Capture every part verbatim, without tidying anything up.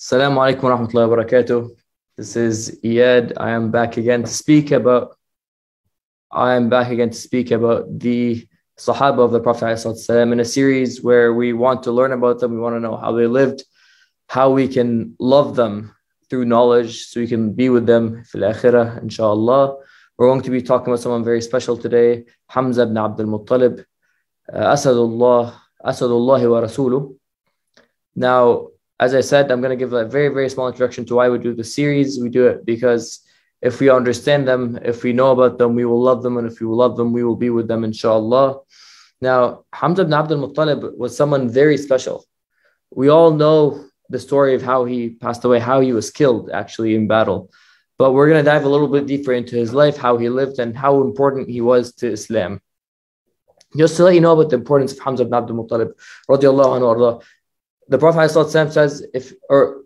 Assalamu alaikum wa rahmatullahi wa barakatuh. This is Iyad. I am back again to speak about I am back again to speak about the Sahaba of the Prophet ﷺ in a series where we want to learn about them. We want to know how they lived, how we can love them through knowledge so we can be with them fil akhirah, inshallah. We're going to be talking about someone very special today, Hamza ibn Abdul Muttalib, uh, Asadullah, Asadullahi wa Rasuluh. Now, as I said, I'm going to give a very, very small introduction to why we do the series. We do it because if we understand them, if we know about them, we will love them. And if we will love them, we will be with them, inshallah. Now, Hamza ibn Abdul Muttalib was someone very special. We all know the story of how he passed away, how he was killed actually in battle. But we're going to dive a little bit deeper into his life, how he lived and how important he was to Islam. Just to let you know about the importance of Hamza ibn Abdul Muttalib, radiallahu anhu. The Prophet ﷺ says, if, or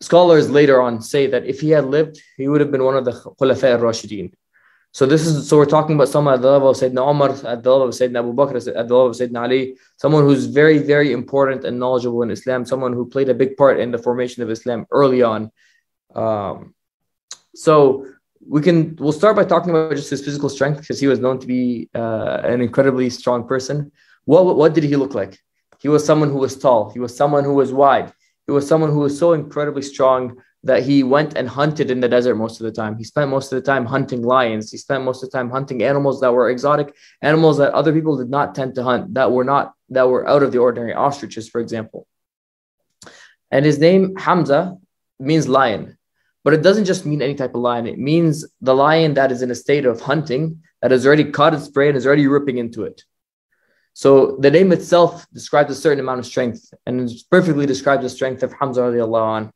scholars later on say that if he had lived, he would have been one of the Khulafa al-Rashideen. So this is, so we're talking about someone at the level of Sayyidina Omar, at the level of Sayyidina Abu Bakr, at the level of Sayyidina Ali, someone who's very, very important and knowledgeable in Islam, someone who played a big part in the formation of Islam early on. Um, so we can, we'll start by talking about just his physical strength because he was known to be uh, an incredibly strong person. What, what did he look like? He was someone who was tall. He was someone who was wide. He was someone who was so incredibly strong that he went and hunted in the desert most of the time. He spent most of the time hunting lions. He spent most of the time hunting animals that were exotic, animals that other people did not tend to hunt, that were not, that were out of the ordinary, ostriches, for example. And his name, Hamza, means lion. But it doesn't just mean any type of lion. It means the lion that is in a state of hunting, that has already caught its prey and is already ripping into it. So the name itself describes a certain amount of strength and perfectly describes the strength of Hamza radiallahu anh.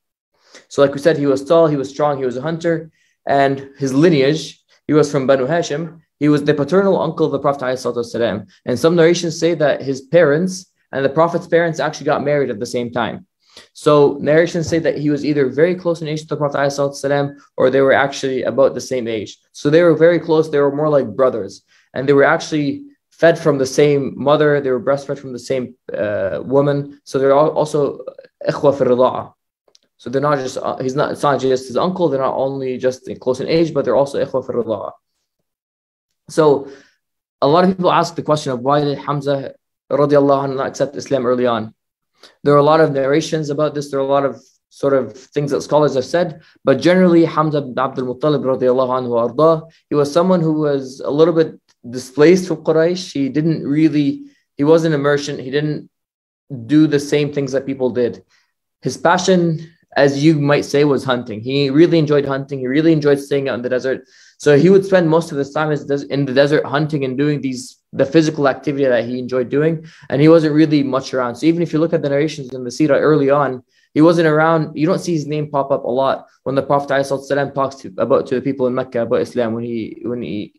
So like we said, he was tall, he was strong, he was a hunter, and his lineage, he was from Banu Hashim. He was the paternal uncle of the Prophet ﷺ. And some narrations say that his parents and the Prophet's parents actually got married at the same time. So narrations say that he was either very close in age to the Prophet ﷺ or they were actually about the same age. So they were very close, they were more like brothers, and they were actually fed from the same mother, they were breastfed from the same uh, woman, so they're all also ikhwa fi rida'a. So they're not just uh, he's not it's not just his uncle. They're not only just close in age, but they're also ikhwa fi rida'a. So a lot of people ask the question of why did Hamza radiallahu anhu not accept Islam early on? There are a lot of narrations about this. There are a lot of sort of things that scholars have said, but generally Hamza ibn Abdul Muttalib radiallahu anhu arda, he was someone who was a little bit displaced from Quraysh. He didn't really, he wasn't a merchant. He didn't do the same things that people did. His passion, as you might say, was hunting. He really enjoyed hunting. He really enjoyed staying out in the desert. So he would spend most of his time in the desert hunting and doing these, the physical activity that he enjoyed doing. And he wasn't really much around. So even if you look at the narrations in the seerah early on, he wasn't around. You don't see his name pop up a lot when the Prophet ﷺ talks to, about to the people in Mecca about Islam, when he, when he,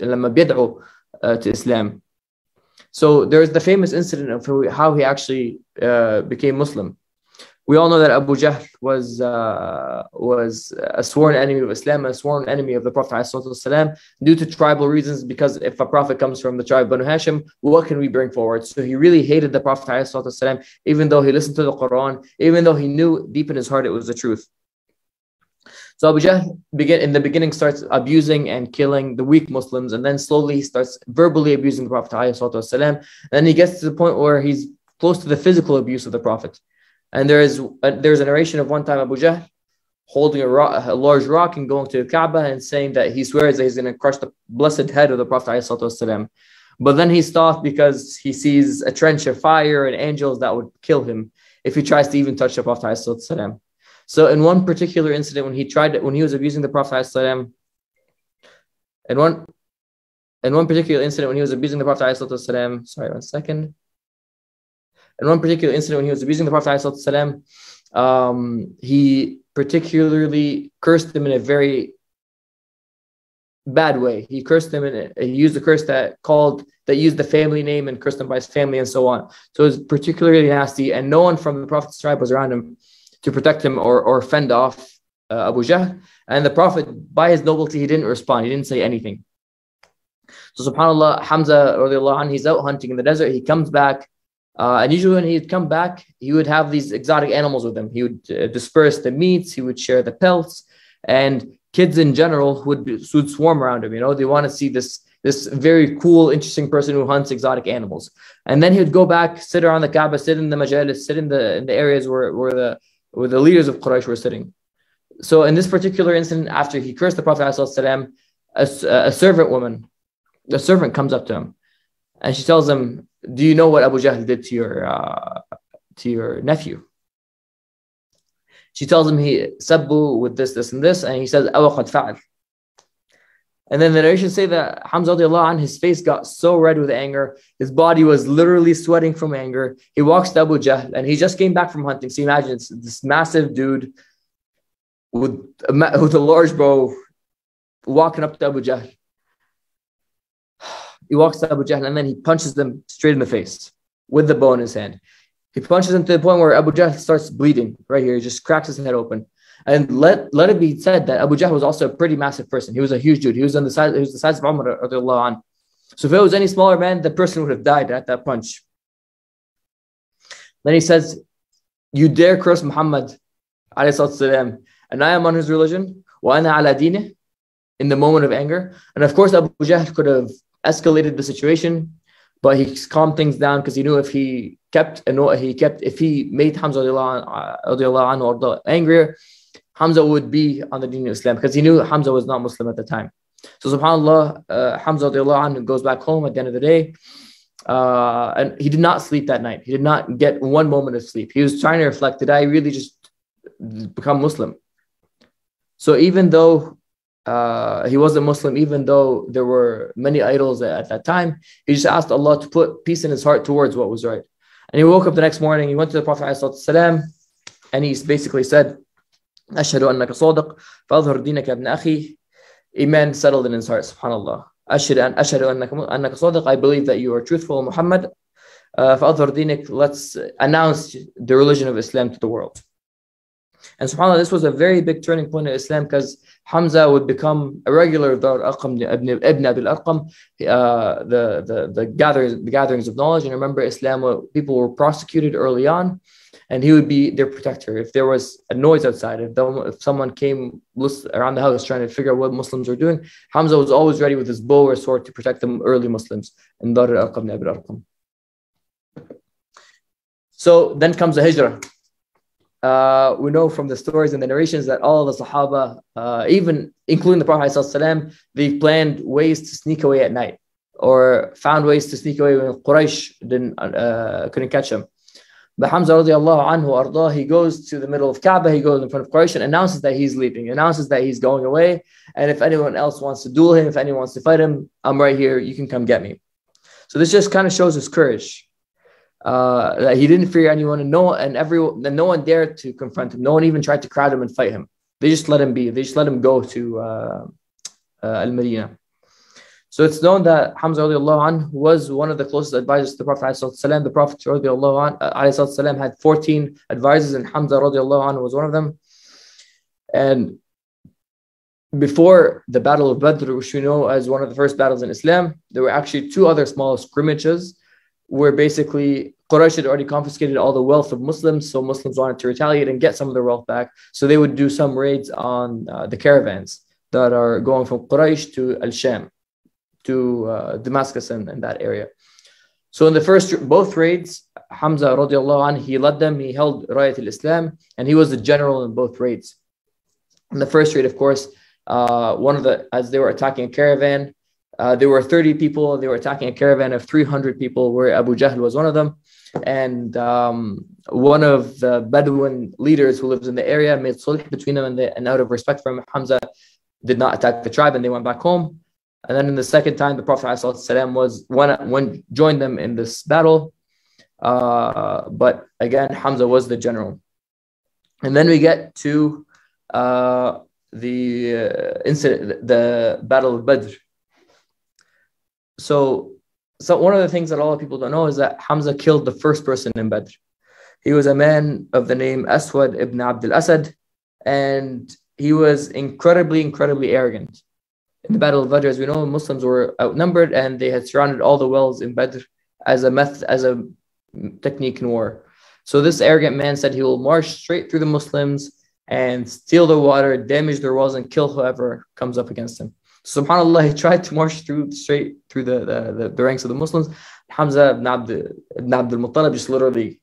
to Islam. So there's the famous incident of how he actually uh, became Muslim. We all know that Abu Jahl was uh, was a sworn enemy of Islam, a sworn enemy of the Prophet ﷺ due to tribal reasons, because if a prophet comes from the tribe Banu Hashim, what can we bring forward? So he really hated the Prophet ﷺ, even though he listened to the Quran, even though he knew deep in his heart it was the truth. So Abu Jahl begin, in the beginning starts abusing and killing the weak Muslims, and then slowly he starts verbally abusing the Prophet ﷺ. Then he gets to the point where he's close to the physical abuse of the Prophet. And there is a, there's a narration of one time Abu Jahl holding a, rock, a large rock and going to the Kaaba and saying that he swears that he's going to crush the blessed head of the Prophet ﷺ. But then he stopped because he sees a trench of fire and angels that would kill him if he tries to even touch the Prophet ﷺ. So in one particular incident, when he tried, when he was abusing the Prophet ﷺ, in one, in one particular incident when he was abusing the Prophet ﷺ, sorry, one second. In one particular incident when he was abusing the Prophet ﷺ, um, he particularly cursed him in a very bad way. He cursed him and he used a curse that called, that used the family name and cursed him by his family and so on. So it was particularly nasty, and no one from the Prophet's tribe was around him to protect him or, or fend off uh, Abu Jahl. And the Prophet, by his nobility, he didn't respond. He didn't say anything. So subhanAllah, Hamza, radiallahu anh, he's out hunting in the desert. He comes back Uh, and usually when he'd come back, he would have these exotic animals with him. He would uh, disperse the meats, he would share the pelts, and kids in general would, be, would swarm around him. You know, they want to see this, this very cool, interesting person who hunts exotic animals. And then he would go back, sit around the Kaaba, sit in the majalis, sit in the, in the areas where, where, the, where the leaders of Quraysh were sitting. So in this particular incident, after he cursed the Prophet ﷺ, a, a servant woman, a servant comes up to him and she tells him, "Do you know what Abu Jahl did to your uh, to your nephew?" She tells him he sabbu with this, this, and this, and he says, "Awa qad fa'al." And then the narrations say that Hamza radiallahu anhu, his face got so red with anger, his body was literally sweating from anger. He walks to Abu Jahl, and he just came back from hunting. So imagine it's this massive dude with a, with a large bow walking up to Abu Jahl. He walks to Abu Jahl and then he punches them straight in the face with the bow in his hand. He punches him to the point where Abu Jahl starts bleeding right here. He just cracks his head open. And let, let it be said that Abu Jahl was also a pretty massive person. He was a huge dude. He was on the size, he was the size of Umar radiallahu anhu. So if it was any smaller man, the person would have died at that punch. Then he says, "You dare curse Muhammad ﷺ, and I am on his religion, wa ana ala dineh," in the moment of anger. And of course, Abu Jahl could have escalated the situation, but he calmed things down because he knew if he kept, he kept, if he made Hamza anhu angrier, Hamza would be on the Deen of Islam because he knew Hamza was not Muslim at the time. So subhanAllah, uh, Hamza anhu goes back home at the end of the day, uh, and he did not sleep that night. He did not get one moment of sleep. He was trying to reflect, did I really just become Muslim? So even though Uh, he was a Muslim, even though there were many idols at that time, he just asked Allah to put peace in his heart towards what was right. And he woke up the next morning, he went to the Prophet ﷺ, and he basically said, "Ashhadu annaka sadiq, fa'adhhir deenaka ibn akhi." Iman settled in his heart, subhanAllah. "Ashhadu annaka sadiq, I believe that you are truthful, Muhammad. Uh, fa'adhhir deenak," let's announce the religion of Islam to the world. And subhanAllah, this was a very big turning point in Islam because Hamza would become a regular of Dar Arqam, Ibn Abil Arqam, uh, the, the, the, gatherings, the gatherings of knowledge. And remember, Islam, people were prosecuted early on, and he would be their protector. If there was a noise outside, if, the, if someone came around the house trying to figure out what Muslims were doing, Hamza was always ready with his bow or sword to protect the early Muslims in Dar Arqam, Abil Arqam. So then comes the Hijrah. Uh, we know from the stories and the narrations that all the Sahaba, uh, even including the Prophet ﷺ, they planned ways to sneak away at night or found ways to sneak away when Quraysh didn't, uh, couldn't catch him. But Hamza radiallahu anhu ardah, he goes to the middle of Kaaba, he goes in front of Quraysh and announces that he's leaving, announces that he's going away. And if anyone else wants to duel him, if anyone wants to fight him, I'm right here, you can come get me. So this just kind of shows his courage. Uh, that he didn't fear anyone, and no, and everyone, and no one dared to confront him. No one even tried to crowd him and fight him. They just let him be. They just let him go to uh, uh, Al-Madinah. So it's known that Hamza radiallahu anhu was one of the closest advisors to the Prophet ﷺ. The Prophet ﷺ had fourteen advisors, and Hamza radiallahu anhu was one of them. And before the Battle of Badr, which we know as one of the first battles in Islam, there were actually two other small scrimmages where basically Quraysh had already confiscated all the wealth of Muslims, so Muslims wanted to retaliate and get some of their wealth back. So they would do some raids on uh, the caravans that are going from Quraysh to Al-Sham, to uh, Damascus and, and that area. So in the first, both raids, Hamza radiallahu anhu, he led them, he held Rayat al-Islam, and he was the general in both raids. In the first raid, of course, uh, one of the, as they were attacking a caravan, Uh, there were thirty people, they were attacking a caravan of three hundred people, where Abu Jahl was one of them. And um, one of the Bedouin leaders who lives in the area made sulh between them, and, they, and out of respect for him, Hamza did not attack the tribe, and they went back home. And then in the second time, the Prophet ﷺ was one, one joined them in this battle. Uh, but again, Hamza was the general. And then we get to uh, the uh, incident, the Battle of Badr. So, so one of the things that all people don't know is that Hamza killed the first person in Badr. He was a man of the name Aswad ibn Abdul Asad, and he was incredibly, incredibly arrogant. In the Battle of Badr, as we know, Muslims were outnumbered, and they had surrounded all the wells in Badr as a method, as a technique in war. So this arrogant man said he will march straight through the Muslims and steal their water, damage their walls, and kill whoever comes up against him. SubhanAllah, he tried to march through straight through the, the, the, the ranks of the Muslims. Hamza ibn Abdul, ibn Abdul Muttalib just literally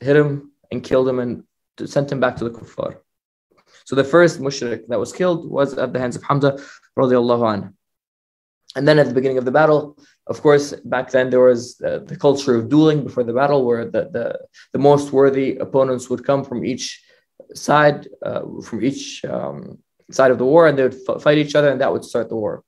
hit him and killed him and sent him back to the kuffar. So the first mushrik that was killed was at the hands of Hamza radiallahu anhu. And then at the beginning of the battle, of course, back then there was uh, the culture of dueling before the battle, where the, the, the most worthy opponents would come from each side, uh, from each um, side of the war, and they would f fight each other, and that would start the war.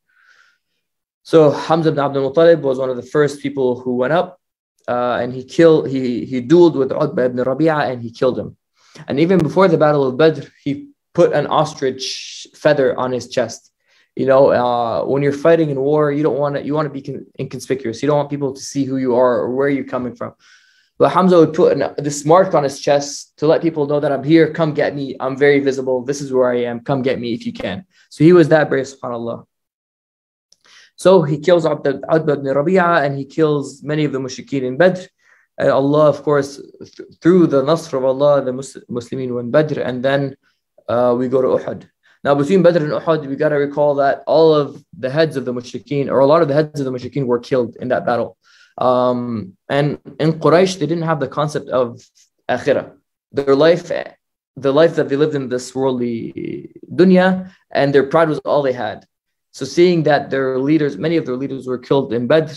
So Hamza ibn Abdul Muttalib was one of the first people who went up, uh, and he killed, he, he dueled with Utbah ibn Rabi'ah, and he killed him. And even before the Battle of Badr, he put an ostrich feather on his chest. You know, uh, when you're fighting in war, you don't want to, you want to be inconspicuous. You don't want people to see who you are or where you're coming from. But Hamza would put an, this mark on his chest to let people know that I'm here, come get me. I'm very visible. This is where I am. Come get me if you can. So he was that brave, subhanAllah. So he kills Utbah ibn Rabi'ah and he kills many of the mushrikeen in Badr. And Allah, of course, th through the Nasr of Allah, the Mus Muslimin won Badr. And then uh, we go to Uhud. Now, between Badr and Uhud, we got to recall that all of the heads of the mushrikeen, or a lot of the heads of the mushrikeen, were killed in that battle. Um, and in Quraysh, they didn't have the concept of akhirah. Their life, the life that they lived in this worldly dunya, and their pride was all they had. So seeing that their leaders, many of their leaders were killed in Badr,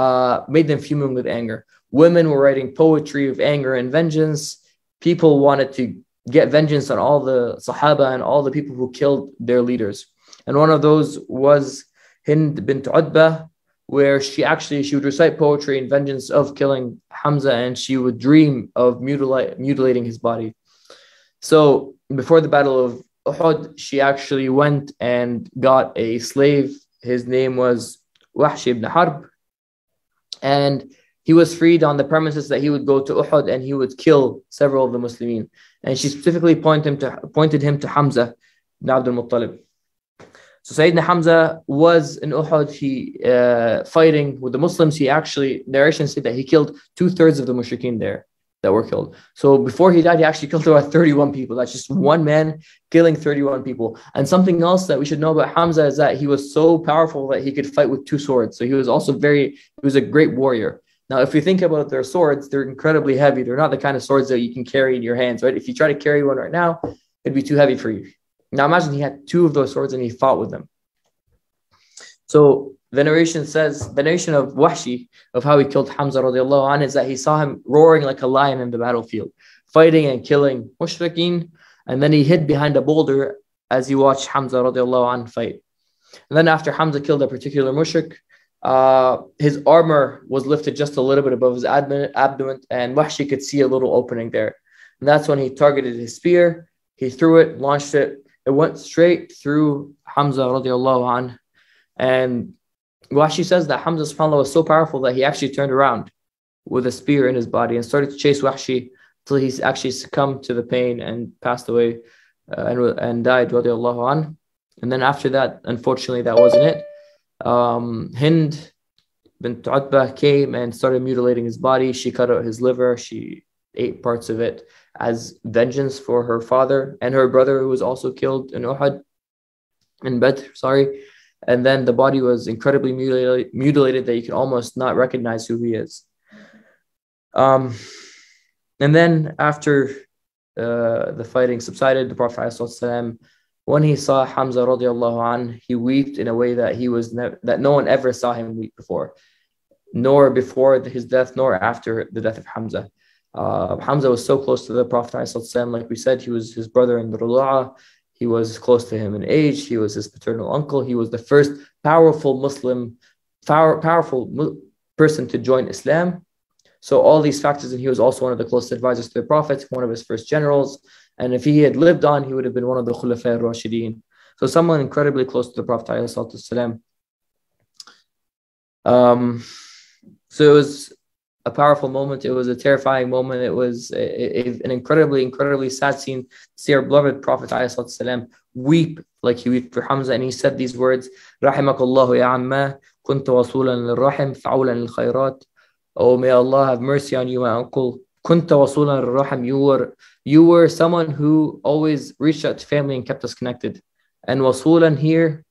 uh, made them fuming with anger. Women were writing poetry of anger and vengeance. People wanted to get vengeance on all the Sahaba and all the people who killed their leaders. And one of those was Hind bint Utbah, where she actually, she would recite poetry in vengeance of killing Hamza, and she would dream of mutilate, mutilating his body. So before the Battle of Uhud, she actually went and got a slave. His name was Wahshi ibn Harb. And he was freed on the premises that he would go to Uhud and he would kill several of the Muslimin. And she specifically pointed him to, pointed him to Hamza ibn Abdul Muttalib. So Sayyidina Hamza was in Uhud, he, uh, fighting with the Muslims. He actually, narrations say that he killed two-thirds of the mushrikeen there that were killed. So before he died, he actually killed about thirty-one people. That's just one man killing thirty-one people. And something else that we should know about Hamza is that he was so powerful that he could fight with two swords. So he was also very, he was a great warrior. Now, if you think about their swords, they're incredibly heavy. They're not the kind of swords that you can carry in your hands, right? If you try to carry one right now, it'd be too heavy for you. Now, imagine he had two of those swords and he fought with them. So the narration says, the narration of Wahshi, of how he killed Hamza radiallahu anhu, is that he saw him roaring like a lion in the battlefield, fighting and killing mushrikeen. And then he hid behind a boulder as he watched Hamza radiallahu anhu fight. And then after Hamza killed a particular mushrik, Uh, his armor was lifted just a little bit above his abdomen, and Wahshi could see a little opening there. And that's when he targeted his spear. He threw it, launched it. It went straight through Hamza radiallahu anhu. And Wahshi says that Hamza subhanAllah was so powerful that he actually turned around with a spear in his body and started to chase Wahshi till he actually succumbed to the pain and passed away uh, and, and died radiallahu anhu. And then after that, unfortunately, that wasn't it. Um, Hind bint Utbah came and started mutilating his body. She cut out his liver. She ate parts of it as vengeance for her father and her brother, who was also killed in Uhud, in Badr, sorry. And then the body was incredibly mutilated, mutilated that you can almost not recognize who he is. Um, and then after uh, the fighting subsided, the Prophet ﷺ, when he saw Hamza radiallahu anhu, he wept in a way that he was that no one ever saw him weep before, nor before his death, nor after the death of Hamza. Uh, Hamza was so close to the Prophet ﷺ. Like we said, he was his brother in Rulu'ah. He was close to him in age. He was his paternal uncle. He was the first powerful Muslim, power, powerful person to join Islam. So all these factors, and he was also one of the closest advisors to the Prophet, one of his first generals. And if he had lived on, he would have been one of the Khulafa al-Rashideen. So someone incredibly close to the Prophet ﷺ. Um, so it was a powerful moment. It was a terrifying moment. It was a, a, an incredibly, incredibly sad scene to see our beloved Prophet ﷺ weep like he wept for Hamza. And he said these words, رَحِمَكَ اللَّهُ يَا عَمَّا كُنْتَ وَصُولًا لِلرَّحِمْ فَعُولًا لِلْخَيْرَاتِ Oh, may Allah have mercy on you, my uncle. Kunta wasulan al-raham. You were, you were someone who always reached out to family and kept us connected. And wasulan here,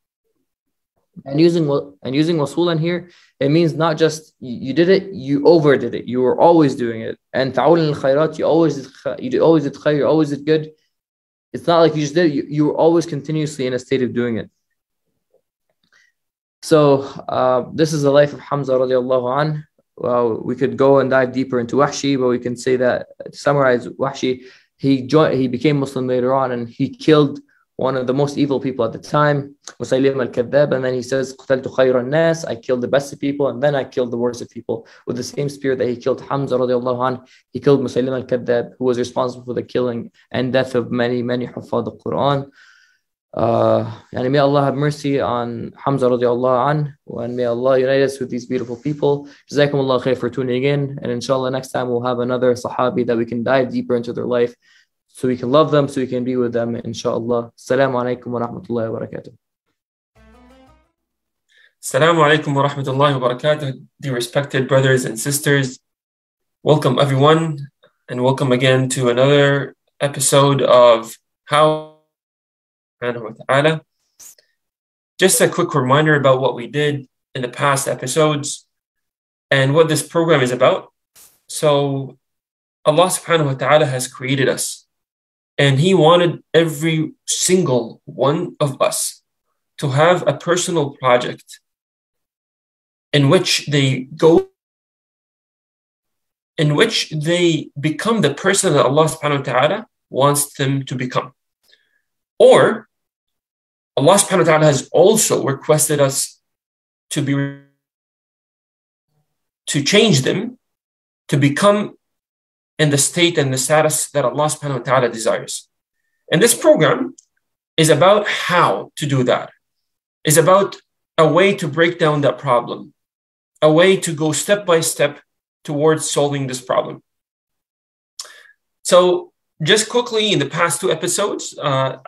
and using and using wasulan here, it means not just you did it, you overdid it. You were always doing it. And ta'awun al-khairat, you always did, you always did khair, you always did good. It's not like you just did it. You, you were always continuously in a state of doing it. So uh, this is the life of Hamza radiallahu an. Well, we could go and dive deeper into Wahshi, but we can say that to summarize Wahshi, he joined, he became Muslim later on, and he killed one of the most evil people at the time, Musaylim Al-Kaddaab, and then he says, "Qataltu khayra an-nas," I killed the best of people, and then I killed the worst of people. With the same spirit that he killed Hamza radiallahu an, he killed Musaylim Al-Kaddaab, who was responsible for the killing and death of many, many Huffaz of Quran. Uh, and may Allah have mercy on Hamza radiallahu an, and may Allah unite us with these beautiful people. Jazakumullah khair for tuning in, and inshallah next time we'll have another Sahabi that we can dive deeper into their life, so we can love them, so we can be with them, inshallah. Assalamu alaikum wa rahmatullahi wa barakatuh. Assalamu alaikum wa rahmatullahi wa barakatuh. Dear respected brothers and sisters, welcome everyone, and welcome again to another episode of How. Just a quick reminder about what we did in the past episodes and what this program is about. So Allah subhanahu wa ta'ala has created us, and He wanted every single one of us to have a personal project in which they go, in which they become the person that Allah subhanahu wa ta'ala wants them to become. Or Allah subhanahu wa ta'ala has also requested us to be to change them to become in the state and the status that Allah subhanahu wa ta'ala desires. And this program is about how to do that. It's about a way to break down that problem, a way to go step by step towards solving this problem. So just quickly, in the past two episodes, uh,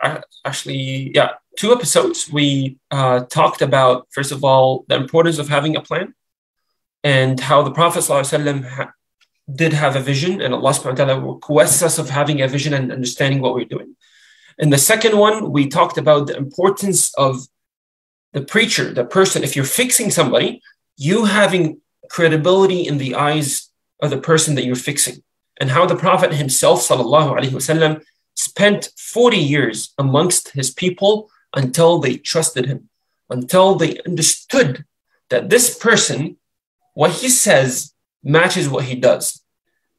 actually, yeah, two episodes, we uh, talked about, first of all, the importance of having a plan, and how the Prophet ﷺ ha did have a vision, and Allah subhanahu wa ta'ala requests us of having a vision and understanding what we're doing. And the second one, we talked about the importance of the preacher, the person. If you're fixing somebody, you having credibility in the eyes of the person that you're fixing. And how the Prophet himself, sallallahu alaihi wasallam, spent forty years amongst his people until they trusted him, until they understood that this person, what he says matches what he does.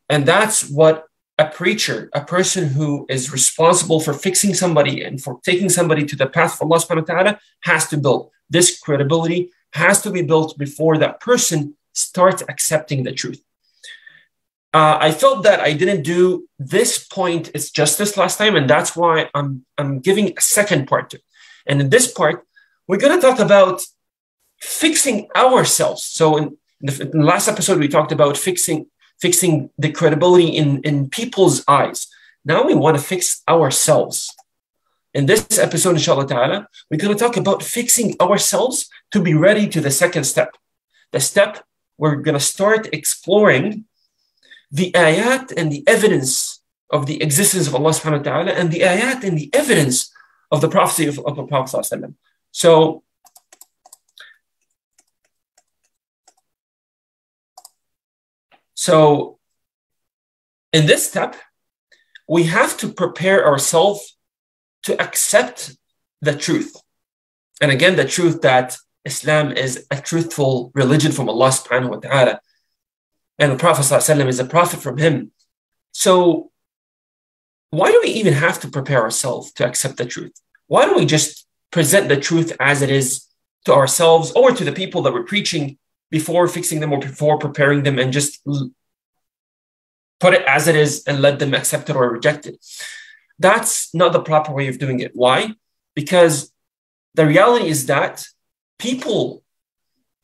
And that's what a preacher, a person who is responsible for fixing somebody and for taking somebody to the path of Allah subhanahu wa ta'ala, has to build. This credibility has to be built before that person starts accepting the truth. Uh, I felt that I didn't do this point, it's just this last time, and that's why I'm, I'm giving a second part to it. And in this part, we're going to talk about fixing ourselves. So in the, in the last episode, we talked about fixing, fixing the credibility in, in people's eyes. Now we want to fix ourselves. In this episode, inshallah ta'ala, we're going to talk about fixing ourselves to be ready to the second step. The step we're going to start exploring the ayat and the evidence of the existence of Allah subhanahu wa ta'ala, and the ayat and the evidence of the prophecy of, of the Prophet sallallahu alaihi wasallam. So, so, in this step, we have to prepare ourselves to accept the truth. And again, the truth that Islam is a truthful religion from Allah subhanahu wa ta'ala. And the Prophet ﷺ is a prophet from him. So why do we even have to prepare ourselves to accept the truth? Why don't we just present the truth as it is to ourselves or to the people that we're preaching before fixing them or before preparing them, and just put it as it is and let them accept it or reject it? That's not the proper way of doing it. Why? Because the reality is that people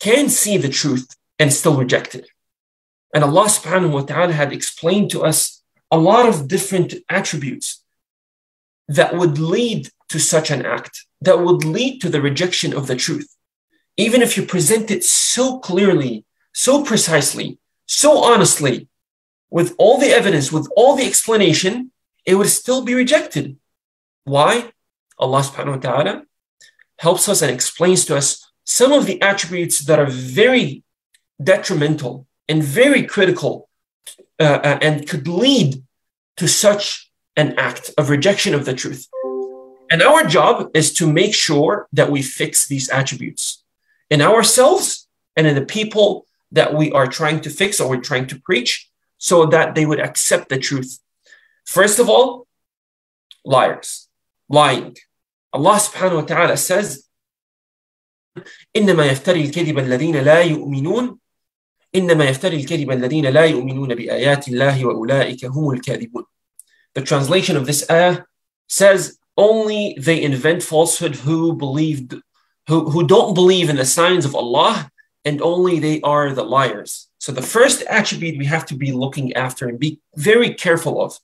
can see the truth and still reject it. And Allah subhanahu wa ta'ala had explained to us a lot of different attributes that would lead to such an act, that would lead to the rejection of the truth. Even if you present it so clearly, so precisely, so honestly, with all the evidence, with all the explanation, it would still be rejected. Why? Allah subhanahu wa ta'ala helps us and explains to us some of the attributes that are very detrimental and very critical uh, and could lead to such an act of rejection of the truth. And our job is to make sure that we fix these attributes in ourselves and in the people that we are trying to fix or we're trying to preach, so that they would accept the truth. First of all, liars, lying. Allah subhanahu wa ta'ala says, إِنَّمَا يَفْتَرِي الْكَذِبَ الَّذِينَ لَا يُؤْمِنُونَ إِنَّمَا يَفْتَرِي الْكَذِبَ الَّذِينَ لَا يُؤْمِنُونَ بِآيَاتِ اللَّهِ وَأُولَٰئِكَ هُمُ الْكَاذِبُونَ. The translation of this ayah says, only they invent falsehood who believed, who, who don't believe in the signs of Allah, and only they are the liars. So the first attribute we have to be looking after and be very careful of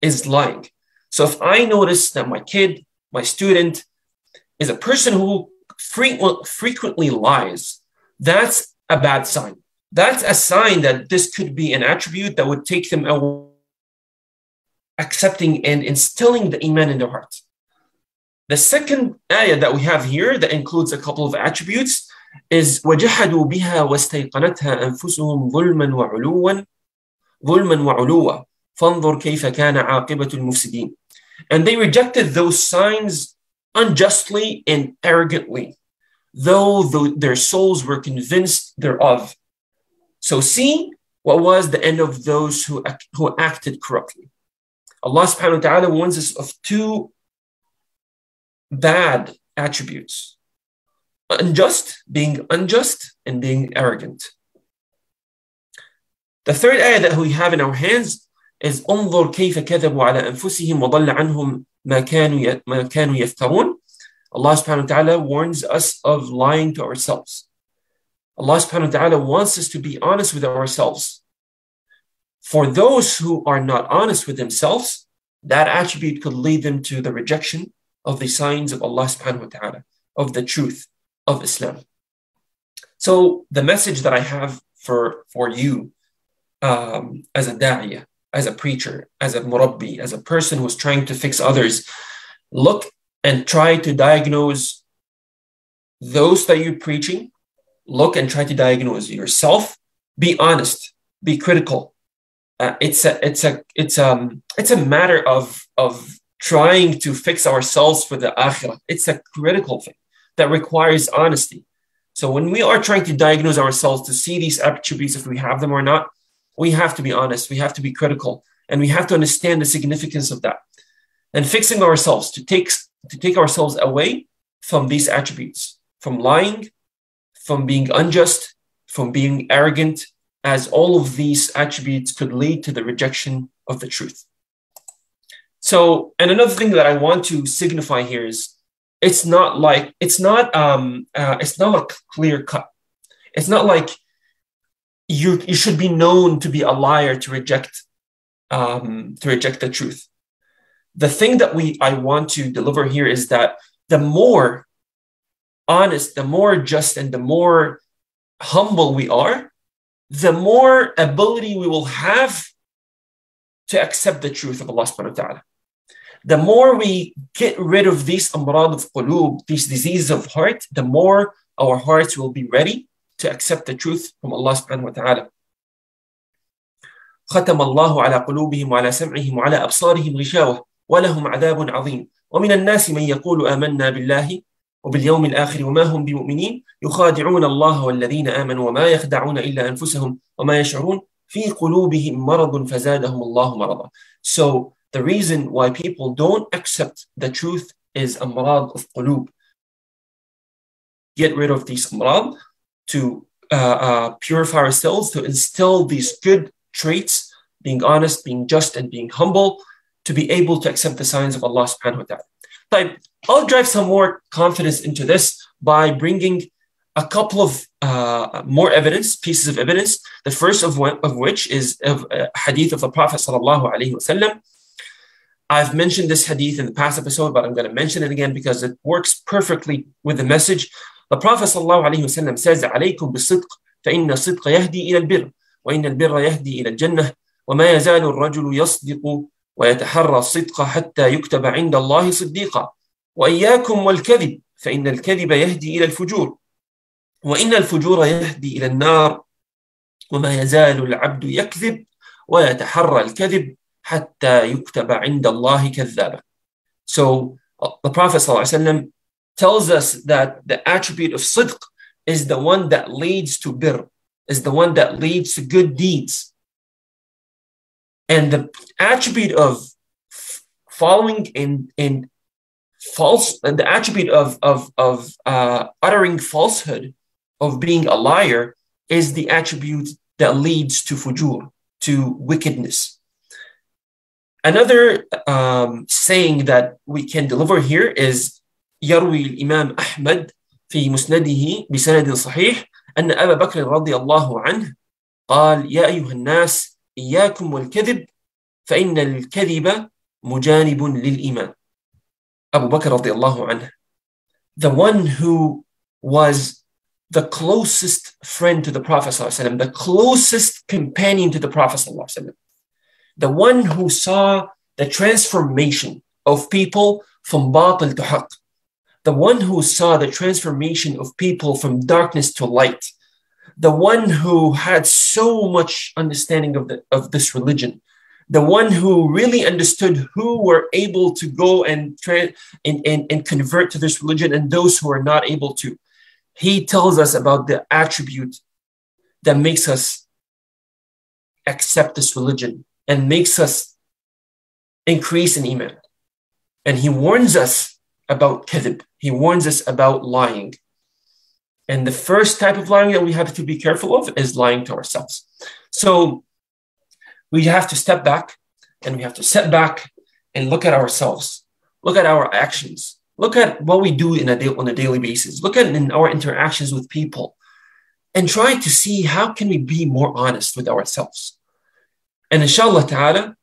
is lying. So if I notice that my kid, my student, is a person who frequently lies, that's a bad sign. That's a sign that this could be an attribute that would take them away, accepting and instilling the iman in their heart. The second ayah that we have here that includes a couple of attributes is وَجَحَدُوا بِهَا وَاسْتَيْقَنَتْهَا أَنفُسُهُمْ ظُلْمًا وَعُلُوًّا ظُلْمًا وَعُلُوًّا فَانْظُرْ كَيْفَ كَانَ عَاقِبَةُ الْمُفْسِدِينَ. And they rejected those signs unjustly and arrogantly, though the, their souls were convinced thereof. So see what was the end of those who, who acted corruptly. Allah subhanahu wa ta'ala warns us of two bad attributes: unjust, being unjust, and being arrogant. The third ayah that we have in our hands is انظر كيف كذبوا على أنفسهم وضل عنهم ما كانوا ما كانوا يفترون. Allah subhanahu wa ta'ala warns us of lying to ourselves. Allah subhanahu wa ta'ala wants us to be honest with ourselves. For those who are not honest with themselves, that attribute could lead them to the rejection of the signs of Allah subhanahu wa ta'ala, of the truth of Islam. So the message that I have for, for you um, as a da'iyah, as a preacher, as a murabbi, as a person who's trying to fix others, look and try to diagnose those that you're preaching. Look and try to diagnose yourself. Be honest, be critical. Uh, it's a it's a it's um it's a matter of of trying to fix ourselves for the akhirah. It's a critical thing that requires honesty. So when we are trying to diagnose ourselves to see these attributes, if we have them or not, we have to be honest. We have to be critical, and we have to understand the significance of that. And fixing ourselves to take to take ourselves away from these attributes, from lying, from being unjust, from being arrogant, as all of these attributes could lead to the rejection of the truth. So, and another thing that I want to signify here is, it's not like, it's not, um, uh, it's not a clear cut. It's not like you, you should be known to be a liar to reject, um, to reject the truth. The thing that we, I want to deliver here is that the more honest, the more just, and the more humble we are, the more ability we will have to accept the truth of Allah subhanahu wa ta'ala. The more we get rid of these amrad of qulub, these diseases of heart, the more our hearts will be ready to accept the truth from Allah subhanahu wa ta'ala. ختم الله على قلوبهم وعلى سمعهم وعلى أبصارهم غشاوة ولهم عذاب عظيم ومن الناس من يقول آمنا بالله وباليوم الآخر وما هم بمؤمنين يخادعون الله والذين آمنوا وما يخدعون إلا أنفسهم وما يشعرون في قلوبهم مرض فزادهم الله مرضا. So the reason why people don't accept the truth is أمراض of قلوب. Get rid of these أمراض to uh, uh, purify ourselves, to instill these good traits, being honest, being just, and being humble, to be able to accept the signs of Allah subhanahu wa ta'ala. Type, I'll drive some more confidence into this by bringing a couple of uh, more evidence, pieces of evidence. The first of, one, of which is of a hadith of the Prophet sallallahu alaihi wasallam. I've mentioned this hadith in the past episode, but I'm going to mention it again because it works perfectly with the message. The Prophet sallallahu alaihi wasallam says, "Alaykum bisidq, fa inna sidqa yahdi ila al-birr, وإن البر يهدي إلى الجنة وما يزال الرجل يصدق ويتحرى الصدق حتى يكتب عند الله صديقا وإياكم والكذب فإن الكذب يهدي إلى الفجور وإن الفجور يهدي إلى النار وما يزال العبد يكذب ويتحرى الكذب حتى يكتب عند الله كذابا. So the Prophet ﷺ tells us that the attribute of Sidq is the one that leads to birr, is the one that leads to good deeds. And the attribute of following and, and false, and the attribute of, of, of uh, uttering falsehood, of being a liar, is the attribute that leads to fujur, to wickedness. Another um, saying that we can deliver here is, يروي الإمام أحمد في مسنده بسند صحيح أن أبا بكر رضي الله عنه قال يا أيها الناس إياكم والكذب فإن الكذب مجانب للإيمان. Abu Bakr رضي الله عنه, the one who was the closest friend to the Prophet ﷺ, the closest companion to the Prophet ﷺ, the one who saw the transformation of people from batil to haqq, the one who saw the transformation of people from darkness to light, the one who had so much understanding of, the, of this religion, the one who really understood who were able to go and, and, and, and convert to this religion and those who are not able to. He tells us about the attribute that makes us accept this religion and makes us increase in iman. And he warns us about kadhib. He warns us about lying. And the first type of lying that we have to be careful of is lying to ourselves. So we have to step back and we have to sit back and look at ourselves, look at our actions, look at what we do in a day, on a daily basis, look at in our interactions with people and try to see how can we be more honest with ourselves. And inshallah ta'ala,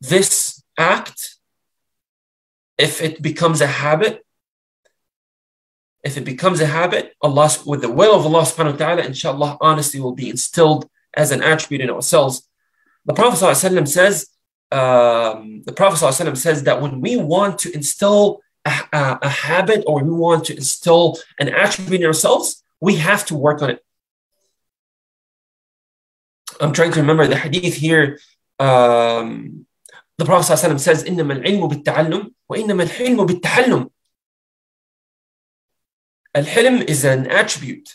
this act, if it becomes a habit, If it becomes a habit, Allah, with the will of Allah subhanahu wa ta'ala, inshallah, honesty will be instilled as an attribute in ourselves. The Prophet ﷺ says, um, the Prophet ﷺ says that when we want to instill a, a, a habit or we want to instill an attribute in ourselves, we have to work on it. I'm trying to remember the hadith here. Um, the Prophet ﷺ says, إِنَّمَا الْعِلْمُ بِالتَّعَلُّمُ وَإِنَّمَا الْحِلْمُ بِالتَّحَلُّمُ. Al-hilm is an attribute.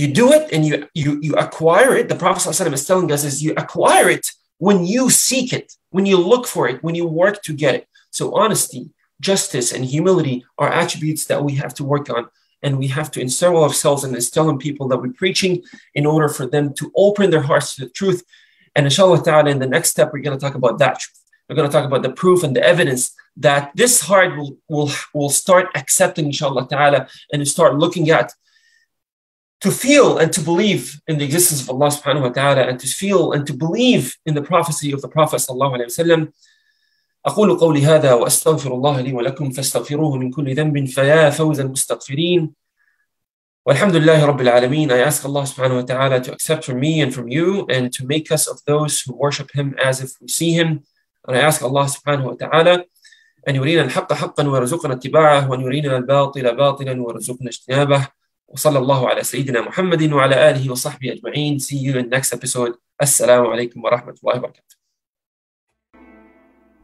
You do it and you, you, you acquire it. The Prophet ﷺ is telling us is you acquire it when you seek it, when you look for it, when you work to get it. So honesty, justice, and humility are attributes that we have to work on. And we have to instill ourselves and instill people that we're preaching in order for them to open their hearts to the truth. And inshallah ta'ala, in the next step, we're going to talk about that truth. We're going to talk about the proof and the evidence that this heart will, will, will start accepting, inshallah ta'ala, and start looking at, to feel and to believe in the existence of Allah subhanahu wa ta'ala, and to feel and to believe in the prophecy of the Prophet sallallahu alayhi wa sallam. أقول قولي هذا وأستغفر الله لي ولكم فاستغفروه من كل ذنب فيا فوز المستغفرين. Alhamdulillah Rabbil Alameen. I ask Allah subhanahu wa ta'ala to accept from me and from you and to make us of those who worship Him as if we see Him. And I ask Allah subhanahu wa ta'ala أن يرينا الحق حقا ورزقنا اتباعه وأن يرينا الباطل باطلا ورزقنا اجتنابه وصلى الله على سيدنا محمد وعلى آله وصحبه أجمعين. See you in the next episode. السلام عليكم ورحمة الله وبركاته.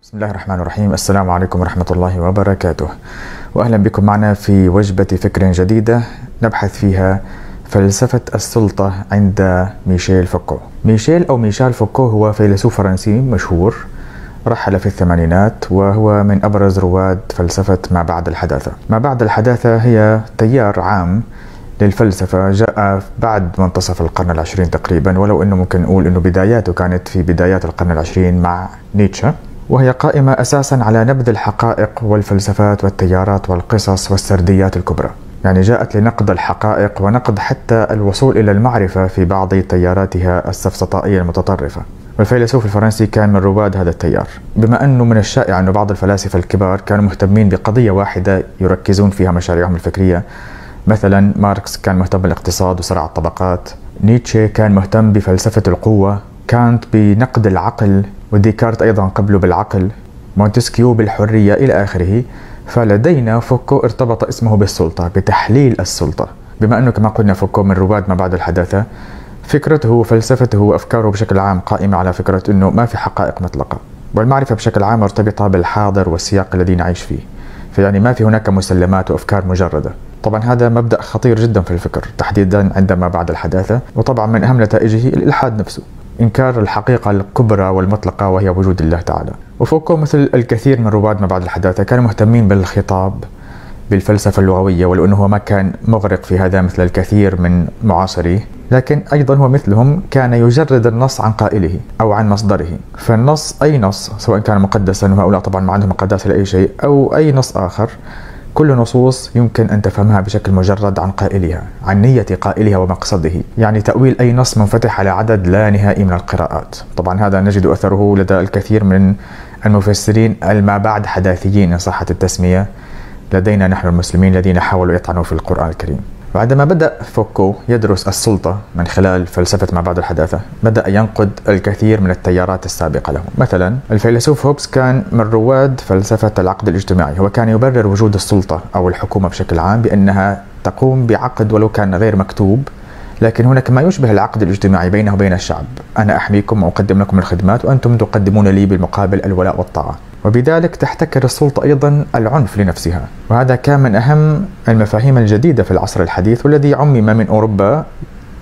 بسم الله الرحمن الرحيم. السلام عليكم ورحمة الله وبركاته, وأهلا بكم معنا في وجبة فكر جديدة نبحث فيها فلسفة السلطة عند ميشيل فوكو. ميشيل أو ميشال فوكو هو فيلسوف فرنسي مشهور رحل في الثمانينات, وهو من أبرز رواد فلسفة ما بعد الحداثة. ما بعد الحداثة هي تيار عام للفلسفة جاء بعد منتصف القرن العشرين تقريبا, ولو أنه ممكن نقول أنه بداياته كانت في بدايات القرن العشرين مع نيتشه, وهي قائمة أساسا على نبذ الحقائق والفلسفات والتيارات والقصص والسرديات الكبرى. يعني جاءت لنقد الحقائق ونقد حتى الوصول إلى المعرفة في بعض تياراتها السفسطائية المتطرفة. والفيلسوف الفرنسي كان من رواد هذا التيار, بما أنه من الشائع أن بعض الفلاسفة الكبار كانوا مهتمين بقضية واحدة يركزون فيها مشاريعهم الفكرية. مثلا ماركس كان مهتم بالاقتصاد وصراع الطبقات, نيتشه كان مهتم بفلسفة القوة، كانت بنقد العقل، وديكارت أيضا قبله بالعقل، مونتسكيو بالحرية إلى آخره. فلدينا فوكو ارتبط اسمه بالسلطة، بتحليل السلطة، بما أنه كما قلنا فوكو من رواد ما بعد الحداثة. فكرته وفلسفته وأفكاره بشكل عام قائمة على فكرة أنه ما في حقائق مطلقة، والمعرفة بشكل عام مرتبطة بالحاضر والسياق الذي نعيش فيه، فيعني ما في هناك مسلمات وأفكار مجردة. طبعا هذا مبدأ خطير جدا في الفكر تحديدا عندما بعد الحداثة، وطبعا من أهم نتائجه الإلحاد نفسه، إنكار الحقيقة الكبرى والمطلقة وهي وجود الله تعالى. وفوكو مثل الكثير من رواد ما بعد الحداثة كانوا مهتمين بالخطاب، بالفلسفة اللغوية، ولو أنه ما كان مغرق في هذا مثل الكثير من معاصريه، لكن أيضا هو مثلهم كان يجرد النص عن قائله أو عن مصدره. فالنص أي نص، سواء كان مقدسا، وهؤلاء طبعا ما عندهم قداسة لأي شيء، أو أي نص آخر، كل نصوص يمكن أن تفهمها بشكل مجرد عن قائلها، عن نية قائلها ومقصده. يعني تأويل أي نص منفتح على عدد لا نهائي من القراءات. طبعا هذا نجد أثره لدى الكثير من المفسرين الما بعد حداثيين إن صحت التسمية، لدينا نحن المسلمين الذين حاولوا يطعنوا في القرآن الكريم. بعدما بدأ فوكو يدرس السلطة من خلال فلسفة ما بعد الحداثة، بدأ ينقد الكثير من التيارات السابقة له. مثلا الفيلسوف هوبس كان من رواد فلسفة العقد الاجتماعي، هو كان يبرر وجود السلطة أو الحكومة بشكل عام بأنها تقوم بعقد ولو كان غير مكتوب، لكن هناك ما يشبه العقد الاجتماعي بينه وبين الشعب، أنا أحميكم وأقدم لكم الخدمات وأنتم تقدمون لي بالمقابل الولاء والطاعة، وبذلك تحتكر السلطة أيضا العنف لنفسها. وهذا كان من أهم المفاهيم الجديدة في العصر الحديث، والذي عمم من أوروبا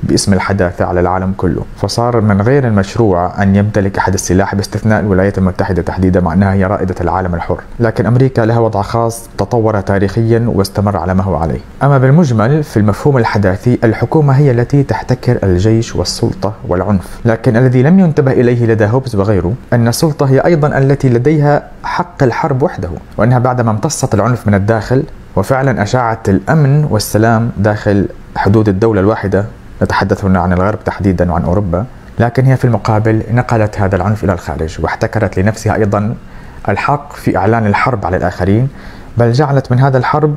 باسم الحداثة على العالم كله. فصار من غير المشروع أن يمتلك أحد السلاح، باستثناء الولايات المتحدة تحديدا، مع أنها هي رائدة العالم الحر، لكن أمريكا لها وضع خاص تطور تاريخيا واستمر على ما هو عليه. أما بالمجمل في المفهوم الحداثي، الحكومة هي التي تحتكر الجيش والسلطة والعنف. لكن الذي لم ينتبه إليه لدى هوبز وغيره أن السلطة هي أيضا التي لديها حق الحرب وحده، وأنها بعدما امتصت العنف من الداخل وفعلا أشاعت الأمن والسلام داخل حدود الدولة الواحدة، نتحدث هنا عن الغرب تحديدا وعن أوروبا، لكن هي في المقابل نقلت هذا العنف إلى الخارج، واحتكرت لنفسها أيضا الحق في إعلان الحرب على الآخرين، بل جعلت من هذا الحرب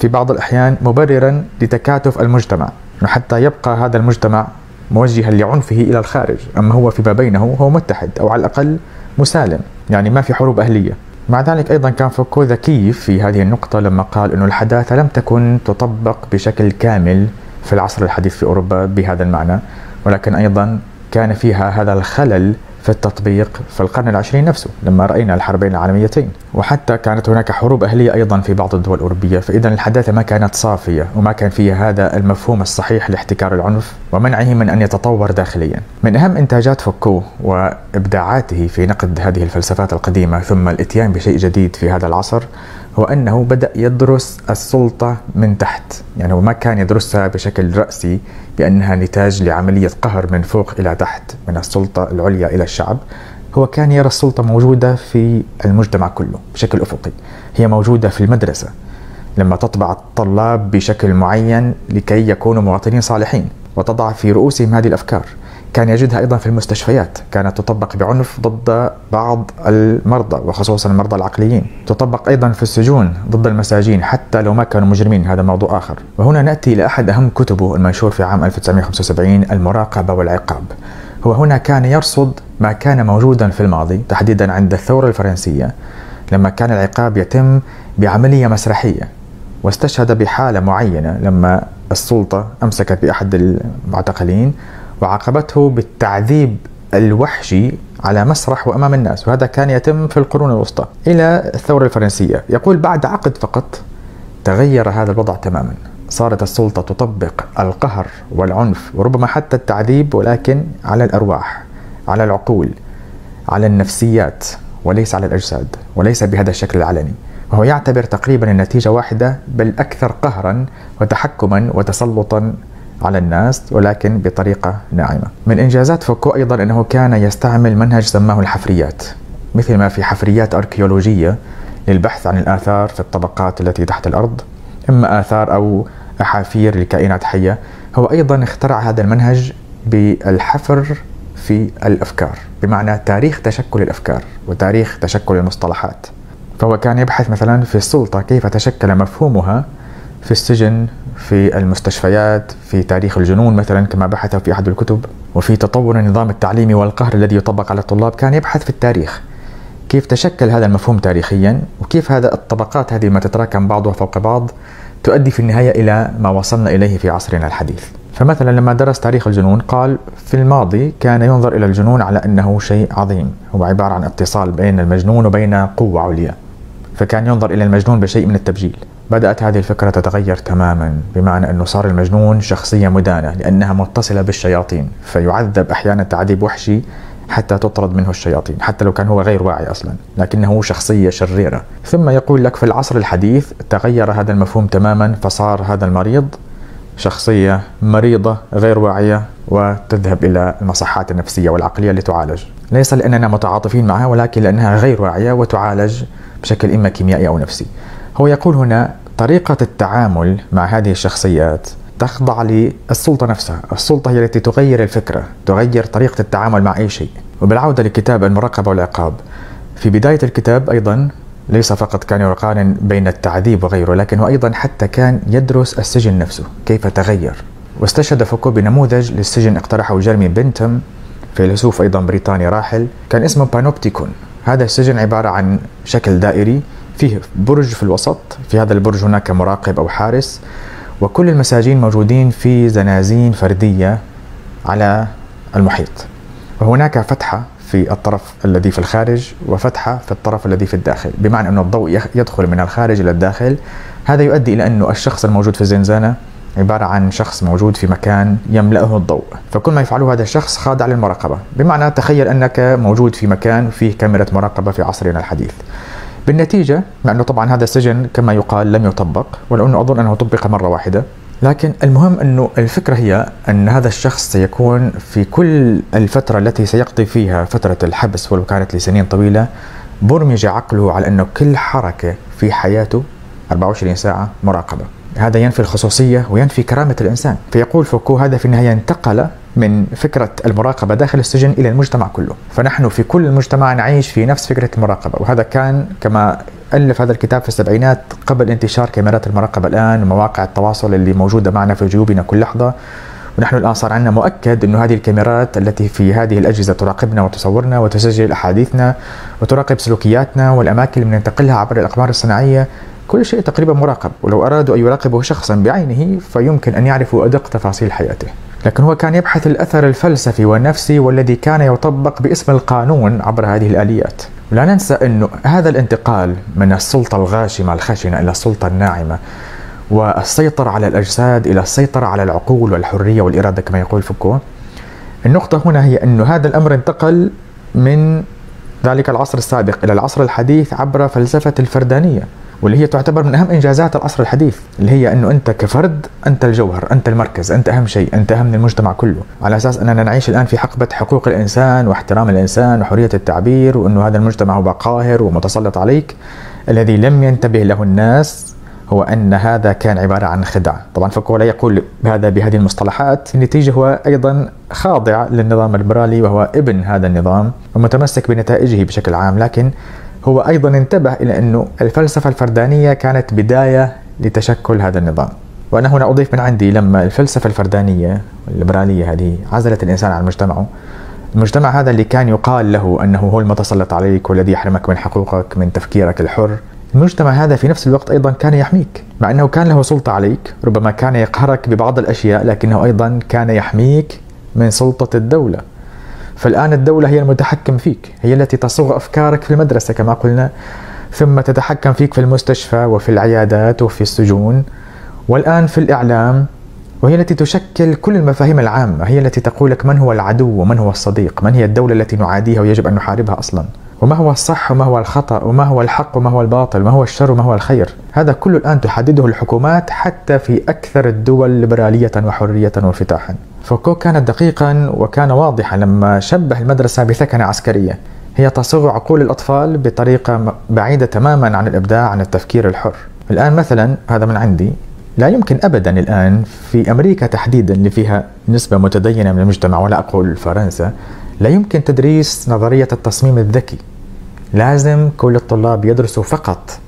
في بعض الأحيان مبررا لتكاتف المجتمع، حتى يبقى هذا المجتمع موجها لعنفه إلى الخارج. أما هو فيما بينه هو متحد، أو على الأقل مسالم، يعني ما في حروب أهلية. مع ذلك أيضا كان فوكو ذكي في هذه النقطة لما قال أن الحداثة لم تكن تطبق بشكل كامل في العصر الحديث في أوروبا بهذا المعنى، ولكن أيضا كان فيها هذا الخلل في التطبيق في القرن العشرين نفسه، لما رأينا الحربين العالميتين، وحتى كانت هناك حروب أهلية أيضا في بعض الدول الأوروبية. فإذا الحداثة ما كانت صافية، وما كان فيها هذا المفهوم الصحيح لاحتكار العنف ومنعه من أن يتطور داخليا. من أهم إنتاجات فوكو وإبداعاته في نقد هذه الفلسفات القديمة ثم الإتيان بشيء جديد في هذا العصر، هو أنه بدأ يدرس السلطة من تحت. يعني وما كان يدرسها بشكل رأسي بأنها نتاج لعملية قهر من فوق إلى تحت، من السلطة العليا إلى الشعب، هو كان يرى السلطة موجودة في المجتمع كله بشكل أفقي، هي موجودة في المدرسة لما تطبع الطلاب بشكل معين لكي يكونوا مواطنين صالحين وتضع في رؤوسهم هذه الأفكار. كان يجدها أيضا في المستشفيات، كانت تطبق بعنف ضد بعض المرضى وخصوصا المرضى العقليين، تطبق أيضا في السجون ضد المساجين حتى لو ما كانوا مجرمين، هذا موضوع آخر. وهنا نأتي لأحد أهم كتبه المنشور في عام ألف وتسعمئة وخمسة وسبعين، المراقبة والعقاب. هو هنا كان يرصد ما كان موجودا في الماضي تحديدا عند الثورة الفرنسية، لما كان العقاب يتم بعملية مسرحية، واستشهد بحالة معينة لما السلطة أمسكت بأحد المعتقلين وعاقبته بالتعذيب الوحشي على مسرح وأمام الناس، وهذا كان يتم في القرون الوسطى إلى الثورة الفرنسية. يقول بعد عقد فقط تغير هذا الوضع تماما، صارت السلطة تطبق القهر والعنف وربما حتى التعذيب، ولكن على الأرواح، على العقول، على النفسيات، وليس على الأجساد، وليس بهذا الشكل العلني. وهو يعتبر تقريبا النتيجة واحدة، بل أكثر قهرا وتحكما وتسلطا على الناس، ولكن بطريقة ناعمة. من إنجازات فوكو أيضا أنه كان يستعمل منهج سماه الحفريات، مثل ما في حفريات أركيولوجية للبحث عن الآثار في الطبقات التي تحت الأرض، إما آثار أو أحافير لكائنات حية. هو أيضا اخترع هذا المنهج بالحفر في الأفكار، بمعنى تاريخ تشكل الأفكار وتاريخ تشكل المصطلحات. فهو كان يبحث مثلا في السلطة كيف تشكل مفهومها في السجن، في المستشفيات، في تاريخ الجنون مثلا كما بحثه في أحد الكتب، وفي تطور النظام التعليمي والقهر الذي يطبق على الطلاب، كان يبحث في التاريخ كيف تشكل هذا المفهوم تاريخيا، وكيف هذا الطبقات هذه ما تتراكم بعضها فوق بعض تؤدي في النهاية إلى ما وصلنا إليه في عصرنا الحديث. فمثلا لما درس تاريخ الجنون قال في الماضي كان ينظر إلى الجنون على أنه شيء عظيم، هو عبارة عن اتصال بين المجنون وبين قوة عليا، فكان ينظر إلى المجنون بشيء من التبجيل. بدأت هذه الفكرة تتغير تماما، بمعنى أنه صار المجنون شخصية مدانة لأنها متصلة بالشياطين، فيعذب أحيانا تعذيب وحشي حتى تطرد منه الشياطين حتى لو كان هو غير واعي أصلا، لكنه شخصية شريرة. ثم يقول لك في العصر الحديث تغير هذا المفهوم تماما، فصار هذا المريض شخصية مريضة غير واعية وتذهب إلى المصحات النفسية والعقلية لتعالج، ليس لأننا متعاطفين معها ولكن لأنها غير واعية وتعالج بشكل إما كيميائي أو نفسي. هو يقول هنا طريقة التعامل مع هذه الشخصيات تخضع للسلطة نفسها، السلطة هي التي تغير الفكرة، تغير طريقة التعامل مع أي شيء. وبالعودة لكتاب المراقبة والعقاب، في بداية الكتاب أيضا ليس فقط كان يقارن بين التعذيب وغيره، لكن أيضا حتى كان يدرس السجن نفسه كيف تغير. واستشهد فوكو بنموذج للسجن اقترحه جيرمي بنتم، فيلسوف أيضا بريطاني راحل، كان اسمه بانوبتيكون. هذا السجن عبارة عن شكل دائري فيه برج في الوسط، في هذا البرج هناك مراقب أو حارس، وكل المساجين موجودين في زنازين فردية على المحيط، وهناك فتحة في الطرف الذي في الخارج وفتحة في الطرف الذي في الداخل، بمعنى أن الضوء يدخل من الخارج إلى الداخل. هذا يؤدي إلى أن الشخص الموجود في الزنزانة عبارة عن شخص موجود في مكان يملأه الضوء، فكل ما يفعله هذا الشخص خاضع للمراقبة، بمعنى تخيل أنك موجود في مكان فيه كاميرا مراقبة في عصرنا الحديث. بالنتيجة، مع أنه طبعا هذا السجن كما يقال لم يطبق، ولأنه أظن أنه طبق مرة واحدة، لكن المهم أنه الفكرة هي أن هذا الشخص سيكون في كل الفترة التي سيقضي فيها فترة الحبس ولو كانت لسنين طويلة برمج عقله على أنه كل حركة في حياته أربعة وعشرين ساعة مراقبة. هذا ينفي الخصوصية وينفي كرامة الإنسان. فيقول فوكو هذا في النهاية انتقل من فكرة المراقبة داخل السجن إلى المجتمع كله، فنحن في كل المجتمع نعيش في نفس فكرة المراقبة. وهذا كان كما ألف هذا الكتاب في السبعينات قبل انتشار كاميرات المراقبة الآن ومواقع التواصل اللي موجودة معنا في جيوبنا كل لحظة، ونحن الآن صار عندنا مؤكد أن هذه الكاميرات التي في هذه الأجهزة تراقبنا وتصورنا وتسجل أحاديثنا وتراقب سلوكياتنا والأماكن اللي ننتقلها عبر الأقمار الصناعية، كل شيء تقريبا مراقب، ولو أرادوا أن يراقبوا شخصا بعينه فيمكن أن يعرفوا أدق تفاصيل حياته. لكن هو كان يبحث الأثر الفلسفي والنفسي والذي كان يطبق باسم القانون عبر هذه الآليات. ولا ننسى أن هذا الانتقال من السلطة الغاشمة الخشنة إلى السلطة الناعمة والسيطرة على الأجساد إلى السيطرة على العقول والحرية والإرادة كما يقول فوكو، النقطة هنا هي أن هذا الأمر انتقل من ذلك العصر السابق إلى العصر الحديث عبر فلسفة الفردانية، واللي هي تعتبر من أهم إنجازات العصر الحديث، اللي هي أنه أنت كفرد أنت الجوهر، أنت المركز، أنت أهم شيء، أنت أهم من المجتمع كله، على أساس أننا نعيش الآن في حقبة حقوق الإنسان واحترام الإنسان وحرية التعبير، وأنه هذا المجتمع هو قاهر ومتسلط عليك. الذي لم ينتبه له الناس هو أن هذا كان عبارة عن خدع. طبعا فوكو لا يقول هذا بهذه المصطلحات، النتيجة هو أيضا خاضع للنظام الليبرالي وهو ابن هذا النظام ومتمسك بنتائجه بشكل عام، لكن هو أيضا انتبه إلى أنه الفلسفة الفردانية كانت بداية لتشكل هذا النظام. وأنا هنا أضيف من عندي، لما الفلسفة الفردانية والليبرالية هذه عزلت الإنسان عن مجتمعه، المجتمع هذا اللي كان يقال له أنه هو المتسلط عليك والذي يحرمك من حقوقك من تفكيرك الحر، المجتمع هذا في نفس الوقت أيضا كان يحميك، مع أنه كان له سلطة عليك، ربما كان يقهرك ببعض الأشياء لكنه أيضا كان يحميك من سلطة الدولة. فالآن الدولة هي المتحكم فيك، هي التي تصوغ أفكارك في المدرسة كما قلنا، ثم تتحكم فيك في المستشفى وفي العيادات وفي السجون والآن في الإعلام، وهي التي تشكل كل المفاهيم العامة، هي التي تقول لك من هو العدو ومن هو الصديق، من هي الدولة التي نعاديها ويجب أن نحاربها أصلا، وما هو الصح وما هو الخطأ، وما هو الحق وما هو الباطل، ما هو الشر وما هو الخير. هذا كله الآن تحدده الحكومات حتى في أكثر الدول ليبرالية وحرية وانفتاحا. فوكو كان دقيقا وكان واضحا لما شبه المدرسة بثكنة عسكرية، هي تصوغ عقول الأطفال بطريقة بعيدة تماما عن الإبداع عن التفكير الحر. الآن مثلا هذا من عندي، لا يمكن أبدا الآن في أمريكا تحديدا اللي فيها نسبة متدينة من المجتمع، ولا أقول فرنسا، لا يمكن تدريس نظرية التصميم الذكي، لازم كل الطلاب يدرسوا فقط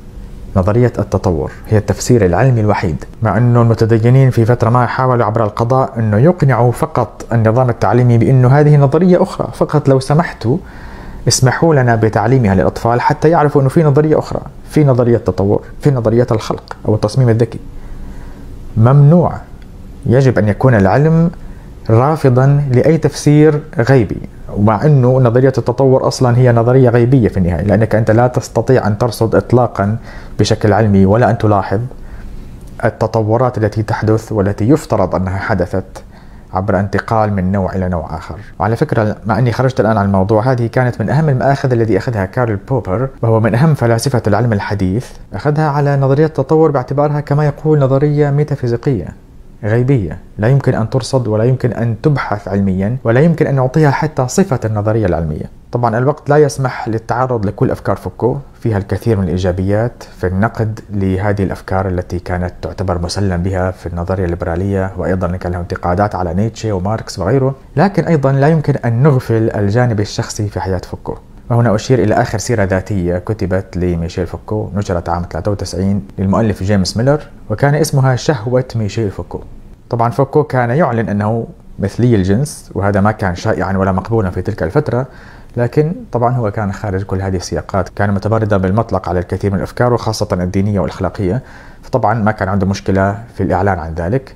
نظرية التطور هي التفسير العلمي الوحيد، مع أنه المتدينين في فترة ما حاولوا عبر القضاء أنه يقنعوا فقط النظام التعليمي بأنه هذه نظرية أخرى، فقط لو سمحتوا اسمحوا لنا بتعليمها للأطفال حتى يعرفوا أنه في نظرية أخرى، في نظرية التطور، في نظرية الخلق أو التصميم الذكي. ممنوع، يجب أن يكون العلم رافضا لأي تفسير غيبي، ومع أنه نظرية التطور أصلا هي نظرية غيبية في النهاية، لأنك أنت لا تستطيع أن ترصد إطلاقا بشكل علمي ولا أن تلاحظ التطورات التي تحدث والتي يفترض أنها حدثت عبر انتقال من نوع إلى نوع آخر. وعلى فكرة مع أني خرجت الآن عن الموضوع، هذه كانت من أهم المآخذ الذي أخذها كارل بوبر، وهو من أهم فلاسفة العلم الحديث، أخذها على نظرية التطور باعتبارها كما يقول نظرية ميتافيزيقية غيبية لا يمكن أن ترصد ولا يمكن أن تبحث علميا ولا يمكن أن نعطيها حتى صفة النظرية العلمية. طبعا الوقت لا يسمح للتعرض لكل أفكار فوكو، فيها الكثير من الإيجابيات في النقد لهذه الأفكار التي كانت تعتبر مسلم بها في النظرية الليبرالية، وأيضا كان له انتقادات على نيتشه وماركس وغيره، لكن أيضا لا يمكن أن نغفل الجانب الشخصي في حياة فوكو. وهنا أشير إلى آخر سيرة ذاتية كتبت لميشيل فوكو، نشرت عام ثلاثة وتسعين للمؤلف جيمس ميلر، وكان اسمها شهوة ميشيل فوكو. طبعا فوكو كان يعلن أنه مثلي الجنس، وهذا ما كان شائعا ولا مقبولا في تلك الفترة، لكن طبعا هو كان خارج كل هذه السياقات، كان متبردا بالمطلق على الكثير من الأفكار وخاصة الدينية والأخلاقية، فطبعا ما كان عنده مشكلة في الإعلان عن ذلك،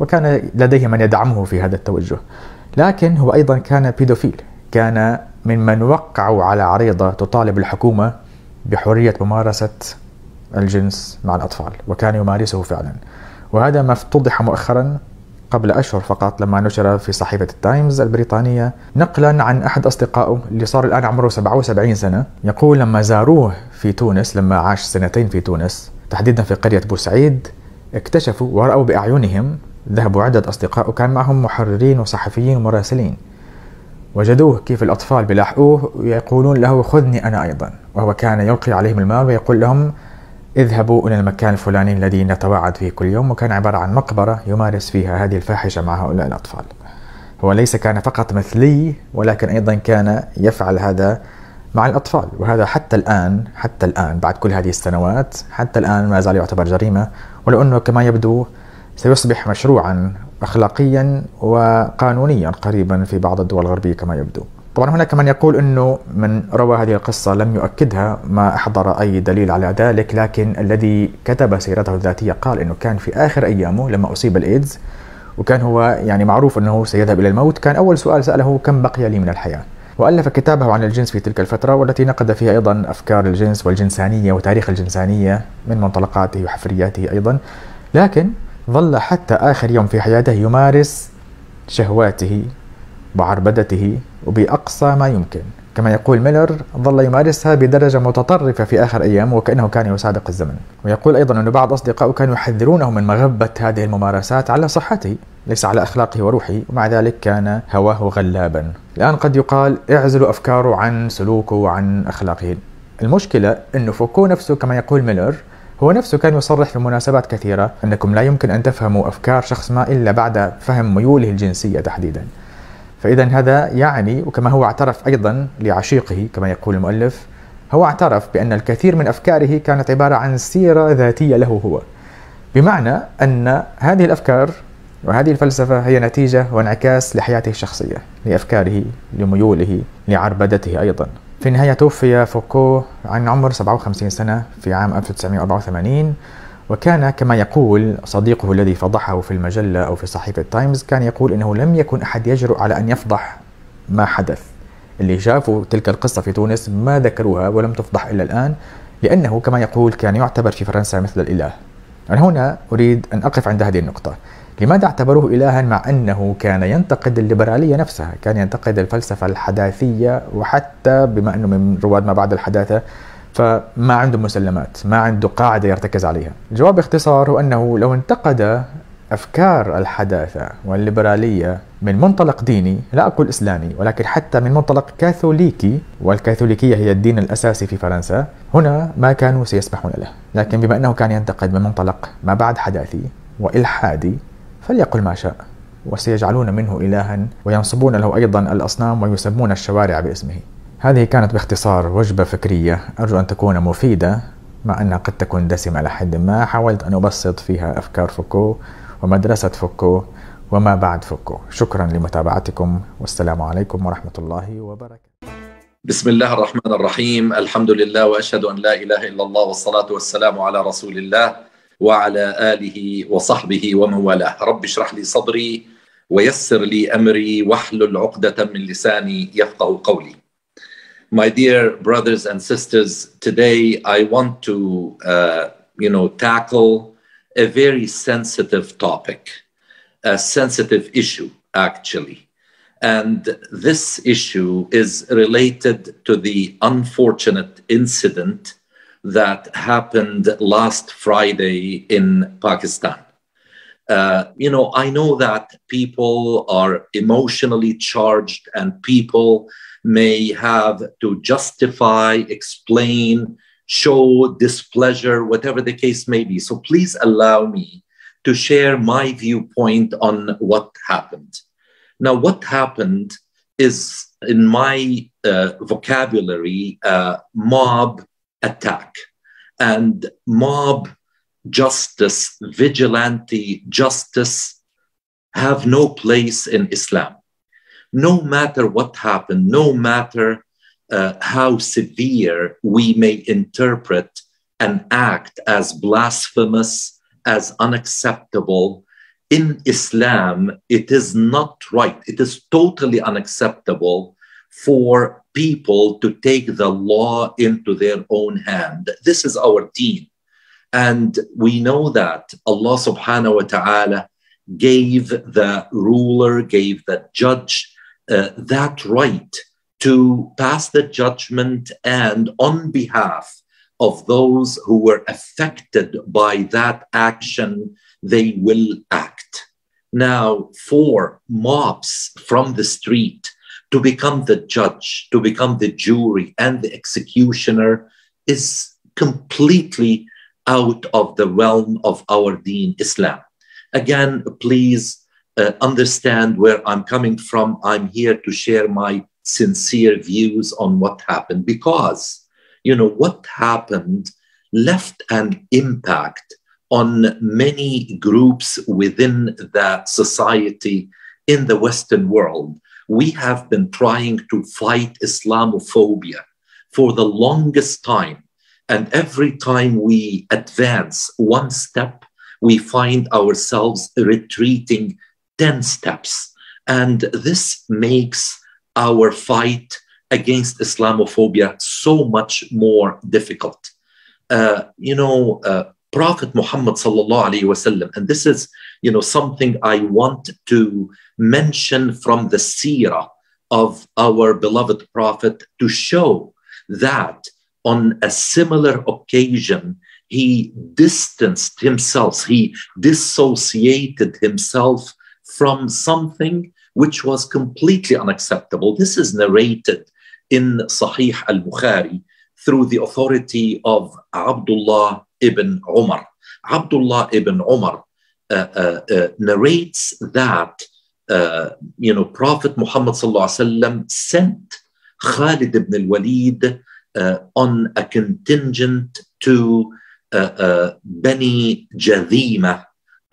وكان لديه من يدعمه في هذا التوجه. لكن هو أيضا كان بيدوفيل، كان ممن وقعوا على عريضة تطالب الحكومة بحرية ممارسة الجنس مع الأطفال، وكان يمارسه فعلا، وهذا ما افتضح مؤخرا قبل أشهر فقط لما نشر في صحيفة التايمز البريطانية نقلا عن أحد أصدقائه اللي صار الآن عمره سبعة وسبعين سنة، يقول لما زاروه في تونس، لما عاش سنتين في تونس تحديدا في قرية بوسعيد، اكتشفوا ورأوا بأعينهم، ذهبوا عدد أصدقاء وكان معهم محررين وصحفيين ومراسلين، وجدوه كيف الأطفال بلاحقوه ويقولون له خذني أنا أيضا، وهو كان يلقي عليهم المال ويقول لهم اذهبوا إلى المكان الفلاني الذي نتواعد فيه كل يوم، وكان عبارة عن مقبرة يمارس فيها هذه الفاحشة مع هؤلاء الأطفال. هو ليس كان فقط مثلي، ولكن أيضا كان يفعل هذا مع الأطفال، وهذا حتى الآن حتى الآن بعد كل هذه السنوات حتى الآن ما زال يعتبر جريمة، ولو أنه كما يبدو سيصبح مشروعا أخلاقيا وقانونيا قريبا في بعض الدول الغربية كما يبدو. طبعا هناك من يقول أنه من روى هذه القصة لم يؤكدها، ما أحضر أي دليل على ذلك، لكن الذي كتب سيرته الذاتية قال أنه كان في آخر أيامه لما أصيب بالإيدز، وكان هو يعني معروف أنه سيذهب إلى الموت، كان أول سؤال سأله كم بقي لي من الحياة، وألف كتابه عن الجنس في تلك الفترة، والتي نقد فيها أيضا أفكار الجنس والجنسانية وتاريخ الجنسانية من منطلقاته وحفرياته أيضا، لكن ظل حتى آخر يوم في حياته يمارس شهواته وعربدته وبأقصى ما يمكن. كما يقول ميلر ظل يمارسها بدرجة متطرفة في آخر أيام، وكأنه كان يسابق الزمن. ويقول أيضا أن بعض أصدقائه كانوا يحذرونه من مغبة هذه الممارسات على صحته ليس على أخلاقه وروحه، ومع ذلك كان هواه غلابا. الآن قد يقال اعزلوا أفكاره عن سلوكه وعن أخلاقه. المشكلة أنه فوكو نفسه كما يقول ميلر هو نفسه كان يصرح في مناسبات كثيرة أنكم لا يمكن أن تفهموا أفكار شخص ما إلا بعد فهم ميوله الجنسية تحديدا. فإذا هذا يعني، وكما هو اعترف أيضا لعشيقه كما يقول المؤلف، هو اعترف بأن الكثير من أفكاره كانت عبارة عن سيرة ذاتية له هو، بمعنى أن هذه الأفكار وهذه الفلسفة هي نتيجة وانعكاس لحياته الشخصية، لأفكاره، لميوله، لعربدته أيضا. في النهاية توفي فوكو عن عمر سبعة وخمسين سنة في عام ألف وتسعمئة وأربعة وثمانين، وكان كما يقول صديقه الذي فضحه في المجلة أو في صحيفة تايمز، كان يقول إنه لم يكن أحد يجرؤ على أن يفضح ما حدث. اللي شافوا تلك القصة في تونس ما ذكروها ولم تفضح إلا الآن، لأنه كما يقول كان يعتبر في فرنسا مثل الإله. أنا هنا أريد أن أقف عند هذه النقطة. لماذا اعتبروه إلها مع أنه كان ينتقد الليبرالية نفسها، كان ينتقد الفلسفة الحداثية، وحتى بما أنه من رواد ما بعد الحداثة فما عنده مسلمات، ما عنده قاعدة يرتكز عليها. الجواب باختصار هو أنه لو انتقد أفكار الحداثة والليبرالية من منطلق ديني، لا أقول إسلامي، ولكن حتى من منطلق كاثوليكي، والكاثوليكية هي الدين الأساسي في فرنسا، هنا ما كانوا سيسمحون له. لكن بما أنه كان ينتقد من منطلق ما بعد حداثي وإلحادي فليقل ما شاء، وسيجعلون منه إلها وينصبون له أيضا الأصنام ويسمون الشوارع باسمه. هذه كانت باختصار وجبة فكرية أرجو أن تكون مفيدة، مع أنها قد تكون دسمة إلى حد ما، حاولت أن أبسط فيها أفكار فوكو ومدرسة فوكو وما بعد فوكو. شكرا لمتابعتكم، والسلام عليكم ورحمة الله وبركاته. بسم الله الرحمن الرحيم، الحمد لله وأشهد أن لا إله إلا الله، والصلاة والسلام على رسول الله وعلى آله وصحبه ومن والاه. رب اشرح لي صدري ويسر لي أمري واحلل عقدة من لساني يفقه قولي. My dear brothers and sisters, today I want to, uh, you know, tackle a very sensitive topic, a sensitive issue, actually. And this issue is related to the unfortunate incident that happened last Friday in Pakistan. Uh, you know, I know that people are emotionally charged and people may have to justify, explain, show displeasure, whatever the case may be. So please allow me to share my viewpoint on what happened. Now, what happened is, in my uh, vocabulary, uh, mob attack and mob justice, vigilante justice have no place in Islam. No matter what happened, no matter uh, how severe we may interpret and act as blasphemous, as unacceptable, in Islam, it is not right. It is totally unacceptable for people to take the law into their own hand. This is our deen. And we know that Allah subhanahu wa ta'ala gave the ruler, gave the judge, Uh, that right to pass the judgment and on behalf of those who were affected by that action, they will act. Now, for mobs from the street to become the judge, to become the jury and the executioner is completely out of the realm of our deen, Islam. Again, please Uh, understand where I'm coming from. I'm here to share my sincere views on what happened because, you know, what happened left an impact on many groups within the society in the Western world. We have been trying to fight Islamophobia for the longest time. And every time we advance one step, we find ourselves retreating ten steps. And this makes our fight against Islamophobia so much more difficult. Uh, you know, uh, Prophet Muhammad sallallahu alayhi wasallam, and this is, you know, something I want to mention from the seerah of our beloved Prophet to show that on a similar occasion, he distanced himself, he dissociated himself from something which was completely unacceptable. This is narrated in Sahih al-Bukhari through the authority of Abdullah ibn Umar. Abdullah ibn Umar uh, uh, uh, narrates that uh, you know, Prophet Muhammad sallallahu alaihi wasallam sent Khalid ibn al-Walid uh, on a contingent to uh, uh, Bani Jadimah,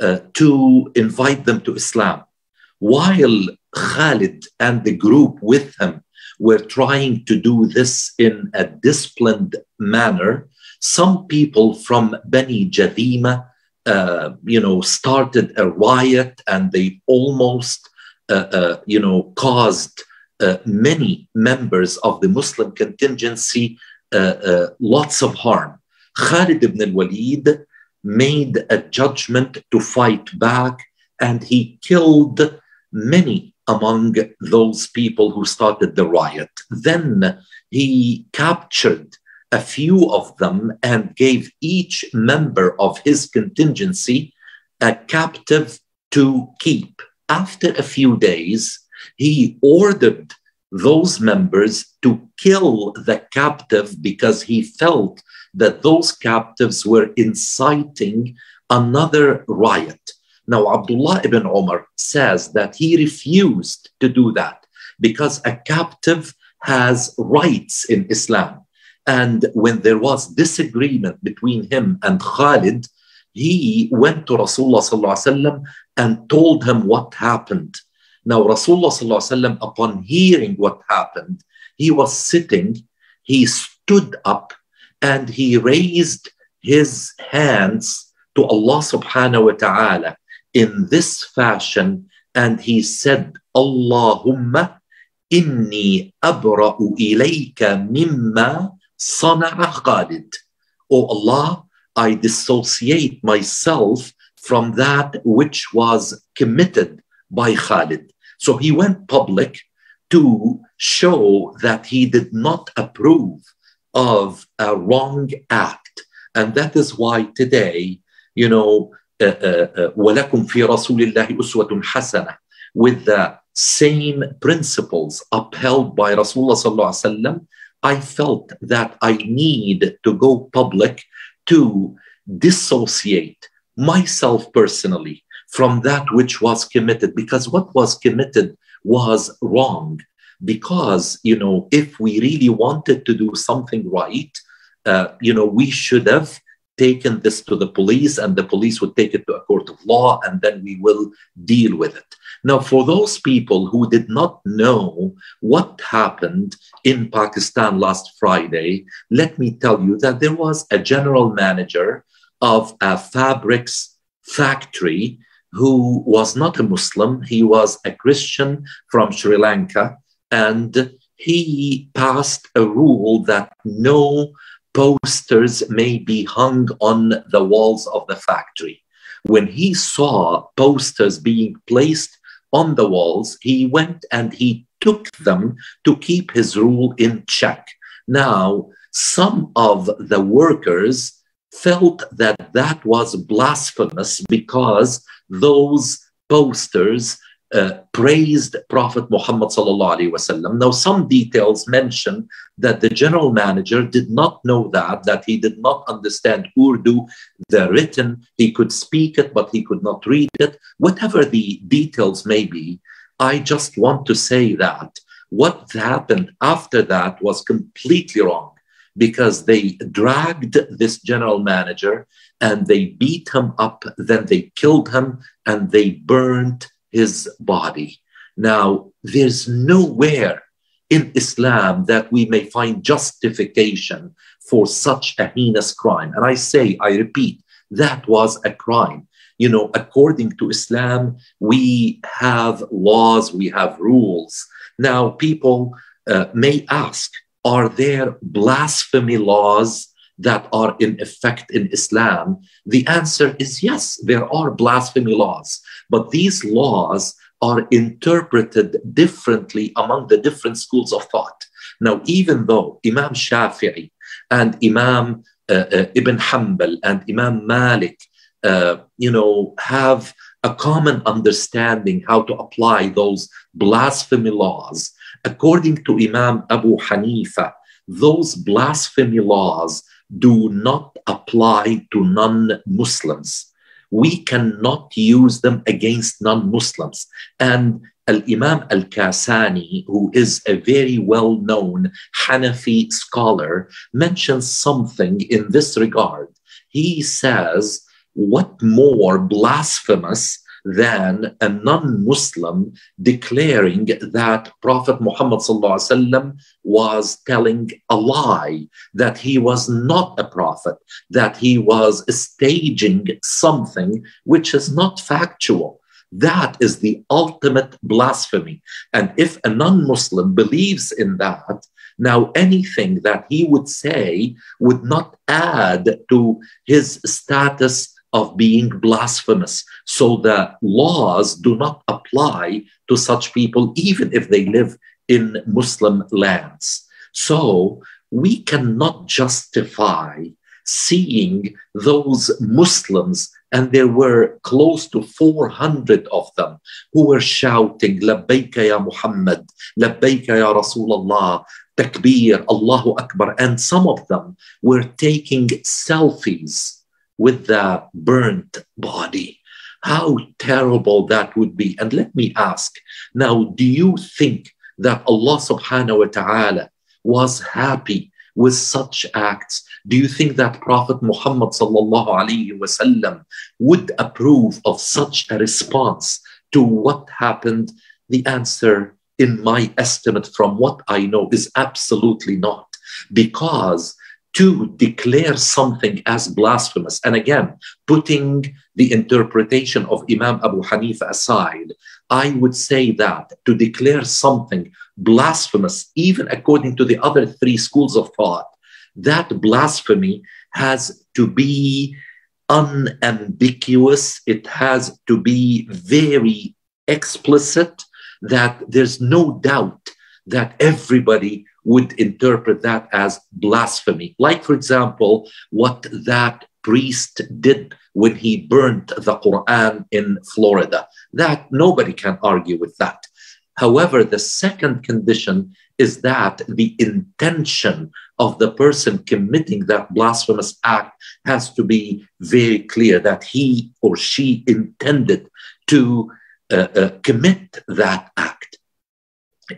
Uh, to invite them to Islam. While Khalid and the group with him were trying to do this in a disciplined manner, some people from Bani Jadimah, uh, you know, started a riot and they almost, uh, uh, you know, caused uh, many members of the Muslim contingency uh, uh, lots of harm. Khalid ibn al-Walid made a judgment to fight back, and he killed many among those people who started the riot. Then he captured a few of them and gave each member of his contingency a captive to keep. After a few days, he ordered those members to kill the captive because he felt that those captives were inciting another riot. Now, Abdullah ibn Umar says that he refused to do that because a captive has rights in Islam. And when there was disagreement between him and Khalid, he went to Rasulullah sallallahu alaihi wasallam and told him what happened. Now, Rasulullah sallallahu alaihi wasallam, upon hearing what happened, he was sitting, he stood up, and he raised his hands to Allah subhanahu wa ta'ala in this fashion, and he said, Allahumma inni abra'u ilayka mimma sana'a Khalid. O Allah, I dissociate myself from that which was committed by Khalid. So he went public to show that he did not approve of a wrong act. And that is why today, you know, uh, uh, uh, وَلَكُمْ فِي رَسُولِ اللَّهِ أُسْوَةٌ حَسَنَةٌ, with the same principles upheld by Rasulullah sallallahu alaihi wasallam, I felt that I need to go public to dissociate myself personally from that which was committed, because what was committed was wrong. Because, you know, if we really wanted to do something right, uh, you know, we should have taken this to the police, and the police would take it to a court of law, and then we will deal with it. Now, for those people who did not know what happened in Pakistan last Friday, let me tell you that there was a general manager of a fabrics factory who was not a Muslim. He was a Christian from Sri Lanka, and he passed a rule that no posters may be hung on the walls of the factory. When he saw posters being placed on the walls, he went and he took them to keep his rule in check. Now, some of the workers felt that that was blasphemous because those posters Uh, praised Prophet Muhammad sallallahu alaihi wasallam. Now, some details mention that the general manager did not know that, that he did not understand Urdu, the written. He could speak it, but he could not read it. Whatever the details may be, I just want to say that what happened after that was completely wrong, because they dragged this general manager and they beat him up, then they killed him and they burned his body. Now, there's nowhere in Islam that we may find justification for such a heinous crime. And I say, I repeat, that was a crime. You know, according to Islam, we have laws, we have rules. Now, people uh, may ask, are there blasphemy laws that are in effect in Islam? The answer is yes, there are blasphemy laws, but these laws are interpreted differently among the different schools of thought. Now, even though Imam Shafi'i and Imam uh, uh, Ibn Hanbal and Imam Malik, uh, you know, have a common understanding how to apply those blasphemy laws, according to Imam Abu Hanifa, those blasphemy laws do not apply to non-Muslims. We cannot use them against non-Muslims. And Al-Imam Al-Kasani, who is a very well-known Hanafi scholar, mentions something in this regard. He says, what more blasphemous than a non-Muslim declaring that Prophet Muhammad sallallahu alaihi wasallam was telling a lie, that he was not a prophet, that he was staging something which is not factual. That is the ultimate blasphemy. And if a non-Muslim believes in that, now anything that he would say would not add to his status of being blasphemous. So the laws do not apply to such people, even if they live in Muslim lands. So we cannot justify seeing those Muslims, and there were close to four hundred of them, who were shouting, Labbayka ya Muhammad, Labbayka ya Rasulullah, Takbir, Allahu Akbar. And some of them were taking selfies with the burnt body. How terrible that would be. And let me ask, now, do you think that Allah subhanahu wa ta'ala was happy with such acts? Do you think that Prophet Muhammad sallallahu alayhi wasallam would approve of such a response to what happened? The answer, in my estimate, from what I know, is absolutely not. Because to declare something as blasphemous, and again, putting the interpretation of Imam Abu Hanifa aside, I would say that to declare something blasphemous, even according to the other three schools of thought, that blasphemy has to be unambiguous. It has to be very explicit, that there's no doubt that everybody would interpret that as blasphemy. Like, for example, what that priest did when he burnt the Quran in Florida. That nobody can argue with that. However, the second condition is that the intention of the person committing that blasphemous act has to be very clear, that he or she intended to uh, uh, commit that act.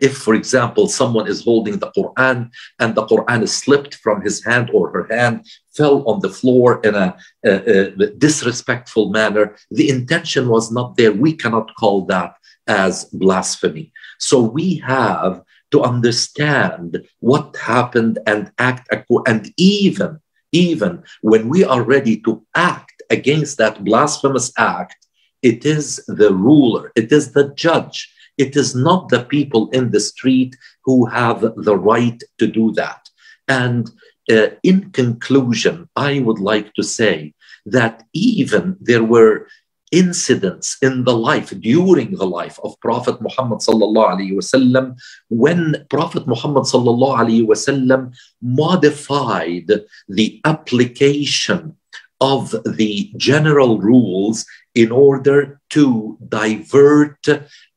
If, for example, someone is holding the Quran and the Quran slipped from his hand or her hand, fell on the floor in a, a, a disrespectful manner, the intention was not there. We cannot call that as blasphemy. So we have to understand what happened and act, and even, even when we are ready to act against that blasphemous act, it is the ruler, it is the judge. It is not the people in the street who have the right to do that. And uh, in conclusion, I would like to say that even there were incidents in the life, during the life of Prophet Muhammad sallallahu alaihi wasallam, when Prophet Muhammad sallallahu alaihi wasallam modified the application of the general rules in order to divert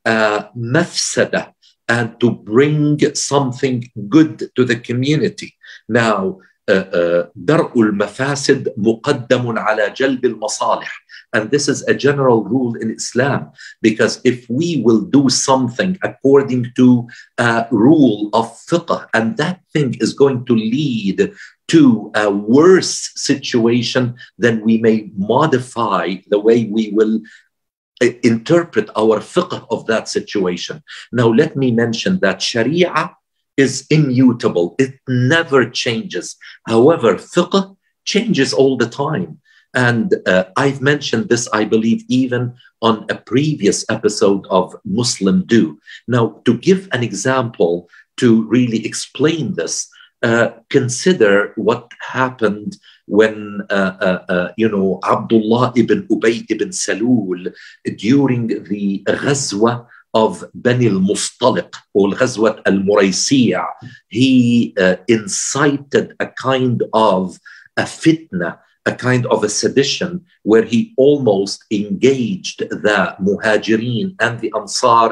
Uh, mafsada, and to bring something good to the community. Now, dar'ul mafasid muqaddamun ala jalbil masalih. And this is a general rule in Islam, because if we will do something according to a rule of fiqh, and that thing is going to lead to a worse situation, then we may modify the way we will interpret our fiqh of that situation. Now, let me mention that sharia is immutable. It never changes. However, fiqh changes all the time. And uh, I've mentioned this, I believe, even on a previous episode of Muslim Do. Now, to give an example to really explain this, uh, consider what happened when, uh, uh, uh, you know, Abdullah ibn Ubay ibn Salul, during the Ghazwa of Bani al Mustaliq, or Ghazwa al Muraysiyah, he uh, incited a kind of a fitna, a kind of a sedition, where he almost engaged the Muhajirin and the Ansar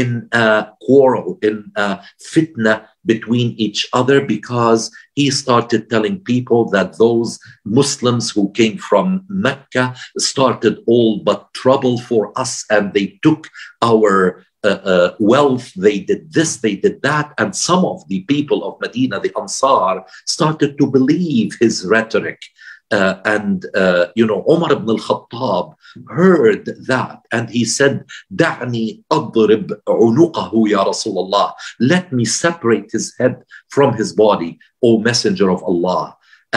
in a quarrel, in a fitna between each other, because he started telling people that those Muslims who came from Mecca started all but trouble for us, and they took our uh, uh, wealth, they did this, they did that. And some of the people of Medina, the Ansar, started to believe his rhetoric. Uh, and, uh, you know, Umar ibn al-Khattab heard that, and he said, "Da'ni adrib unuqahu ya Rasulullah." Let me separate his head from his body, O Messenger of Allah.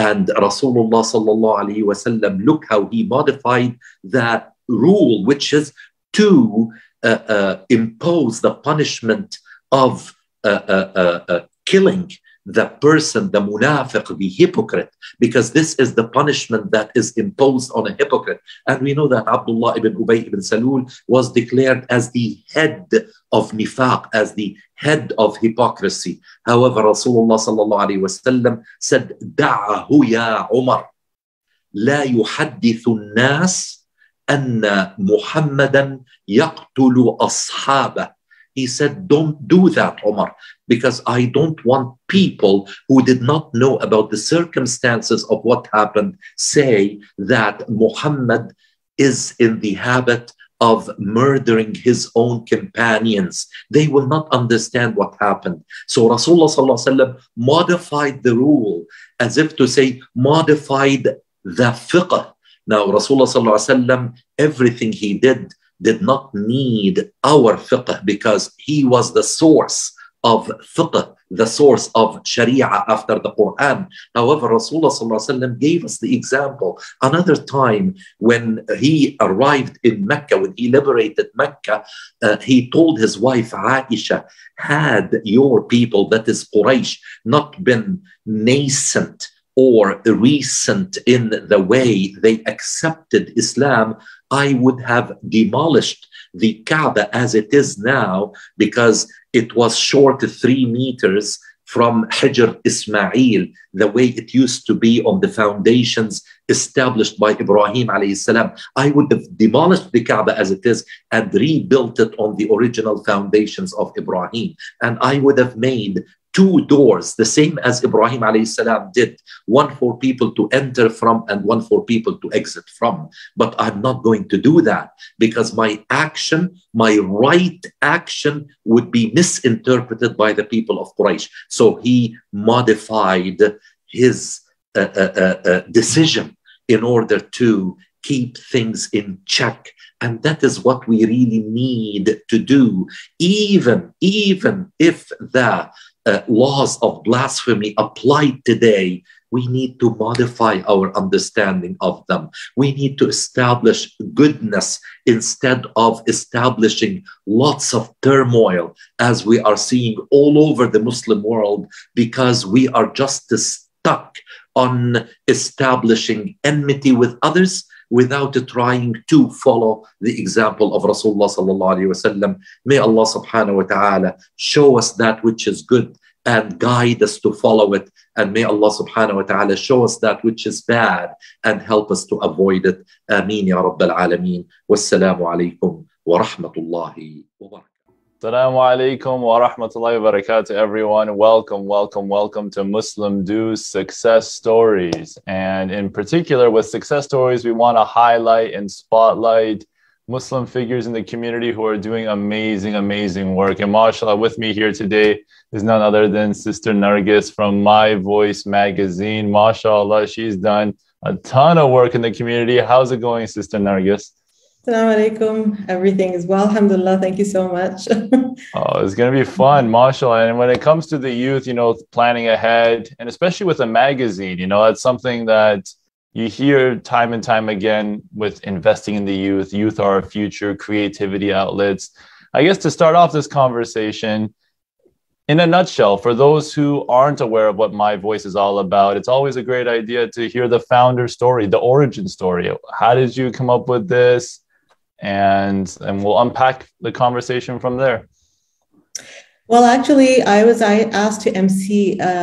And Rasulullah sallallahu alayhi wa sallam, look how he modified that rule, which is to uh, uh, impose the punishment of uh, uh, uh, killing the person, the munafiq, the hypocrite, because this is the punishment that is imposed on a hypocrite. And we know that Abdullah ibn Ubay ibn Salul was declared as the head of nifaq, as the head of hypocrisy. However, Rasulullah sallallahu alayhi wasallam said, "Da'ahu ya Umar, la yuhaddithu nas anna Muhammadan yaqtulu ashabah." He said, "Don't do that, Omar, because I don't want people who did not know about the circumstances of what happened say that Muhammad is in the habit of murdering his own companions. They will not understand what happened. So Rasulullah sallallahu alaihi wasallam modified the rule as if to say, modified the fiqh. Now Rasulullah sallallahu alaihi wasallam, everything he did did not need our fiqh because he was the source of fiqh, the source of sharia after the Quran. However, Rasulullah sallallahu alaihi wasallam gave us the example. Another time when he arrived in Mecca, when he liberated Mecca, uh, he told his wife Aisha, had your people, that is Quraysh, not been nascent or recent in the way they accepted Islam, I would have demolished the Kaaba as it is now, because it was short three meters from Hijr Ismail, the way it used to be on the foundations established by Ibrahim alayhi salam. I would have demolished the Kaaba as it is and rebuilt it on the original foundations of Ibrahim. And I would have made two doors, the same as Ibrahim alayhi salam did, one for people to enter from and one for people to exit from. But I'm not going to do that because my action, my right action, would be misinterpreted by the people of Quraysh. So he modified his uh, uh, uh, decision in order to keep things in check. And that is what we really need to do, even, even if the Uh, laws of blasphemy applied today, we need to modify our understanding of them. We need to establish goodness instead of establishing lots of turmoil as we are seeing all over the Muslim world, because we are just stuck on establishing enmity with others without trying to follow the example of Rasulullah sallallahu alayhi wa sallam. May Allah subhanahu wa ta'ala show us that which is good and guide us to follow it. And may Allah subhanahu wa ta'ala show us that which is bad and help us to avoid it. Ameen ya Rabbil Alameen. Wassalamu alaykum wa rahmatullahi wa barakatuh. Assalamu alaikum wa rahmatullahi wa barakatuh, everyone. Welcome, welcome, welcome to Muslim Do's Success Stories. And in particular, with Success Stories, we want to highlight and spotlight Muslim figures in the community who are doing amazing, amazing work. And mashallah, with me here today is none other than Sister Nargis from My Voice magazine. Mashallah, she's done a ton of work in the community. How's it going, Sister Nargis? Assalamu alaikum. Everything is well, alhamdulillah. Thank you so much. Oh, it's going to be fun, mashallah. And when it comes to the youth, you know, planning ahead, and especially with a magazine, you know, that's something that you hear time and time again with investing in the youth. Youth are our future, creativity outlets. I guess to start off this conversation, in a nutshell, for those who aren't aware of what My Voice is all about, it's always a great idea to hear the founder story, the origin story. How did you come up with this? And, and we'll unpack the conversation from there. Well, actually, I was I asked to emcee a,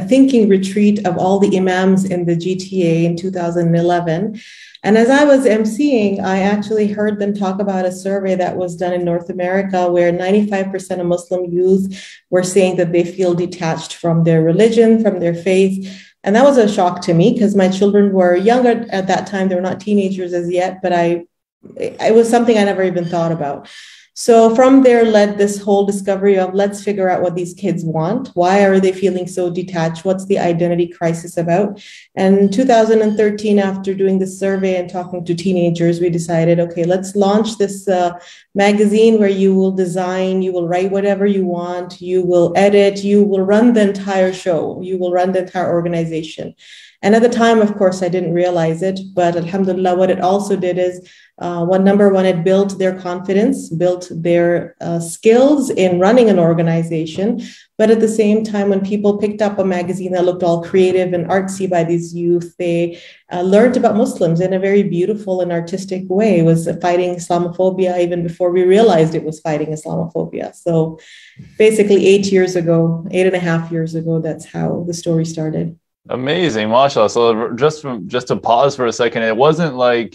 a thinking retreat of all the imams in the G T A in two thousand eleven. And as I was emceeing, I actually heard them talk about a survey that was done in North America where ninety-five percent of Muslim youth were saying that they feel detached from their religion, from their faith. And that was a shock to me because my children were younger at that time. They were not teenagers as yet, but I it was something I never even thought about. So from there led this whole discovery of let's figure out what these kids want. Why are they feeling so detached? What's the identity crisis about? And in two thousand thirteen, after doing this survey and talking to teenagers, we decided, okay, let's launch this uh, magazine where you will design, you will write whatever you want, you will edit, you will run the entire show, you will run the entire organization. And at the time, of course, I didn't realize it, but alhamdulillah, what it also did is Uh, one number one, it built their confidence, built their uh, skills in running an organization. But at the same time, when people picked up a magazine that looked all creative and artsy by these youth, they uh, learned about Muslims in a very beautiful and artistic way. It was fighting Islamophobia even before we realized it was fighting Islamophobia. So basically eight years ago, eight and a half years ago, that's how the story started. Amazing, mashallah. So just, from, just to pause for a second, it wasn't like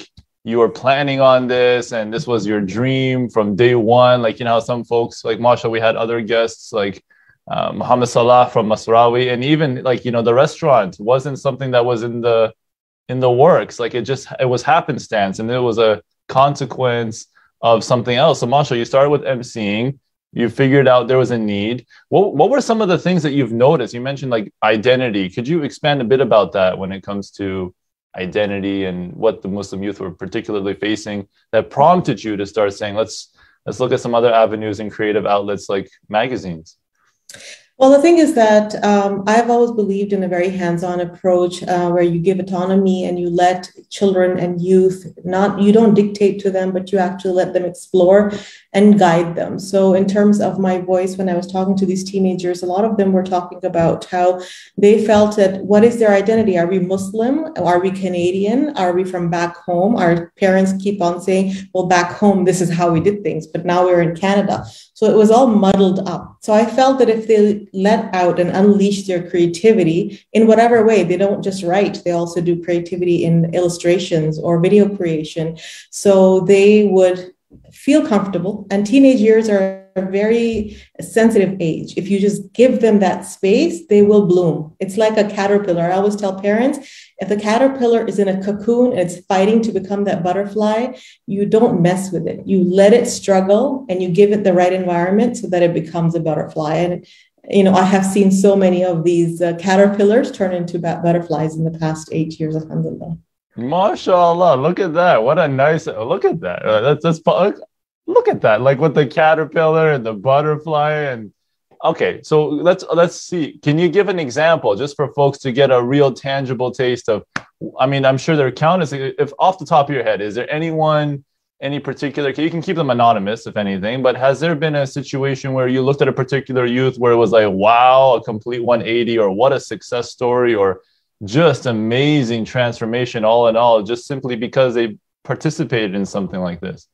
you were planning on this and this was your dream from day one. Like, you know, some folks like Masha, we had other guests like uh, Muhammad Salah from Masrawi, and even like, you know, the restaurant wasn't something that was in the in the works. Like it just, it was happenstance and it was a consequence of something else. So Masha, you started with emceeing. You figured out there was a need. What, what were some of the things that you've noticed? You mentioned like identity. Could you expand a bit about that when it comes to identity and what the Muslim youth were particularly facing that prompted you to start saying, let's, let's look at some other avenues and creative outlets like magazines? Well, the thing is that um, I've always believed in a very hands-on approach uh, where you give autonomy and you let children and youth not, you don't dictate to them, but you actually let them explore and guide them. So in terms of My Voice, when I was talking to these teenagers, a lot of them were talking about how they felt that what is their identity? Are we Muslim? Are we Canadian? Are we from back home? Our parents keep on saying, well, back home, this is how we did things, but now we're in Canada. So it was all muddled up. So I felt that if they let out and unleash their creativity in whatever way, they don't just write, they also do creativity in illustrations or video creation. So they would feel comfortable, and teenage years are a very sensitive age. If you just give them that space, they will bloom. It's like a caterpillar. I always tell parents, if the caterpillar is in a cocoon and it's fighting to become that butterfly, you don't mess with it. You let it struggle and you give it the right environment so that it becomes a butterfly. And, you know, I have seen so many of these uh, caterpillars turn into bat butterflies in the past eight years, alhamdulillah. Mashallah, look at that. What a nice, look at that. That's, that's, look at that. Like with the caterpillar and the butterfly. And okay, so let's, let's see. Can you give an example just for folks to get a real tangible taste of, I mean, I'm sure there are countless, if off the top of your head, is there anyone, any particular, you can keep them anonymous if anything, but has there been a situation where you looked at a particular youth where it was like, wow, a complete one eighty, or what a success story, or just amazing transformation all in all, just simply because they participated in something like this?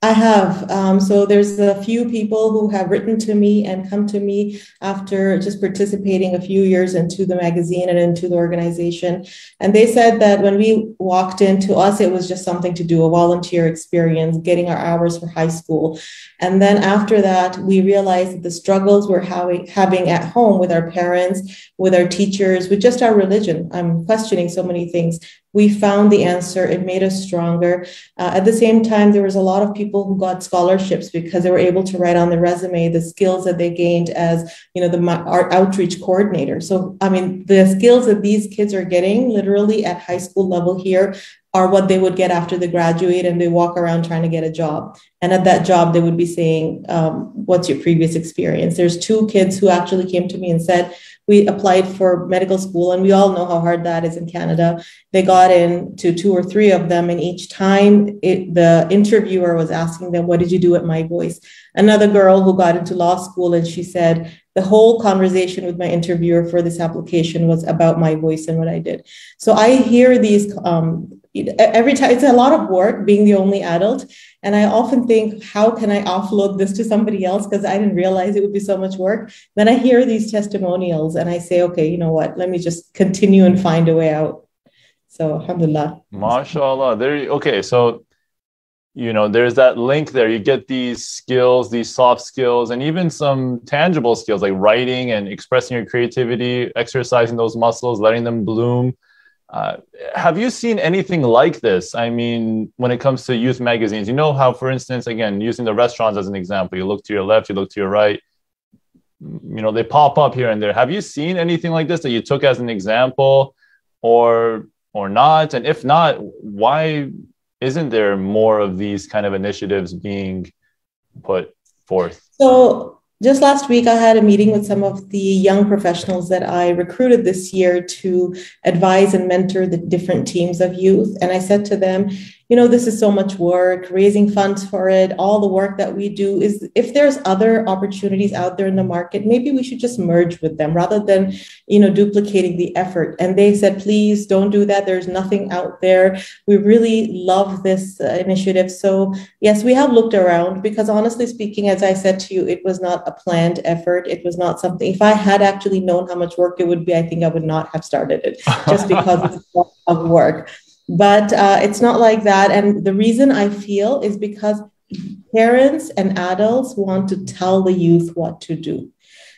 I have. Um, so there's a few people who have written to me and come to me after just participating a few years into the magazine and into the organization. And they said that when we walked in, to us, it was just something to do, a volunteer experience, getting our hours for high school. And then after that, we realized that the struggles we're having at home with our parents, with our teachers, with just our religion. I'm questioning so many things. We found the answer. It made us stronger. Uh, at the same time, there was a lot of people who got scholarships because they were able to write on the resume the skills that they gained as, you know, the our outreach coordinator. So, I mean, the skills that these kids are getting literally at high school level here are what they would get after they graduate and they walk around trying to get a job. And at that job, they would be saying, um, what's your previous experience? There's two kids who actually came to me and said, we applied for medical school, and we all know how hard that is in Canada. They got in to two or three of them, and each time it, the interviewer was asking them, what did you do at My Voice? Another girl who got into law school, and she said, the whole conversation with my interviewer for this application was about My Voice and what I did. So I hear these um, every time. It's a lot of work being the only adult. And I often think, how can I offload this to somebody else? Because I didn't realize it would be so much work. Then I hear these testimonials and I say, okay, you know what? Let me just continue and find a way out. So alhamdulillah. Mashallah. There you, okay, so you know, there's that link there. You get these skills, these soft skills, and even some tangible skills like writing and expressing your creativity, exercising those muscles, letting them bloom. Uh, have you seen anything like this? I mean, when it comes to youth magazines, you know how, for instance, again, using the restaurants as an example, you look to your left, you look to your right, you know, they pop up here and there. Have you seen anything like this that you took as an example or, or not? And if not, why isn't there more of these kind of initiatives being put forth? So just last week, I had a meeting with some of the young professionals that I recruited this year to advise and mentor the different teams of youth. And I said to them, you know, this is so much work, raising funds for it, all the work that we do is, if there's other opportunities out there in the market, maybe we should just merge with them rather than, you know, duplicating the effort. And they said, please don't do that. There's nothing out there. We really love this uh, initiative. So yes, we have looked around because honestly speaking, as I said to you, it was not a planned effort. It was not something, if I had actually known how much work it would be, I think I would not have started it just because of work. But uh, it's not like that. And the reason I feel is because parents and adults want to tell the youth what to do.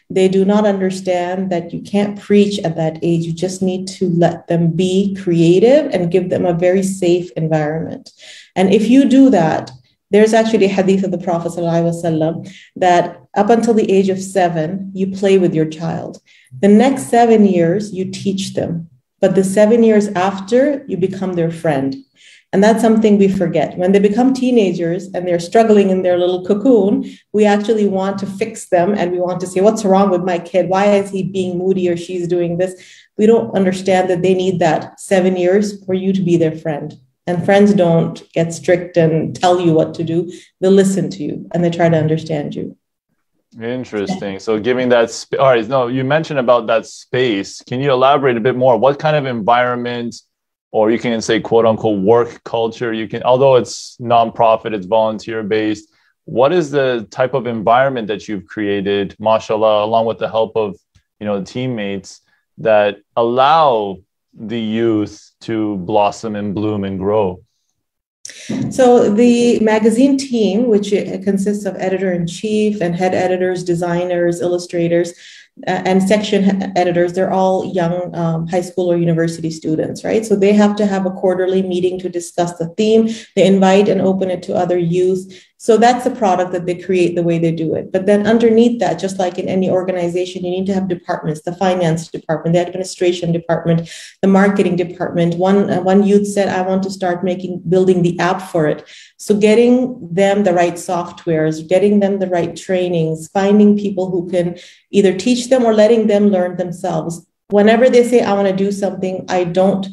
They do not understand that you can't preach at that age. You just need to let them be creative and give them a very safe environment. And if you do that, There's actually a hadith of the Prophet ﷺ that up until the age of seven, you play with your child. The next seven years, you teach them. But the seven years after, you become their friend. And that's something we forget. When they become teenagers and they're struggling in their little cocoon, we actually want to fix them and we want to say, what's wrong with my kid? Why is he being moody or she's doing this? We don't understand that they need that seven years for you to be their friend. And friends don't get strict and tell you what to do. They listen to you and they try to understand you. Interesting. So giving that sp- all right, no, you mentioned about that space. Can you elaborate a bit more? What kind of environment, or you can say quote unquote work culture, you can, although it's nonprofit, it's volunteer based, what is the type of environment that you've created, mashallah, along with the help of, you know, teammates that allow the youth to blossom and bloom and grow? So the magazine team, which consists of editor-in-chief and head editors, designers, illustrators, uh, and section editors, they're all young um, high school or university students, right? So they have to have a quarterly meeting to discuss the theme. They invite and open it to other youth. So that's the product that they create, the way they do it. But then underneath that, just like in any organization, you need to have departments, the finance department, the administration department, the marketing department. One, uh, one youth said, I want to start making, building the app for it. So getting them the right softwares, getting them the right trainings, finding people who can either teach them or letting them learn themselves. Whenever they say, I want to do something, I don't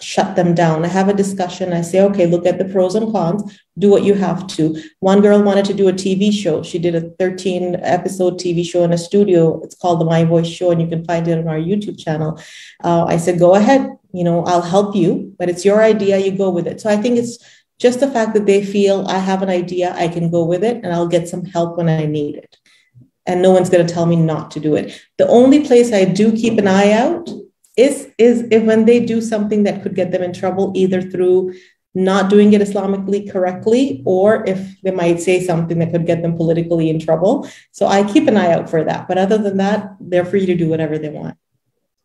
shut them down. I have a discussion. I say, okay, look at the pros and cons, do what you have to. One girl wanted to do a T V show. She did a thirteen episode T V show in a studio. It's called the My Voice show, and you can find it on our YouTube channel. Uh, I said, go ahead, you know, I'll help you, but it's your idea. You go with it. So I think it's just the fact that they feel I have an idea, I can go with it, and I'll get some help when I need it. And no one's going to tell me not to do it. The only place I do keep an eye out is, is if when they do something that could get them in trouble, either through not doing it Islamically correctly, or if they might say something that could get them politically in trouble. So I keep an eye out for that. But other than that, they're free to do whatever they want.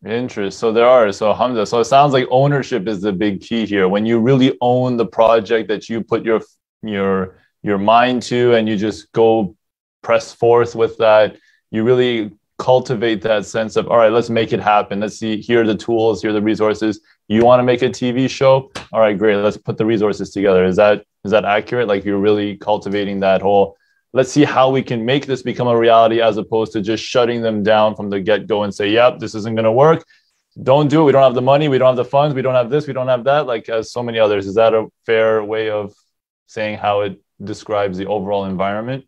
Interest. So there are. So Hamza, so it sounds like ownership is the big key here. When you really own the project that you put your your your mind to, and you just go press forth with that, you really cultivate that sense of, all right, let's make it happen. Let's see, here are the tools, here are the resources. You want to make a T V show? All right, great. Let's put the resources together. Is that is that accurate? Like you're really cultivating that whole, let's see how we can make this become a reality, as opposed to just shutting them down from the get-go and say, yep, this isn't going to work. Don't do it. We don't have the money. We don't have the funds. We don't have this. We don't have that. Like as so many others. Is that a fair way of saying how it describes the overall environment?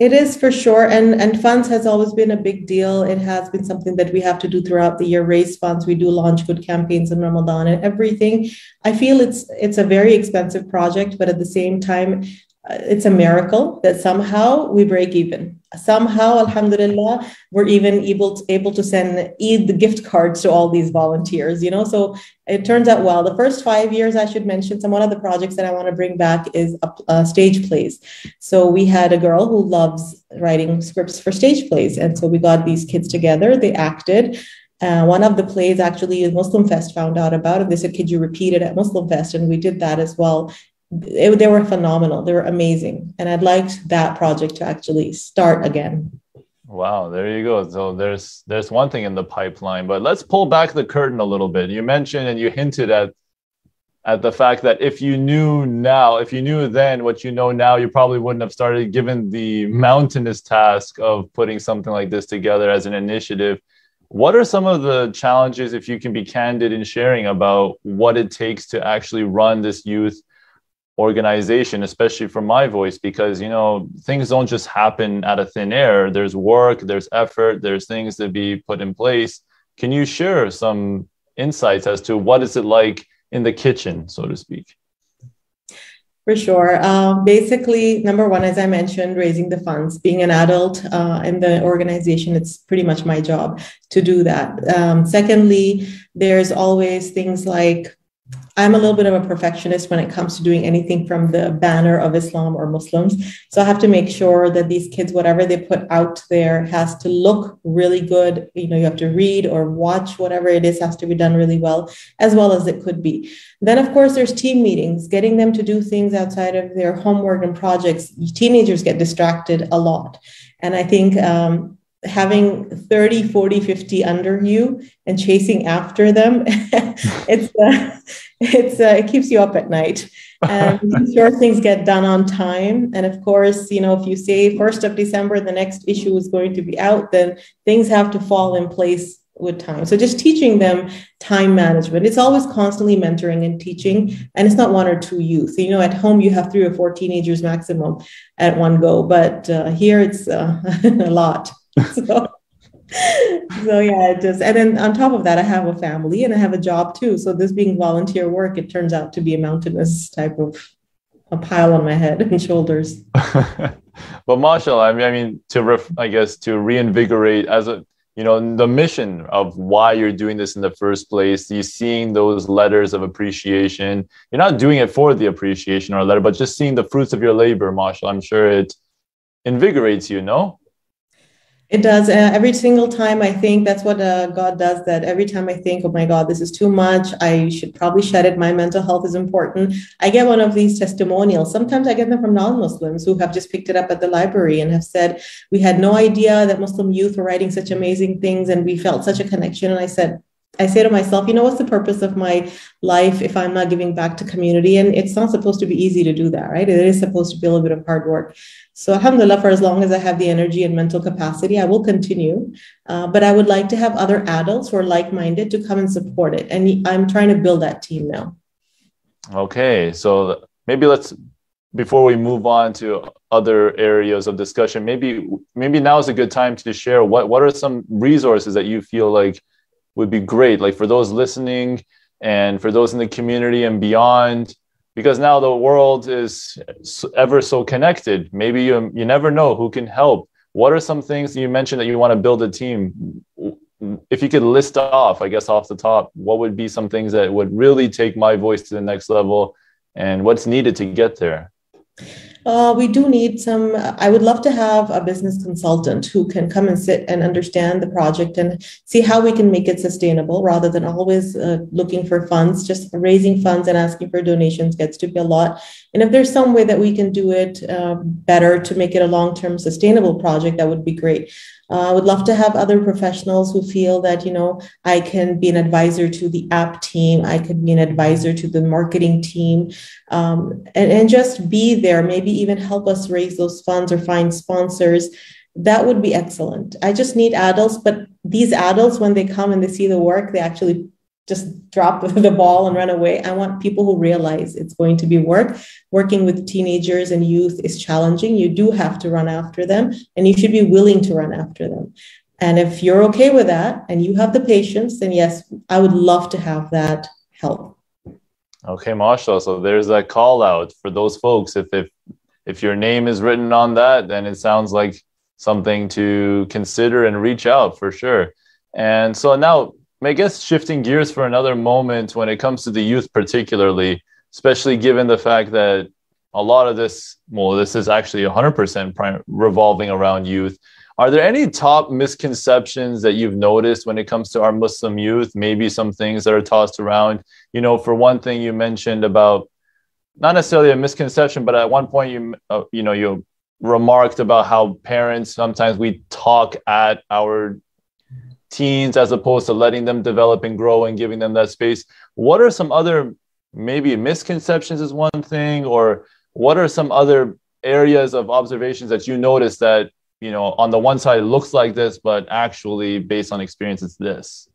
It is for sure. And, and funds has always been a big deal. It has been something that we have to do throughout the year, raise funds. We do launch good campaigns in Ramadan and everything. I feel it's it's a very expensive project, but at the same time, it's a miracle that somehow we break even. Somehow, alhamdulillah, we're even able to, able to send Eid the gift cards to all these volunteers, you know, so it turns out well. The first five years, I should mention, some one of the projects that I want to bring back is a, a stage plays. So we had a girl who loves writing scripts for stage plays. And so we got these kids together, they acted. Uh, one of the plays actually Muslim Fest found out about it. They said, could you repeat it at Muslim Fest? And we did that as well. It, they were phenomenal. They were amazing. And I'd like that project to actually start again. Wow, there you go. So there's there's one thing in the pipeline, but let's pull back the curtain a little bit. You mentioned and you hinted at at the fact that if you knew now, if you knew then what you know now, you probably wouldn't have started, given the mountainous task of putting something like this together as an initiative. What are some of the challenges, if you can be candid in sharing, about what it takes to actually run this youth organization, especially for My Voice? Because, you know, things don't just happen out of thin air. There's work, there's effort, there's things to be put in place. Can you share some insights as to what is it like in the kitchen, so to speak? For sure. Um, basically, number one, as I mentioned, raising the funds. Being an adult uh, in the organization, it's pretty much my job to do that. Um, secondly, there's always things like I'm a little bit of a perfectionist when it comes to doing anything from the banner of Islam or Muslims. So I have to make sure that these kids, whatever they put out there has to look really good. You know, you have to read or watch, whatever it is has to be done really well, as well as it could be. Then, of course, there's team meetings, getting them to do things outside of their homework and projects. Teenagers get distracted a lot. And I think um, having thirty, forty, fifty under you and chasing after them, it's uh, it's uh, it keeps you up at night. And sure things get done on time. And of course, you know, if you say first of December, the next issue is going to be out, then things have to fall in place with time. So just teaching them time management. It's always constantly mentoring and teaching. And it's not one or two youth. So, you know, at home, you have three or four teenagers maximum at one go. But uh, here it's uh, a lot. so, so yeah, it just, and then on top of that, I have a family and I have a job too. So this being volunteer work, it turns out to be a mountainous type of a pile on my head and shoulders. But Marshall, I mean, I mean, to ref, I guess to reinvigorate as a, you know, the mission of why you're doing this in the first place. You're seeing those letters of appreciation. You're not doing it for the appreciation or letter, but just seeing the fruits of your labor, Marshall. I'm sure it invigorates you, no? It does. Uh, every single time I think that's what uh, God does, that every time I think, oh, my God, this is too much. I should probably shed it. My mental health is important. I get one of these testimonials. Sometimes I get them from non-Muslims who have just picked it up at the library and have said, we had no idea that Muslim youth were writing such amazing things. And we felt such a connection. And I said, I say to myself, you know, what's the purpose of my life if I'm not giving back to community? And it's not supposed to be easy to do that, right? It is supposed to be a little bit of hard work. So alhamdulillah, for as long as I have the energy and mental capacity, I will continue. Uh, but I would like to have other adults who are like-minded to come and support it. And I'm trying to build that team now. Okay. So maybe let's, before we move on to other areas of discussion, maybe, maybe now is a good time to share what, what are some resources that you feel like would be great, like for those listening and for those in the community and beyond, because now the world is ever so connected. Maybe you, you never know who can help. What are some things you mentioned that you want to build a team? If you could list off, I guess, off the top, what would be some things that would really take My Voice to the next level and what's needed to get there? Uh, we do need some, I would love to have a business consultant who can come and sit and understand the project and see how we can make it sustainable rather than always uh, looking for funds. Just raising funds and asking for donations gets to be a lot. And if there's some way that we can do it uh, better to make it a long-term sustainable project, that would be great. Uh, I would love to have other professionals who feel that, you know, I can be an advisor to the app team. I could be an advisor to the marketing team um, and, and just be there, maybe even help us raise those funds or find sponsors. That would be excellent. I just need adults, but these adults, when they come and they see the work, they actually just drop the ball and run away. I want people who realize it's going to be work. Working with teenagers and youth is challenging. You do have to run after them and you should be willing to run after them. And if you're okay with that and you have the patience, then yes, I would love to have that help. Okay, Marshall. So there's a call out for those folks. If, if, if your name is written on that, then it sounds like something to consider and reach out for sure. And so now, I guess shifting gears for another moment when it comes to the youth particularly, especially given the fact that a lot of this, well, this is actually one hundred percent revolving around youth. Are there any top misconceptions that you've noticed when it comes to our Muslim youth? Maybe some things that are tossed around. You know, for one thing you mentioned about, not necessarily a misconception, but at one point you, uh, you know, you remarked about how parents, sometimes we talk at our teens as opposed to letting them develop and grow and giving them that space. What are some other, maybe misconceptions is one thing, or what are some other areas of observations that you notice that, you know, on the one side it looks like this, but actually based on experience it's this?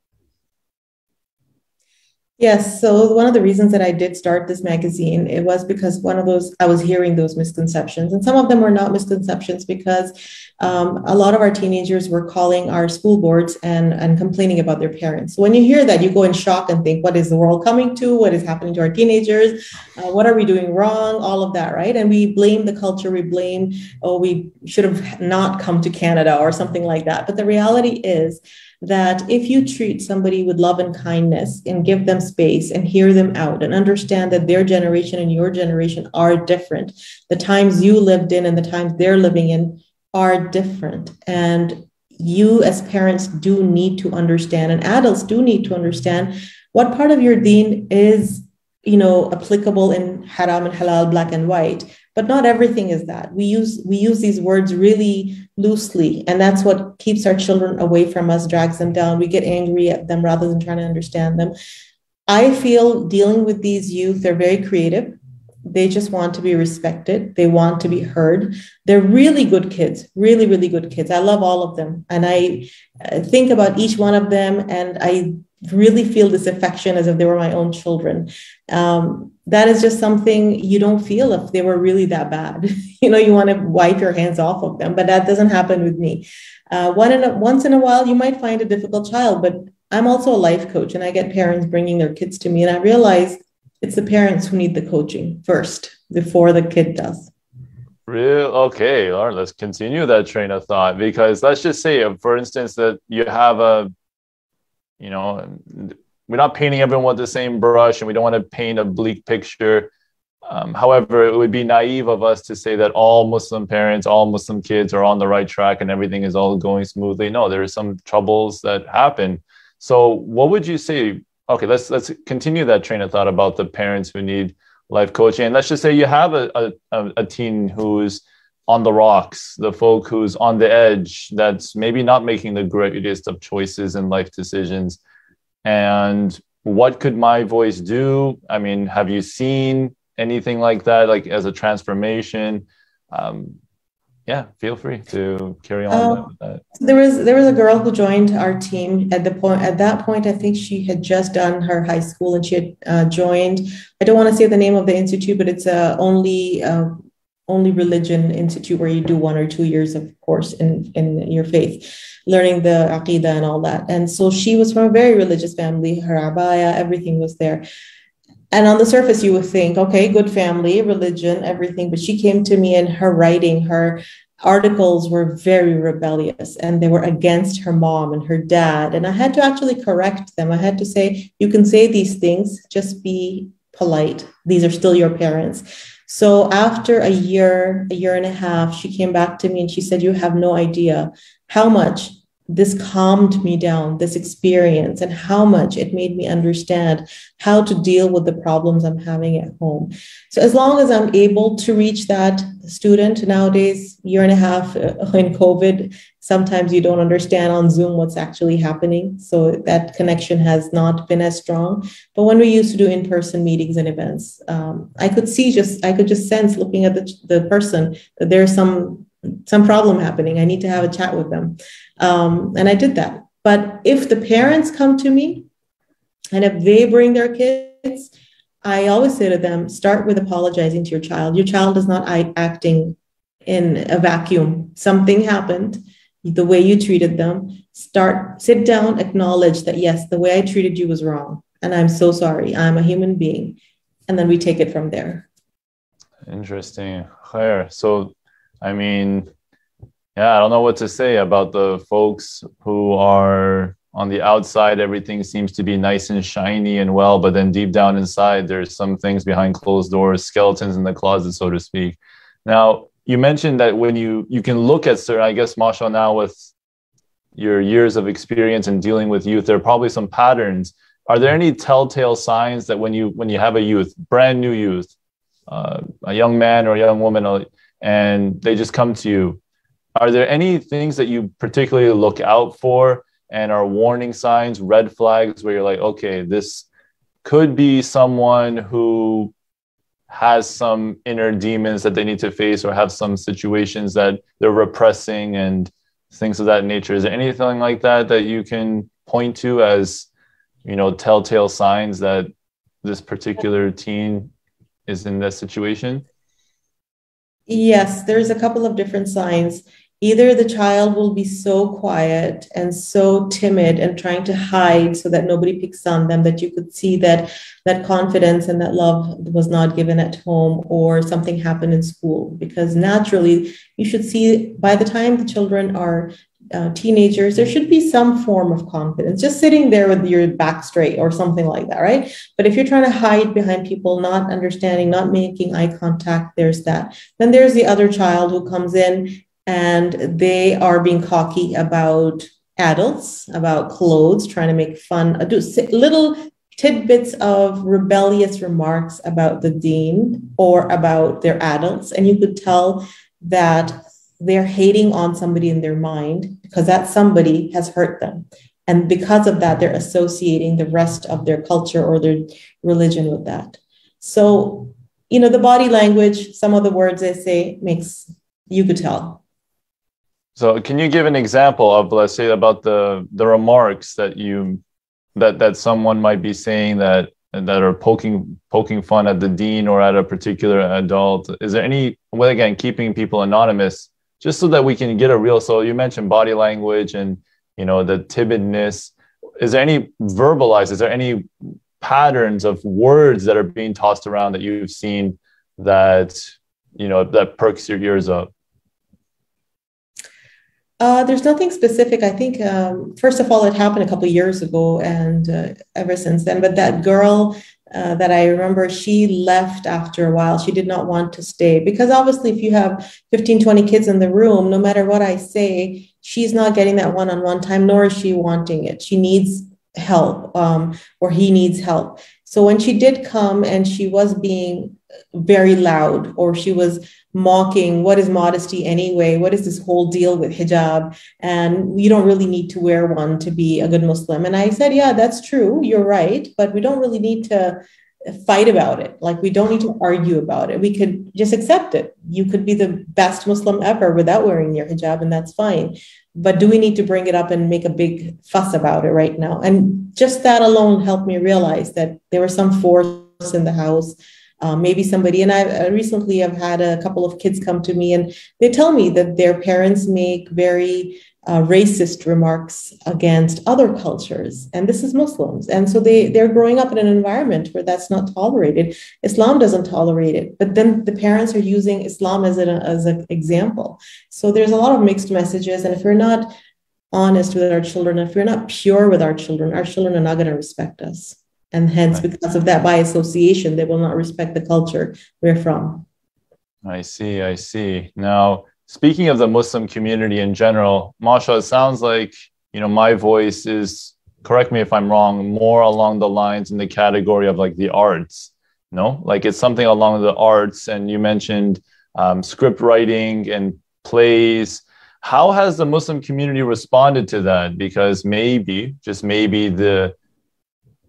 Yes. So one of the reasons that I did start this magazine, it was because one of those, I was hearing those misconceptions, and some of them were not misconceptions because um, a lot of our teenagers were calling our school boards and, and complaining about their parents. So when you hear that, you go in shock and think, what is the world coming to? What is happening to our teenagers? Uh, what are we doing wrong? All of that, right? And we blame the culture. We blame, oh, we should have not come to Canada or something like that. But the reality is that if you treat somebody with love and kindness and give them space and hear them out and understand that their generation and your generation are different, the times you lived in and the times they're living in are different. And you as parents do need to understand, and adults do need to understand, what part of your deen is, you know, applicable in haram and halal, black and white. But not everything is that. We use we use these words really loosely, and that's what keeps our children away from us, drags them down. We get angry at them rather than trying to understand them. I feel dealing with these youth, they're very creative. They just want to be respected. They want to be heard. They're really good kids, really, really good kids. I love all of them. And I think about each one of them, and I really feel this affection as if they were my own children. Um, that is just something you don't feel if they were really that bad. You know, you want to wipe your hands off of them, but that doesn't happen with me. Uh, one in a, once in a while, you might find a difficult child, but I'm also a life coach, and I get parents bringing their kids to me, and I realize it's the parents who need the coaching first before the kid does. Real okay, all right, let's continue that train of thought, because let's just say, for instance, that you have a, you know, we're not painting everyone with the same brush, and we don't want to paint a bleak picture. Um, however, it would be naive of us to say that all Muslim parents, all Muslim kids are on the right track and everything is all going smoothly. No, there are some troubles that happen. So what would you say? Okay, let's let's continue that train of thought about the parents who need life coaching. And let's just say you have a, a, a teen who's on the rocks, the folk who's on the edge, that's maybe not making the greatest of choices and life decisions. And what could My Voice do? I mean, have you seen anything like that, like as a transformation? Um, yeah, feel free to carry on um, with that. There was there was a girl who joined our team at the point. At that point, I think she had just done her high school, and she had uh, joined. I don't want to say the name of the institute, but it's a uh, only. Uh, only religion institute where you do one or two years of course in, in your faith, learning the aqidah and all that. And so she was from a very religious family, her abaya, everything was there. And on the surface, you would think, okay, good family, religion, everything. But she came to me, and her writing, her articles were very rebellious, and they were against her mom and her dad. And I had to actually correct them. I had to say, you can say these things, just be polite. These are still your parents. So after a year, a year and a half, she came back to me and she said, you have no idea how much this calmed me down, this experience, and how much it made me understand how to deal with the problems I'm having at home. So as long as I'm able to reach that student nowadays, year and a half in COVID, sometimes you don't understand on Zoom what's actually happening. So that connection has not been as strong. But when we used to do in-person meetings and events, um, I could see just, I could just sense looking at the, the person that there's some, some problem happening. I need to have a chat with them. Um, and I did that. But if the parents come to me and if they bring their kids, I always say to them, start with apologizing to your child. Your child is not acting in a vacuum. Something happened. The way you treated them, start, sit down, acknowledge that, yes, the way I treated you was wrong. And I'm so sorry. I'm a human being. And then we take it from there. Interesting. So, I mean, yeah, I don't know what to say about the folks who are on the outside. Everything seems to be nice and shiny and well, but then deep down inside, there's some things behind closed doors, skeletons in the closet, so to speak. Now, you mentioned that when you, you can look at certain, I guess, Masha, now with your years of experience in dealing with youth, there are probably some patterns. Are there any telltale signs that when you, when you have a youth, brand new youth, uh, a young man or a young woman, and they just come to you, are there any things that you particularly look out for and are warning signs, red flags, where you're like, okay, this could be someone who has some inner demons that they need to face, or have some situations that they're repressing and things of that nature? Is there anything like that that you can point to as, you know, telltale signs that this particular teen is in this situation? Yes, there's a couple of different signs. Either the child will be so quiet and so timid and trying to hide so that nobody picks on them, that you could see that that confidence and that love was not given at home, or something happened in school. Because naturally, you should see by the time the children are uh, teenagers, there should be some form of confidence, just sitting there with your back straight or something like that, right? But if you're trying to hide behind people, not understanding, not making eye contact, there's that. Then there's the other child who comes in and they are being cocky about adults, about clothes, trying to make fun, do little tidbits of rebellious remarks about the deen or about their adults. And you could tell that they're hating on somebody in their mind because that somebody has hurt them. And because of that, they're associating the rest of their culture or their religion with that. So, you know, the body language, some of the words they say makes, you could tell. So can you give an example of, let's say, about the, the remarks that you that that someone might be saying that that are poking poking fun at the dean or at a particular adult? Is there any, well, again, keeping people anonymous, just so that we can get a real, so you mentioned body language and, you know, the timidness. Is there any verbalized, is there any patterns of words that are being tossed around that you've seen that, you know, that perks your ears up? Uh, there's nothing specific. I think, um, first of all, it happened a couple of years ago and uh, ever since then. But that girl uh, that I remember, she left after a while. She did not want to stay because obviously if you have fifteen, twenty kids in the room, no matter what I say, she's not getting that one-on-one time, nor is she wanting it. She needs help um, or he needs help. So when she did come and she was being very loud, or she was mocking, what is modesty anyway? What is this whole deal with hijab? And you don't really need to wear one to be a good Muslim. And I said, yeah, that's true. You're right. But we don't really need to fight about it. Like, we don't need to argue about it. We could just accept it. You could be the best Muslim ever without wearing your hijab, and that's fine. But do we need to bring it up and make a big fuss about it right now? And just that alone helped me realize that there was some force in the house. Uh, maybe somebody, and I recently have had a couple of kids come to me and they tell me that their parents make very uh, racist remarks against other cultures. And this is Muslims. And so they, they're growing up in an environment where that's not tolerated. Islam doesn't tolerate it. But then the parents are using Islam as an, as an example. So there's a lot of mixed messages. And if we're not honest with our children, if we're not pure with our children, our children are not going to respect us. And hence, because of that, by association, they will not respect the culture we're from. I see, I see. Now, speaking of the Muslim community in general, Masha, it sounds like, you know, My Voice is, correct me if I'm wrong, more along the lines in the category of like the arts, no? Like it's something along the arts, and you mentioned um, script writing and plays. How has the Muslim community responded to that? Because maybe, just maybe the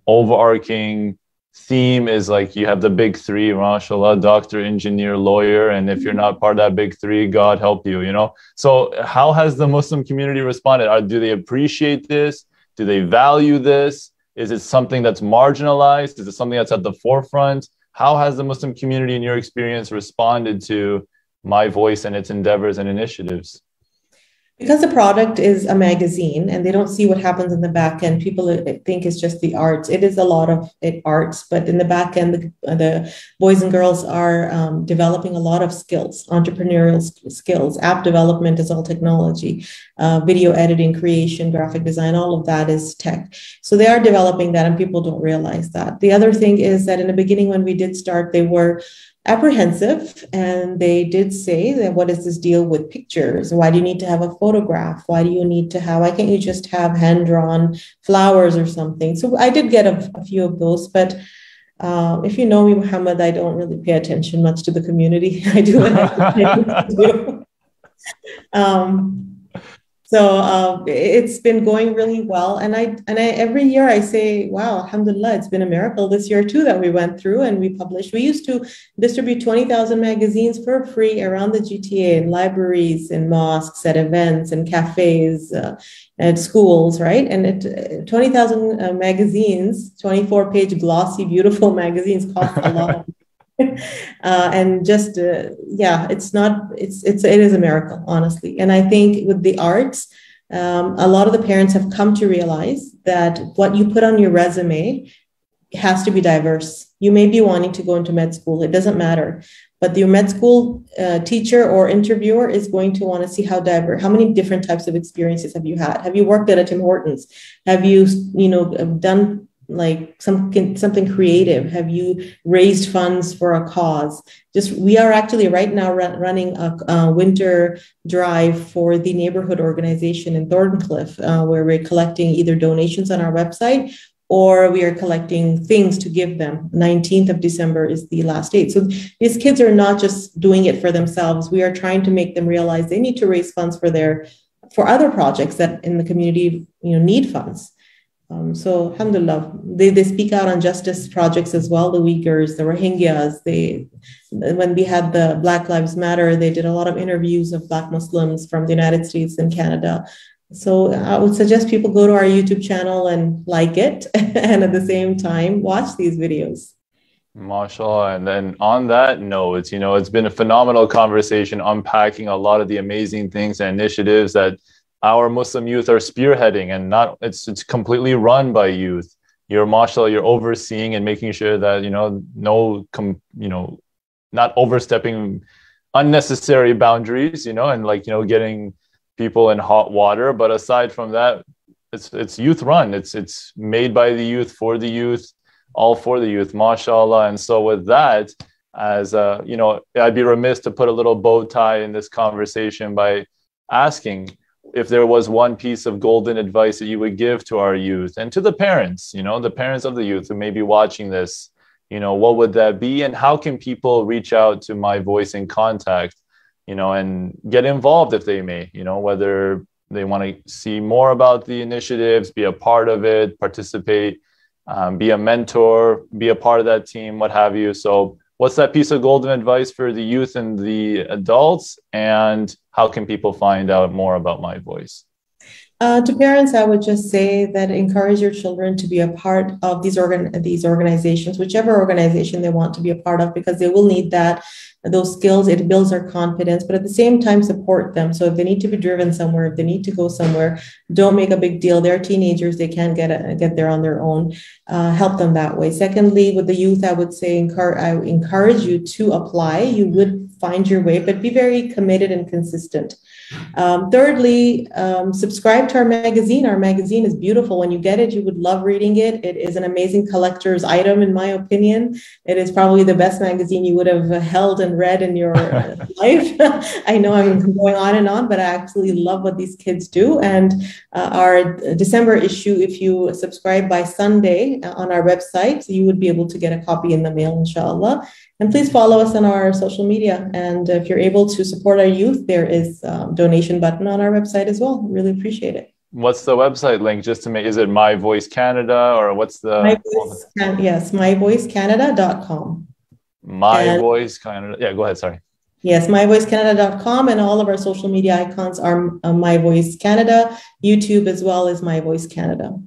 overarching theme is like you have the big three, mashallah, doctor, engineer, lawyer, and if you're not part of that big three, God help you, you know? So how has the Muslim community responded? Are, do they appreciate this? Do they value this? Is it something that's marginalized? Is it something that's at the forefront? How has the Muslim community, in your experience, responded to My Voice and its endeavors and initiatives? Because the product is a magazine and they don't see what happens in the back end, people think it's just the arts. It is a lot of it arts, but in the back end, the, the boys and girls are um, developing a lot of skills, entrepreneurial skills. App development is all technology, uh, video editing, creation, graphic design, all of that is tech. So they are developing that and people don't realize that. The other thing is that in the beginning when we did start, they were apprehensive. And they did say that, what is this deal with pictures? Why do you need to have a photograph? Why do you need to have, why can't you just have hand-drawn flowers or something? So I did get a, a few of those, but uh, if you know me, Muhammad, I don't really pay attention much to the community. I do what I have to do. Um, So uh, it's been going really well. And I and I every year I say, wow, alhamdulillah, it's been a miracle this year too that we went through and we published. We used to distribute twenty thousand magazines for free around the G T A in libraries, in mosques, at events, in cafes, uh, at schools, right? And it, twenty thousand uh, magazines, twenty-four page glossy, beautiful magazines cost a lot. Uh, and just, uh, yeah, it's not, it's, it's, it is a miracle, honestly. And I think with the arts, um, a lot of the parents have come to realize that what you put on your resume has to be diverse. You may be wanting to go into med school, it doesn't matter. But your med school uh, teacher or interviewer is going to want to see how diverse, how many different types of experiences have you had? Have you worked at a Tim Hortons? Have you, you know, done like some, something creative? Have you raised funds for a cause? Just, we are actually right now running a, a winter drive for the neighborhood organization in Thorncliffe, uh, where we're collecting either donations on our website or we are collecting things to give them. nineteenth of December is the last date. So these kids are not just doing it for themselves. We are trying to make them realize they need to raise funds for their, for other projects that in the community, you know, need funds. Um, so alhamdulillah, they, they speak out on justice projects as well. The Uyghurs, the Rohingyas, they, when we had the Black Lives Matter, they did a lot of interviews of Black Muslims from the United States and Canada. So I would suggest people go to our YouTube channel and like it, and at the same time, watch these videos. MashaAllah. And then on that note, you know, it's been a phenomenal conversation unpacking a lot of the amazing things and initiatives that our Muslim youth are spearheading, and not it's it's completely run by youth. You're MashaAllah, you're overseeing and making sure that, you know, no, com, you know, not overstepping unnecessary boundaries, you know, and like, you know, getting people in hot water. But aside from that, it's it's youth run. It's it's made by the youth, for the youth, all for the youth, mashallah. And so with that, as uh, you know, I'd be remiss to put a little bow tie in this conversation by asking if there was one piece of golden advice that you would give to our youth and to the parents, you know, the parents of the youth who may be watching this, you know, what would that be? And how can people reach out to My Voice in contact, you know, and get involved if they may, you know, whether they want to see more about the initiatives, be a part of it, participate, um, be a mentor, be a part of that team, what have you. So what's that piece of golden advice for the youth and the adults? And how can people find out more about My Voice? Uh, to parents, I would just say that encourage your children to be a part of these organ these organizations, whichever organization they want to be a part of, because they will need that, those skills. It builds their confidence, but at the same time, support them. So if they need to be driven somewhere, if they need to go somewhere, don't make a big deal. They're teenagers. They can't get a, get there on their own. Uh, help them that way. Secondly, with the youth, I would say, encourage, I encourage you to apply. You would find your way, but be very committed and consistent. Um, thirdly, um, subscribe to our magazine. Our magazine is beautiful. When you get it, you would love reading it. It is an amazing collector's item, in my opinion. It is probably the best magazine you would have held and read in your life. I know I'm going on and on, but I actually love what these kids do. And uh, our December issue, if you subscribe by Sunday on our website, you would be able to get a copy in the mail, inshallah. And please follow us on our social media. And if you're able to support our youth, there is a donation button on our website as well. Really appreciate it. What's the website link? Just to make, is it My Voice Canada or what's the? My Voice, oh, yes, my voice canada dot com. My and, Voice Canada. Yeah, go ahead. Sorry. Yes, my voice canada dot com, and all of our social media icons are My Voice Canada. YouTube as well as My Voice Canada.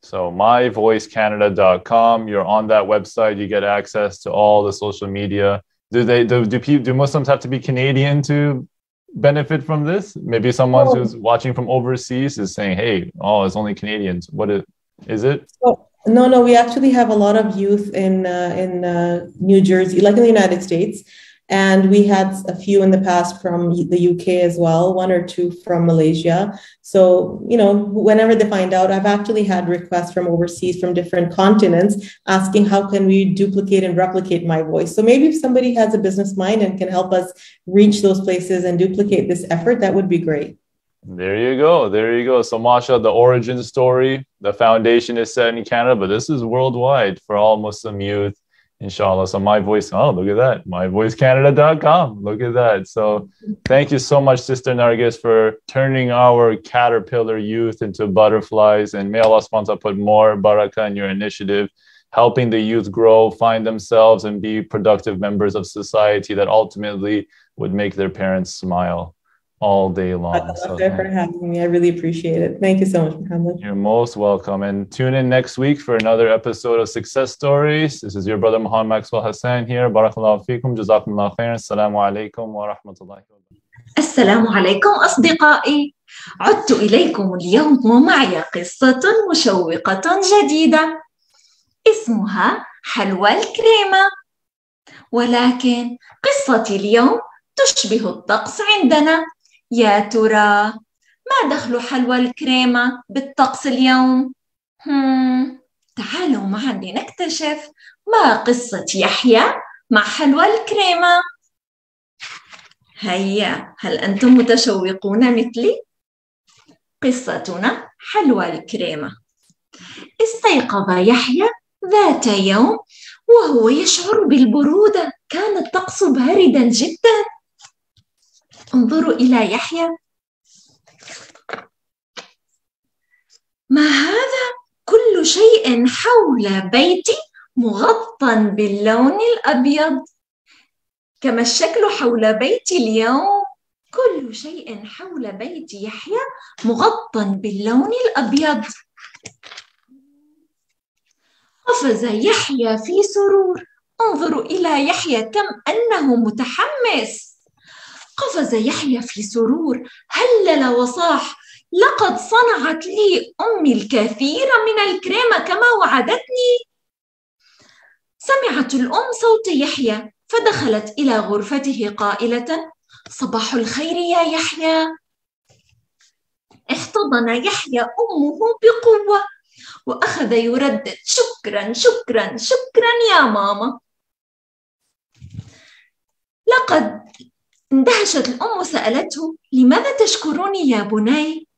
So my voice canada dot com, you're on that website, you get access to all the social media. Do they do do, people, do Muslims have to be Canadian to benefit from this? Maybe someone oh. who's watching from overseas is saying, "Hey, oh, it's only Canadians." What is, is it? Oh. No, no, we actually have a lot of youth in uh, in uh, New Jersey, like in the United States. And we had a few in the past from the U K as well, one or two from Malaysia. So, you know, whenever they find out, I've actually had requests from overseas, from different continents, asking how can we duplicate and replicate My Voice. So maybe if somebody has a business mind and can help us reach those places and duplicate this effort, that would be great. There you go. There you go. So Masha, the origin story, the foundation is set in Canada, but this is worldwide for all Muslim youth. Inshallah. So My Voice, oh, look at that. my voice canada dot com. Look at that. So thank you so much, Sister Nargis, for turning our caterpillar youth into butterflies. And may Allah subhanahu put more barakah in your initiative, helping the youth grow, find themselves, and be productive members of society that ultimately would make their parents smile all day long. I love so, you for having me. I really appreciate it. Thank you so much, Muhammad. You're most welcome. And tune in next week for another episode of Success Stories. This is your brother, Muhammad Maxwell Hassan here. Barakallahu feekum. Jazakumullah khairan. Assalamu alaikum wa rahmatullahi wa barakatuh. Assalamu alaikum, أصدقائي. عدت إليكم اليوم ومعي قصة مشوقة جديدة. اسمها حلوى الكريمة. ولكن قصتي اليوم تشبه الطقس عندنا، يا ترى ما دخل حلوى الكريمة بالطقس اليوم؟ هم. تعالوا معي نكتشف ما قصة يحيى مع حلوى الكريمة. هيا، هل أنتم متشوقون مثلي؟ قصتنا حلوى الكريمة. استيقظ يحيى ذات يوم وهو يشعر بالبرودة، كان الطقس باردا جدا. انظروا إلى يحيى، ما هذا؟ كل شيء حول بيتي مغطى باللون الأبيض. كما الشكل حول بيتي اليوم، كل شيء حول بيت يحيى مغطى باللون الأبيض. قفز يحيى في سرور، انظروا إلى يحيى كم أنه متحمس. قفز يحيى في سرور، هلل وصاح، لقد صنعت لي أمي الكثير من الكريمة كما وعدتني. سمعت الأم صوت يحيى فدخلت إلى غرفته قائلة: صباح الخير يا يحيى. احتضن يحيى أمه بقوة وأخذ يردد: شكرا شكرا شكرا يا ماما. لقد اندهشت الأم وسألته: لماذا تشكرني يا بني؟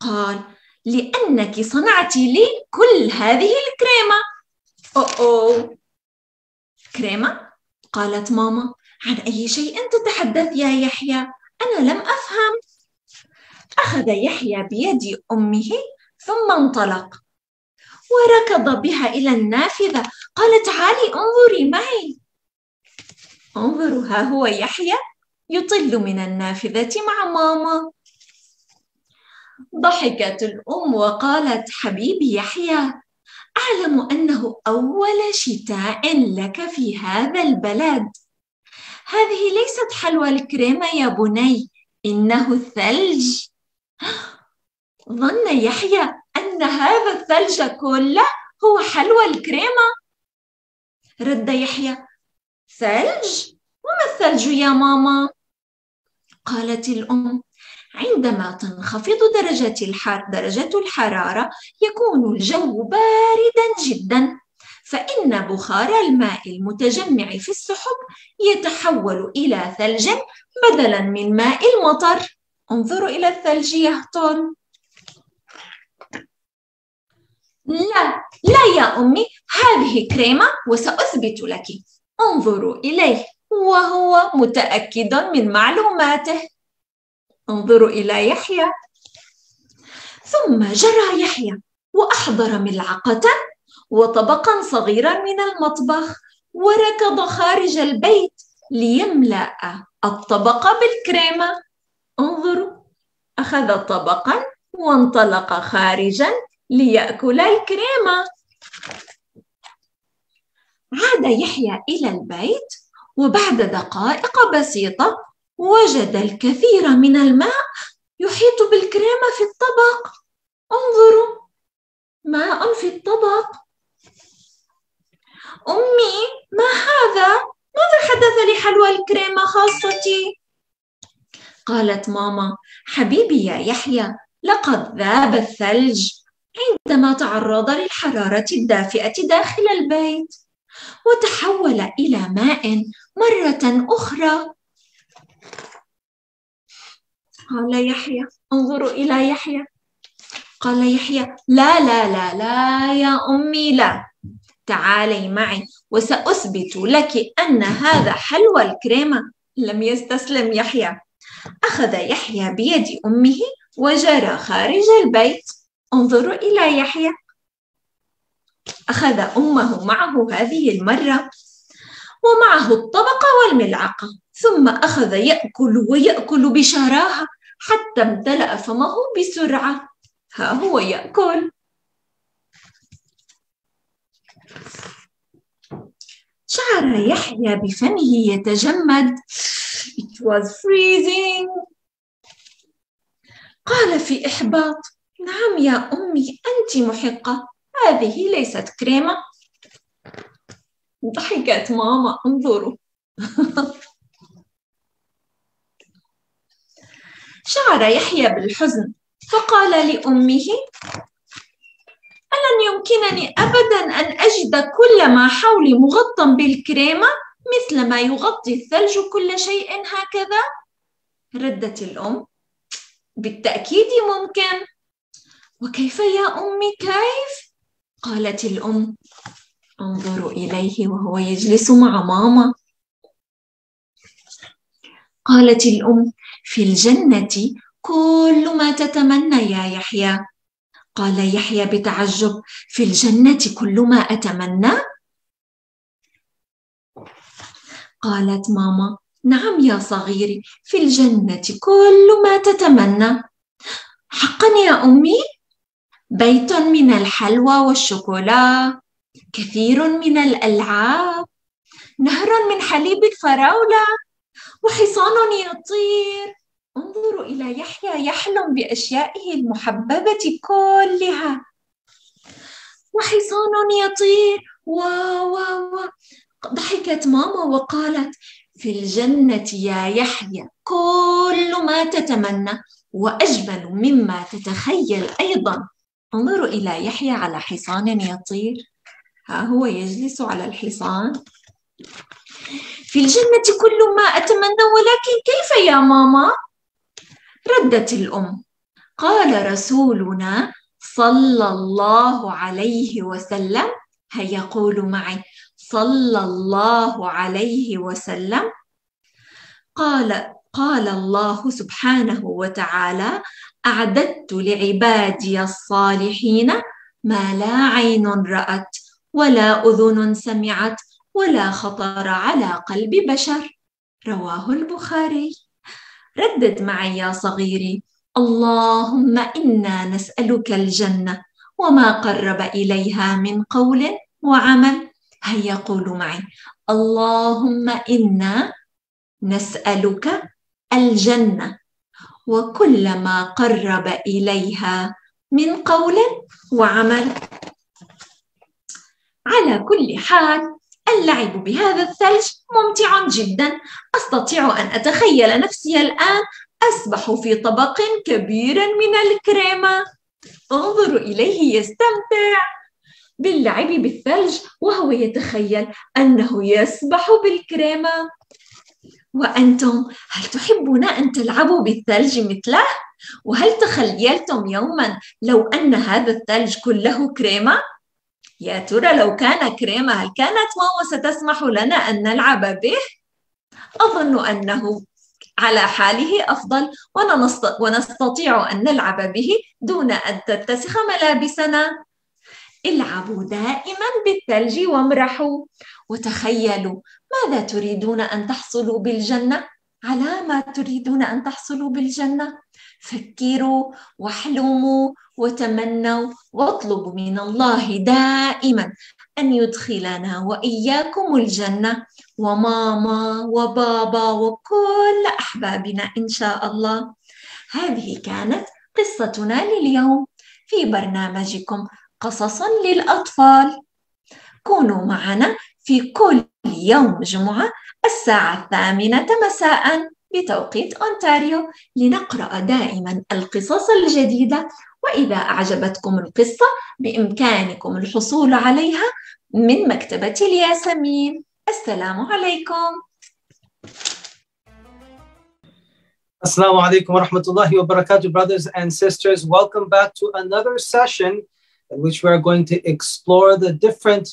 قال: لأنك صنعت لي كل هذه الكريمة. أوه، كريمة؟ قالت ماما، عن أي شيء تتحدث يا يحيى؟ أنا لم أفهم. أخذ يحيى بيد أمه ثم انطلق وركض بها إلى النافذة. قال: تعالي انظري معي. انظروا، ها هو يحيى يطل من النافذة مع ماما. ضحكت الأم وقالت: حبيبي يحيى، أعلم أنه أول شتاء لك في هذا البلد. هذه ليست حلوى الكريمة يا بني، إنه الثلج. ظن يحيى أن هذا الثلج كله هو حلوى الكريمة. رد يحيى: ثلج؟ وما الثلج يا ماما؟ قالت الأم: عندما تنخفض درجة الحر درجة الحرارة يكون الجو باردا جدا، فإن بخار الماء المتجمع في السحب يتحول إلى ثلج بدلا من ماء المطر. انظروا إلى الثلج يهطل. لا لا يا أمي، هذه كريمة وسأثبت لك. انظروا إليه وهو متأكد من معلوماته. انظروا إلى يحيى. ثم جرى يحيى وأحضر ملعقة وطبقا صغيرا من المطبخ وركض خارج البيت ليملأ الطبق بالكريمة. انظروا، أخذ طبقا وانطلق خارجا ليأكل الكريمة. عاد يحيى إلى البيت وبعد دقائق بسيطة وجد الكثير من الماء يحيط بالكريمة في الطبق. انظروا، ماء في الطبق. أمي، ما هذا؟ ماذا حدث لحلوى الكريمة خاصتي؟ قالت ماما: حبيبي يا يحيى، لقد ذاب الثلج عندما تعرض للحرارة الدافئة داخل البيت وتحول إلى ماء مرة أخرى. قال يحيى، انظروا إلى يحيى، قال يحيى: لا لا لا لا يا أمي، لا، تعالي معي وسأثبت لك أن هذا حلوى الكريمة. لم يستسلم يحيى، أخذ يحيى بيد أمه وجرى خارج البيت. انظروا إلى يحيى، أخذ أمه معه هذه المرة ومعه الطبق والملعقة، ثم أخذ يأكل ويأكل بشراهة حتى امتلأ فمه بسرعة. ها هو يأكل. شعر يحيى بفمه يتجمد. It was freezing. قال في إحباط: نعم يا أمي، أنت محقة، هذه ليست كريمة ضحكت ماما، انظروا. شعر يحيى بالحزن فقال لأمه: ألن يمكنني أبداً أن أجد كل ما حولي مغطى بالكريمة مثل ما يغطي الثلج كل شيء هكذا؟ ردت الأم: بالتأكيد ممكن. وكيف يا أمي كيف؟ قالت الأم: انظروا إليه وهو يجلس مع ماما. قالت الأم: في الجنة كل ما تتمنى يا يحيى. قال يحيى بتعجب: في الجنة كل ما أتمنى؟ قالت ماما: نعم يا صغيري، في الجنة كل ما تتمنى. حقا يا أمي؟ بيت من الحلوى والشوكولا، كثير من الألعاب، نهر من حليب الفراولة، وحصان يطير. انظروا إلى يحيى يحلم بأشيائه المحببة كلها. وحصان يطير، واو واو. ضحكت ماما وقالت: في الجنة يا يحيى كل ما تتمنى وأجمل مما تتخيل أيضا. انظروا إلى يحيى على حصان يطير، ها هو يجلس على الحصان. في الجنة كل ما أتمنى، ولكن كيف يا ماما؟ ردت الأم: قال رسولنا صلى الله عليه وسلم، هيا قولوا معي: صلى الله عليه وسلم، قال قال الله سبحانه وتعالى: أعددت لعبادي الصالحين ما لا عين رأت ولا أذن سمعت ولا خطر على قلب بشر. رواه البخاري. ردد معي يا صغيري: اللهم إنا نسألك الجنة وما قرب إليها من قول وعمل. هيا قولوا معي: اللهم إنا نسألك الجنة وكل ما قرب إليها من قول وعمل. على كل حال، اللعب بهذا الثلج ممتع جدا. أستطيع أن أتخيل نفسي الآن أسبح في طبق كبير من الكريمة. انظروا إليه يستمتع باللعب بالثلج وهو يتخيل أنه يسبح بالكريمة. وأنتم، هل تحبون أن تلعبوا بالثلج مثله؟ وهل تخيلتم يوما لو أن هذا الثلج كله كريمة؟ يا ترى لو كان كريمة، هل كانت ماما ستسمح لنا أن نلعب به؟ أظن أنه على حاله أفضل، ونستطيع أن نلعب به دون أن تتسخ ملابسنا. العبوا دائما بالثلج وامرحوا، وتخيلوا ماذا تريدون أن تحصلوا بالجنة، على ما تريدون أن تحصلوا بالجنة. فكروا واحلموا وتمنوا، واطلبوا من الله دائما أن يدخلنا وإياكم الجنة، وماما وبابا وكل أحبابنا إن شاء الله. هذه كانت قصتنا لليوم في برنامجكم قصص للأطفال. كونوا معنا في كل يوم جمعة الساعة الثامنة مساء بتوقيت أونتاريو لنقرأ دائما القصص الجديدة. وإذا أعجبتكم القصة بإمكانكم الحصول عليها من مكتبة الياسمين. السلام عليكم. Assalamu alaikum wa rahmatullahi wa barakatuh, brothers and sisters. Welcome back to another session in which we are going to explore the different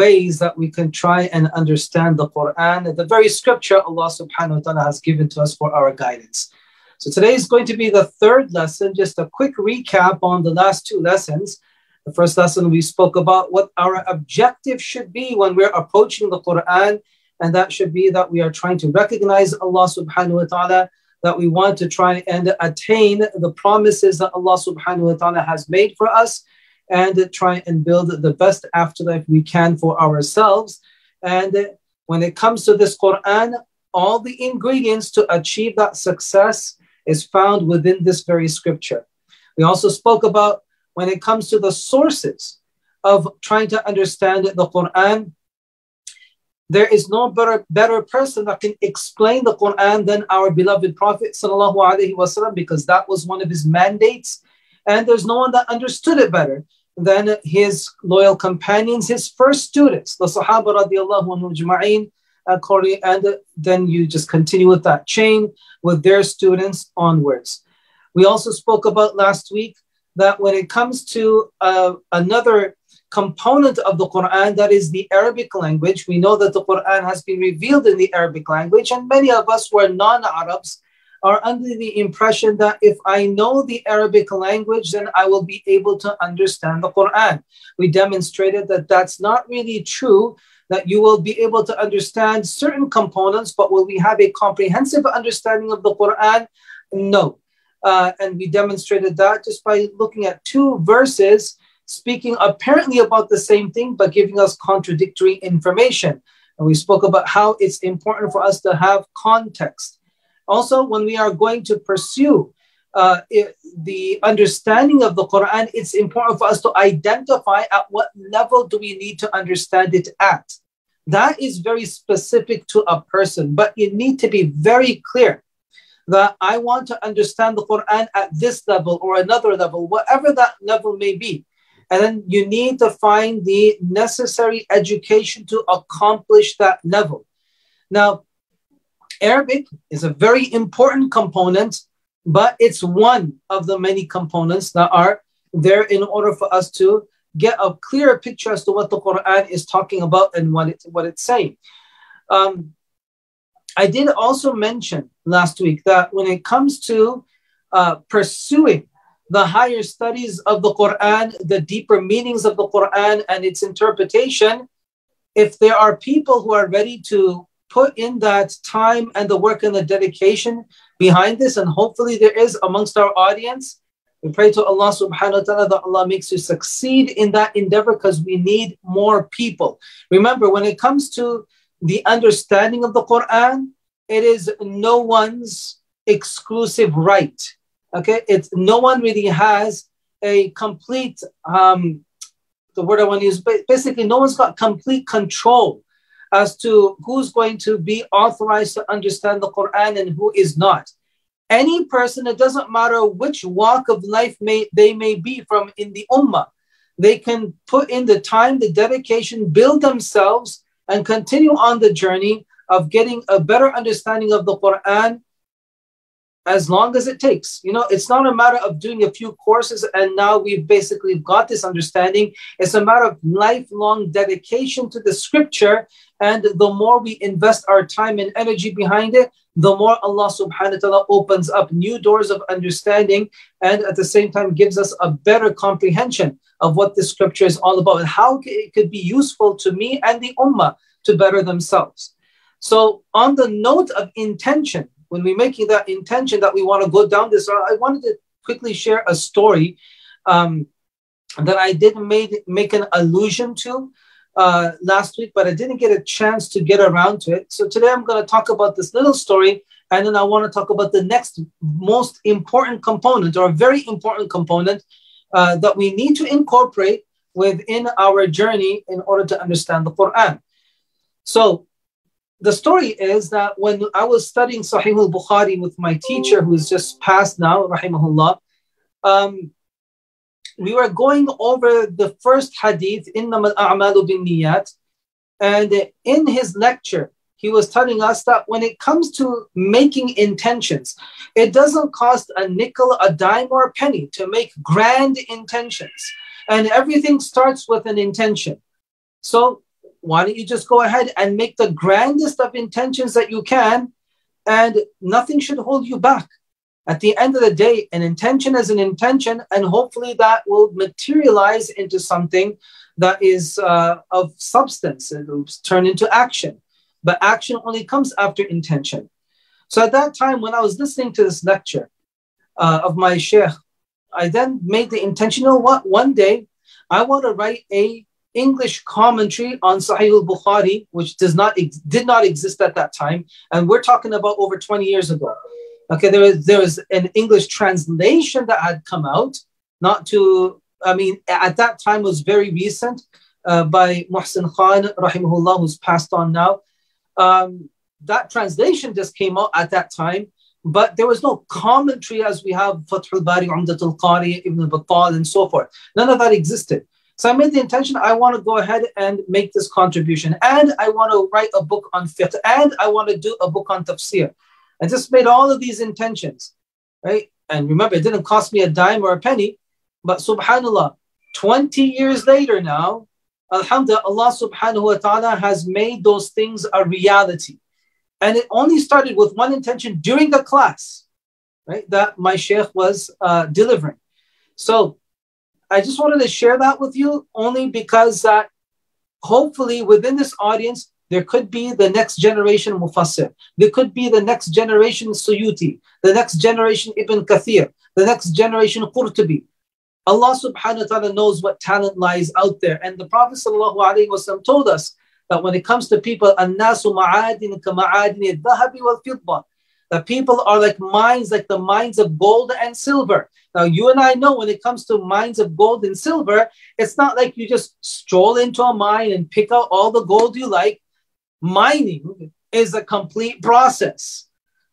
ways that we can try and understand the Quran and the very scripture Allah subhanahu wa ta'ala has given to us for our guidance. So today is going to be the third lesson, just a quick recap on the last two lessons. The first lesson we spoke about what our objective should be when we're approaching the Quran, and that should be that we are trying to recognize Allah subhanahu wa ta'ala, that we want to try and attain the promises that Allah subhanahu wa ta'ala has made for us, and try and build the best afterlife we can for ourselves. And when it comes to this Quran, all the ingredients to achieve that success is found within this very scripture. We also spoke about when it comes to the sources of trying to understand the Quran, There is no better, better person that can explain the Quran than our beloved Prophet sallallahu alaihi wasallam, because that was one of his mandates. And there's no one that understood it better than his loyal companions, his first students, the Sahaba radiallahu anhu jma'in, according, and then you just continue with that chain with their students onwards. We also spoke about last week that when it comes to uh, another component of the Quran, that is the Arabic language, we know that the Quran has been revealed in the Arabic language, and many of us who are non-Arabs are under the impression that if I know the Arabic language, then I will be able to understand the Quran. We demonstrated that that's not really true, that you will be able to understand certain components, but will we have a comprehensive understanding of the Quran? No. Uh, and we demonstrated that just by looking at two verses speaking apparently about the same thing, but giving us contradictory information. And we spoke about how it's important for us to have context. Also, when we are going to pursue uh, it, the understanding of the Quran, it's important for us to identify at what level do we need to understand it at. That is very specific to a person, but you need to be very clear that I want to understand the Quran at this level or another level, whatever that level may be. And then you need to find the necessary education to accomplish that level. Now, Arabic is a very important component, but it's one of the many components that are there in order for us to get a clearer picture as to what the Quran is talking about and what, it, what it's saying. Um, I did also mention last week that when it comes to uh, pursuing the higher studies of the Quran, the deeper meanings of the Quran and its interpretation, if there are people who are ready to put in that time and the work and the dedication behind this, and hopefully there is amongst our audience, we pray to Allah subhanahu wa ta'ala that Allah makes you succeed in that endeavor, because we need more people. Remember, when it comes to the understanding of the Quran, it is no one's exclusive right. Okay, it's no one really has a complete, um, the word I want to use, but basically no one's got complete control as to who's going to be authorized to understand the Quran and who is not. Any person, it doesn't matter which walk of life may, they may be from in the ummah, they can put in the time, the dedication, build themselves and continue on the journey of getting a better understanding of the Quran as long as it takes. You know, it's not a matter of doing a few courses and now we've basically got this understanding. It's a matter of lifelong dedication to the scripture, and the more we invest our time and energy behind it, the more Allah subhanahu wa ta'ala opens up new doors of understanding, and at the same time gives us a better comprehension of what the scripture is all about and how it could be useful to me and the ummah to better themselves. So on the note of intention, when we're making that intention that we want to go down this, I wanted to quickly share a story um, that I did made, make an allusion to uh, last week, but I didn't get a chance to get around to it. So today I'm going to talk about this little story, and then I want to talk about the next most important component, or a very important component uh, that we need to incorporate within our journey in order to understand the Quran. So the story is that when I was studying Sahih al-Bukhari with my teacher, who is just passed now, rahimahullah, um, we were going over the first hadith, إِنَّمَا الْأَعْمَالُ بِالنِّيَّاتِ, and in his lecture, he was telling us that when it comes to making intentions, it doesn't cost a nickel, a dime, or a penny to make grand intentions. And everything starts with an intention. So why don't you just go ahead and make the grandest of intentions that you can, and nothing should hold you back. At the end of the day, an intention is an intention, and hopefully that will materialize into something that is uh, of substance. It will turn into action, but action only comes after intention. So at that time, when I was listening to this lecture uh, of my sheikh, I then made the intention, you know what, one day I want to write a English commentary on Sahih al-Bukhari, which does not ex did not exist at that time, and we're talking about over twenty years ago. Okay, there was there was an English translation that had come out, not to, I mean, at that time was very recent, uh, by Muhsin Khan, rahimahullah, who's passed on now. Um, that translation just came out at that time, but there was no commentary as we have Fathul Bari, Umdatul Qari, Ibn Battal, and so forth. None of that existed. So I made the intention, I want to go ahead and make this contribution. And I want to write a book on fiqh. And I want to do a book on tafsir. I just made all of these intentions, right? And remember, it didn't cost me a dime or a penny. But subhanAllah, twenty years later now, alhamdulillah, Allah subhanahu wa ta'ala has made those things a reality. And it only started with one intention during the class, right? That my shaykh was uh, delivering. So I just wanted to share that with you only because uh, hopefully within this audience, there could be the next generation Mufassir. There could be the next generation Suyuti, the next generation Ibn Kathir, the next generation Qurtubi. Allah subhanahu wa ta'ala knows what talent lies out there. And the Prophet sallallahu alayhi wa sallam told us that when it comes to people, annasu ma'adin ka ma'adin al-dhahabi wal-fidda, that people are like mines, like the mines of gold and silver. Now, you and I know when it comes to mines of gold and silver, it's not like you just stroll into a mine and pick out all the gold you like. Mining is a complete process,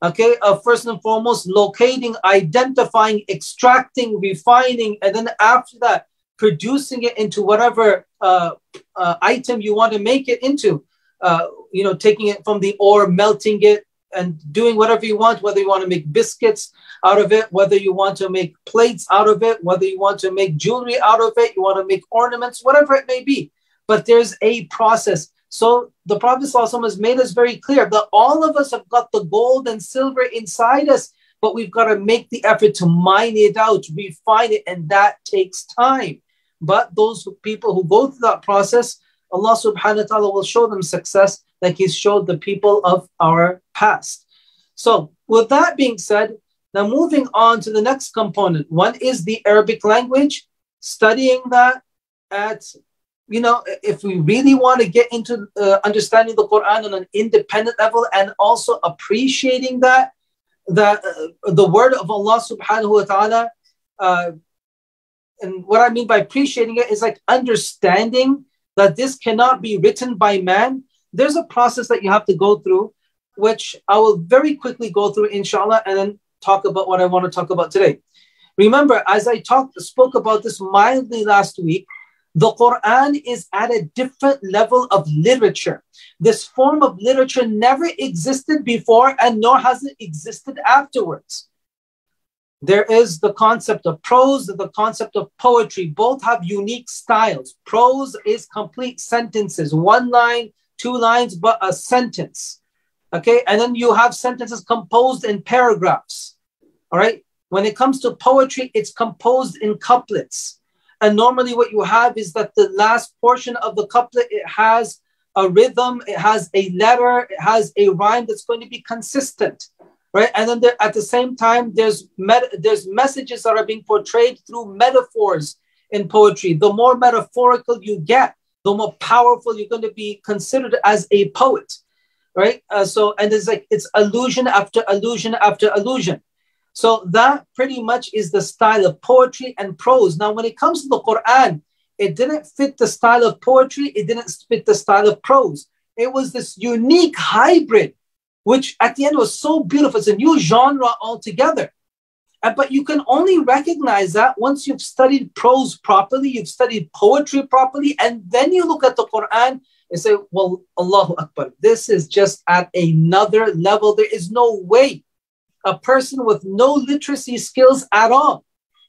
okay, of first and foremost locating, identifying, extracting, refining, and then after that, producing it into whatever uh, uh, item you want to make it into, uh, you know, taking it from the ore, melting it, and doing whatever you want, whether you want to make biscuits out of it, whether you want to make plates out of it, whether you want to make jewelry out of it, you want to make ornaments, whatever it may be. But there's a process. So the Prophet ﷺ has made us very clear that all of us have got the gold and silver inside us, but we've got to make the effort to mine it out, refine it, and that takes time. But those people who go through that process, Allah subhanahu wa ta'ala will show them success like He's showed the people of our past. So with that being said, now moving on to the next component. One is the Arabic language, studying that at, you know, if we really want to get into uh, understanding the Quran on an independent level and also appreciating that, that uh, the word of Allah subhanahu wa ta'ala, uh, and what I mean by appreciating it is like understanding that this cannot be written by man. There's a process that you have to go through, which I will very quickly go through, inshallah, and then talk about what I want to talk about today. Remember, as I talked, spoke about this mildly last week, the Quran is at a different level of literature. This form of literature never existed before and nor has it existed afterwards. There is the concept of prose, the concept of poetry. Both have unique styles. Prose is complete sentences, one line, two lines, but a sentence. Okay, and then you have sentences composed in paragraphs. All right, when it comes to poetry, it's composed in couplets. And normally what you have is that the last portion of the couplet, it has a rhythm, it has a letter, it has a rhyme that's going to be consistent. Right? And then there, at the same time, there's, met there's messages that are being portrayed through metaphors in poetry. The more metaphorical you get, the more powerful you're going to be considered as a poet. Right? Uh, so, and it's like, it's allusion after allusion after allusion. So that pretty much is the style of poetry and prose. Now, when it comes to the Quran, it didn't fit the style of poetry. It didn't fit the style of prose. It was this unique hybrid, which at the end was so beautiful. It's a new genre altogether. Uh, but you can only recognize that once you've studied prose properly, you've studied poetry properly, and then you look at the Quran and say, well, Allahu Akbar, this is just at another level. There is no way a person with no literacy skills at all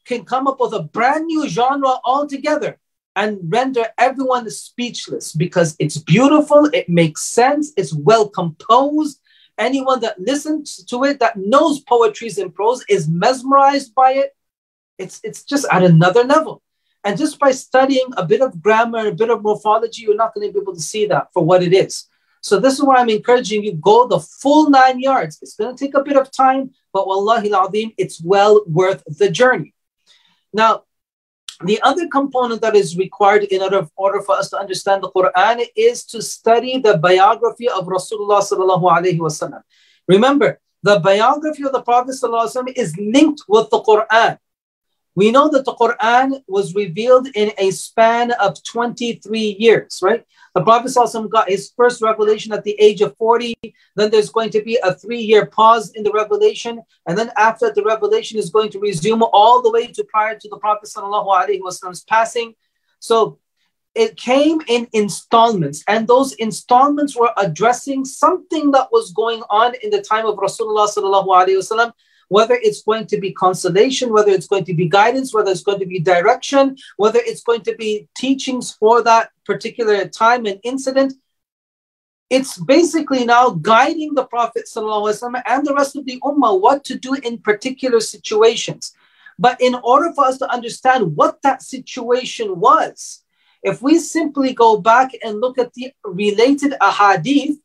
can come up with a brand new genre altogether and render everyone speechless because it's beautiful, it makes sense, it's well composed. Anyone that listens to it, that knows poetry and prose, is mesmerized by it. It's, it's just at another level. And just by studying a bit of grammar and a bit of morphology, you're not going to be able to see that for what it is. So this is why I'm encouraging you, go the full nine yards. It's going to take a bit of time, but wallahi al-azim, it's well worth the journey. Now, the other component that is required in order, order for us to understand the Quran is to study the biography of Rasulullah sallallahu alayhi wa sallam. Remember, the biography of the Prophet sallallahu alayhi wa sallam is linked with the Quran. We know that the Quran was revealed in a span of twenty-three years, right? The Prophet ﷺ got his first revelation at the age of forty. Then there's going to be a three-year pause in the revelation. And then after the revelation is going to resume all the way to prior to the Prophet ﷺ's passing. So it came in installments. And those installments were addressing something that was going on in the time of Rasulullah ﷺ. Whether it's going to be consolation, whether it's going to be guidance, whether it's going to be direction, whether it's going to be teachings for that particular time and incident. It's basically now guiding the Prophet ﷺ and the rest of the Ummah what to do in particular situations. But in order for us to understand what that situation was, if we simply go back and look at the related ahadith,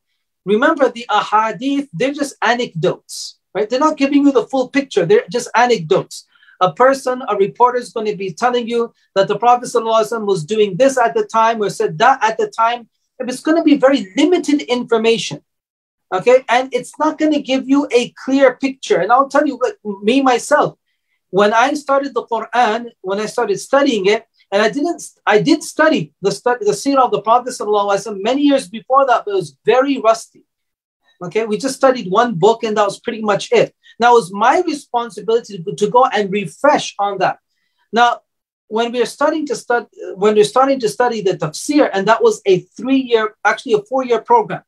remember the ahadith, they're just anecdotes. Right? They're not giving you the full picture. They're just anecdotes. A person, a reporter is going to be telling you that the Prophet ﷺ was doing this at the time or said that at the time. It's going to be very limited information. Okay? And it's not going to give you a clear picture. And I'll tell you, like, me, myself, when I started the Quran, when I started studying it, and I didn't, I did study the, study, the seerah of the Prophet ﷺ many years before that, but it was very rusty. Okay, we just studied one book and that was pretty much it. Now, it was my responsibility to, to go and refresh on that. Now, when we are starting to study, when we're starting to study the tafsir, and that was a three-year, actually a four-year program.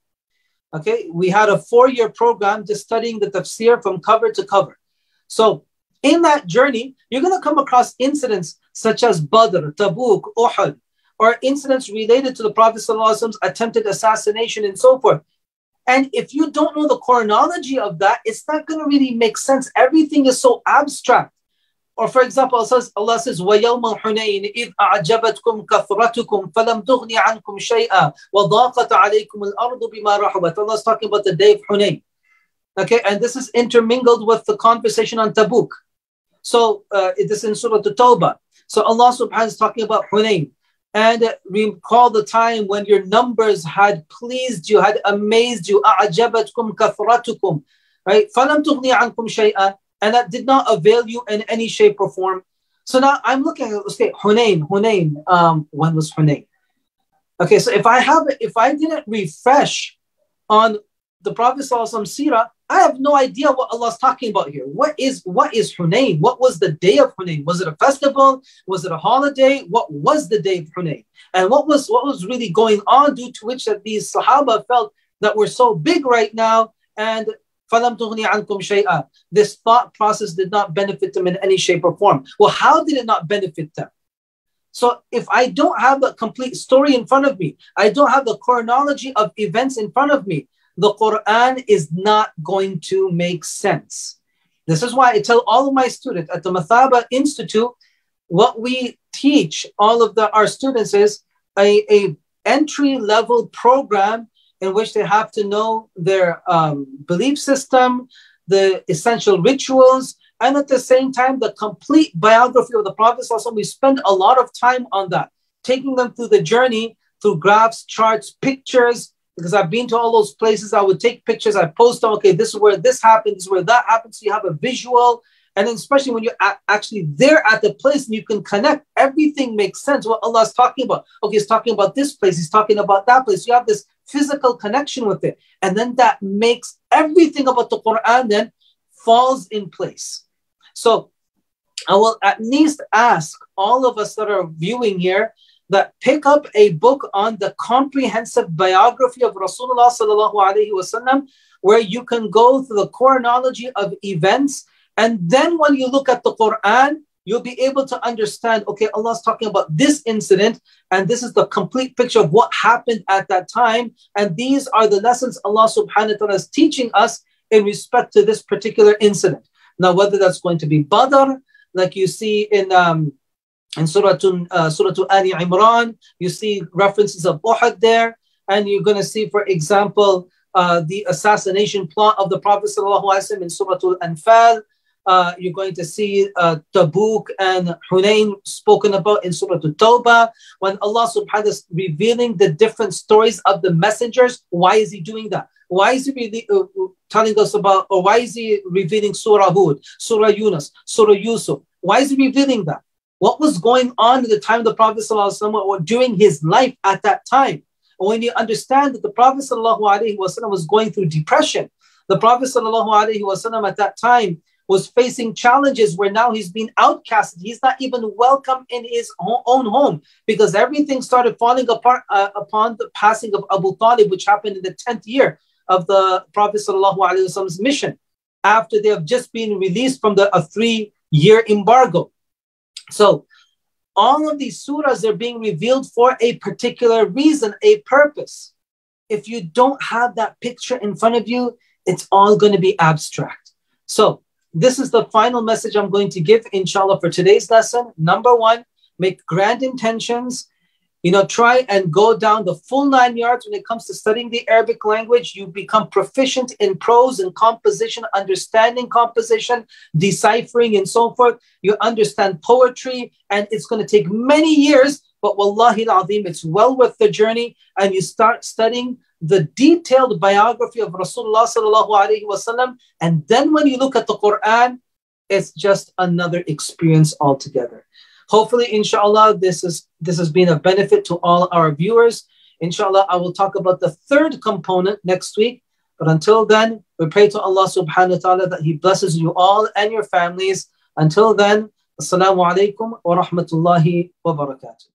Okay, we had a four-year program just studying the tafsir from cover to cover. So, in that journey, you're going to come across incidents such as Badr, Tabuk, Uhud, or incidents related to the Prophet ﷺ's attempted assassination and so forth. And if you don't know the chronology of that, it's not going to really make sense. Everything is so abstract. Or for example, Allah says, Allah says, وَيَوْمَ الْحُنَيْنِ إِذْ أَعْجَبَتْكُمْ كَثْرَتُكُمْ فَلَمْ تُغْنِ عَنْكُمْ شَيْئًا وَضَاقَتْ عَلَيْكُمُ الْأَرْضُ بِمَا رَحُبَتْ. Allah is talking about the day of Hunayn. Okay, and this is intermingled with the conversation on Tabuk. So uh, it is in Surah At Tawbah. So Allah subhanahu wa ta'ala is talking about Hunayn. And recall the time when your numbers had pleased you, had amazed you. أَعْجَبَتْكُمْ كَثْرَتُكُمْ. Right? فَلَمْ تُغْنِي عَنْكُمْ شَيْئًا. And that did not avail you in any shape or form. So now I'm looking at, okay, Hunayn, Hunayn. Um, when was Hunayn? Okay, so if I have, if I didn't refresh on the Prophet ﷺ seerah, I have no idea what Allah's talking about here. What is, what is Hunayn? What was the day of Hunayn? Was it a festival? Was it a holiday? What was the day of Hunayn? And what was, what was really going on, due to which that these Sahaba felt that we're so big right now, and فَلَمْ تُغْنِي عَنْكُمْ شَيْئًا. This thought process did not benefit them in any shape or form. Well, how did it not benefit them? So if I don't have the complete story in front of me, I don't have the chronology of events in front of me, the Quran is not going to make sense. This is why I tell all of my students at the Mathaba Institute, what we teach all of the, our students is a, a entry-level program in which they have to know their um, belief system, the essential rituals, and at the same time, the complete biography of the Prophet ﷺ. We spend a lot of time on that, taking them through the journey, through graphs, charts, pictures, because I've been to all those places. I would take pictures, I post them, okay, this is where this happened, this is where that happened, so you have a visual, and then especially when you're actually there at the place and you can connect, everything makes sense, what Allah's talking about. Okay, he's talking about this place, he's talking about that place, you have this physical connection with it, and then that makes everything about the Quran then falls in place. So I will at least ask all of us that are viewing here, that pick up a book on the comprehensive biography of Rasulullah sallallahu alaihi wasallam, where you can go through the chronology of events. And then when you look at the Quran, you'll be able to understand, okay, Allah's talking about this incident, and this is the complete picture of what happened at that time. And these are the lessons Allah subhanahu wa ta'ala is teaching us in respect to this particular incident. Now, whether that's going to be Badr, like you see in... Um, In Surah, uh, Surah Ali Imran, you see references of Uhud there. And you're going to see, for example, uh, the assassination plot of the Prophet ﷺ in Surah Al-Anfal. Uh, you're going to see uh, Tabuk and Hunayn spoken about in Surah At-Tawbah. When Allah subhanahu wa ta'ala is revealing the different stories of the messengers, why is he doing that? Why is he really, uh, telling us about, or why is he revealing Surah Hud, Surah Yunus, Surah Yusuf? Why is he revealing that? What was going on at the time of the Prophet ﷺ or during his life at that time? And when you understand that the Prophet ﷺ was going through depression, the Prophet ﷺ at that time was facing challenges where now he's been outcasted. He's not even welcome in his own home because everything started falling apart uh, upon the passing of Abu Talib, which happened in the tenth year of the Prophet ﷺ's mission, after they have just been released from the, a three-year embargo. So all of these surahs are being revealed for a particular reason, a purpose. If you don't have that picture in front of you, it's all going to be abstract. So this is the final message I'm going to give, inshallah, for today's lesson. Number one, make grand intentions. You know, try and go down the full nine yards when it comes to studying the Arabic language. You become proficient in prose and composition, understanding composition, deciphering and so forth. You understand poetry, and it's going to take many years, but wallahi al-azim, it's well worth the journey. And you start studying the detailed biography of Rasulullah sallallahu alaihi wasallam. And then when you look at the Quran, it's just another experience altogether. Hopefully, inshallah, this is this has been a benefit to all our viewers. Inshallah, I will talk about the third component next week. But until then, we pray to Allah subhanahu wa ta'ala that He blesses you all and your families. Until then, assalamu alaikum wa rahmatullahi wa barakatuh.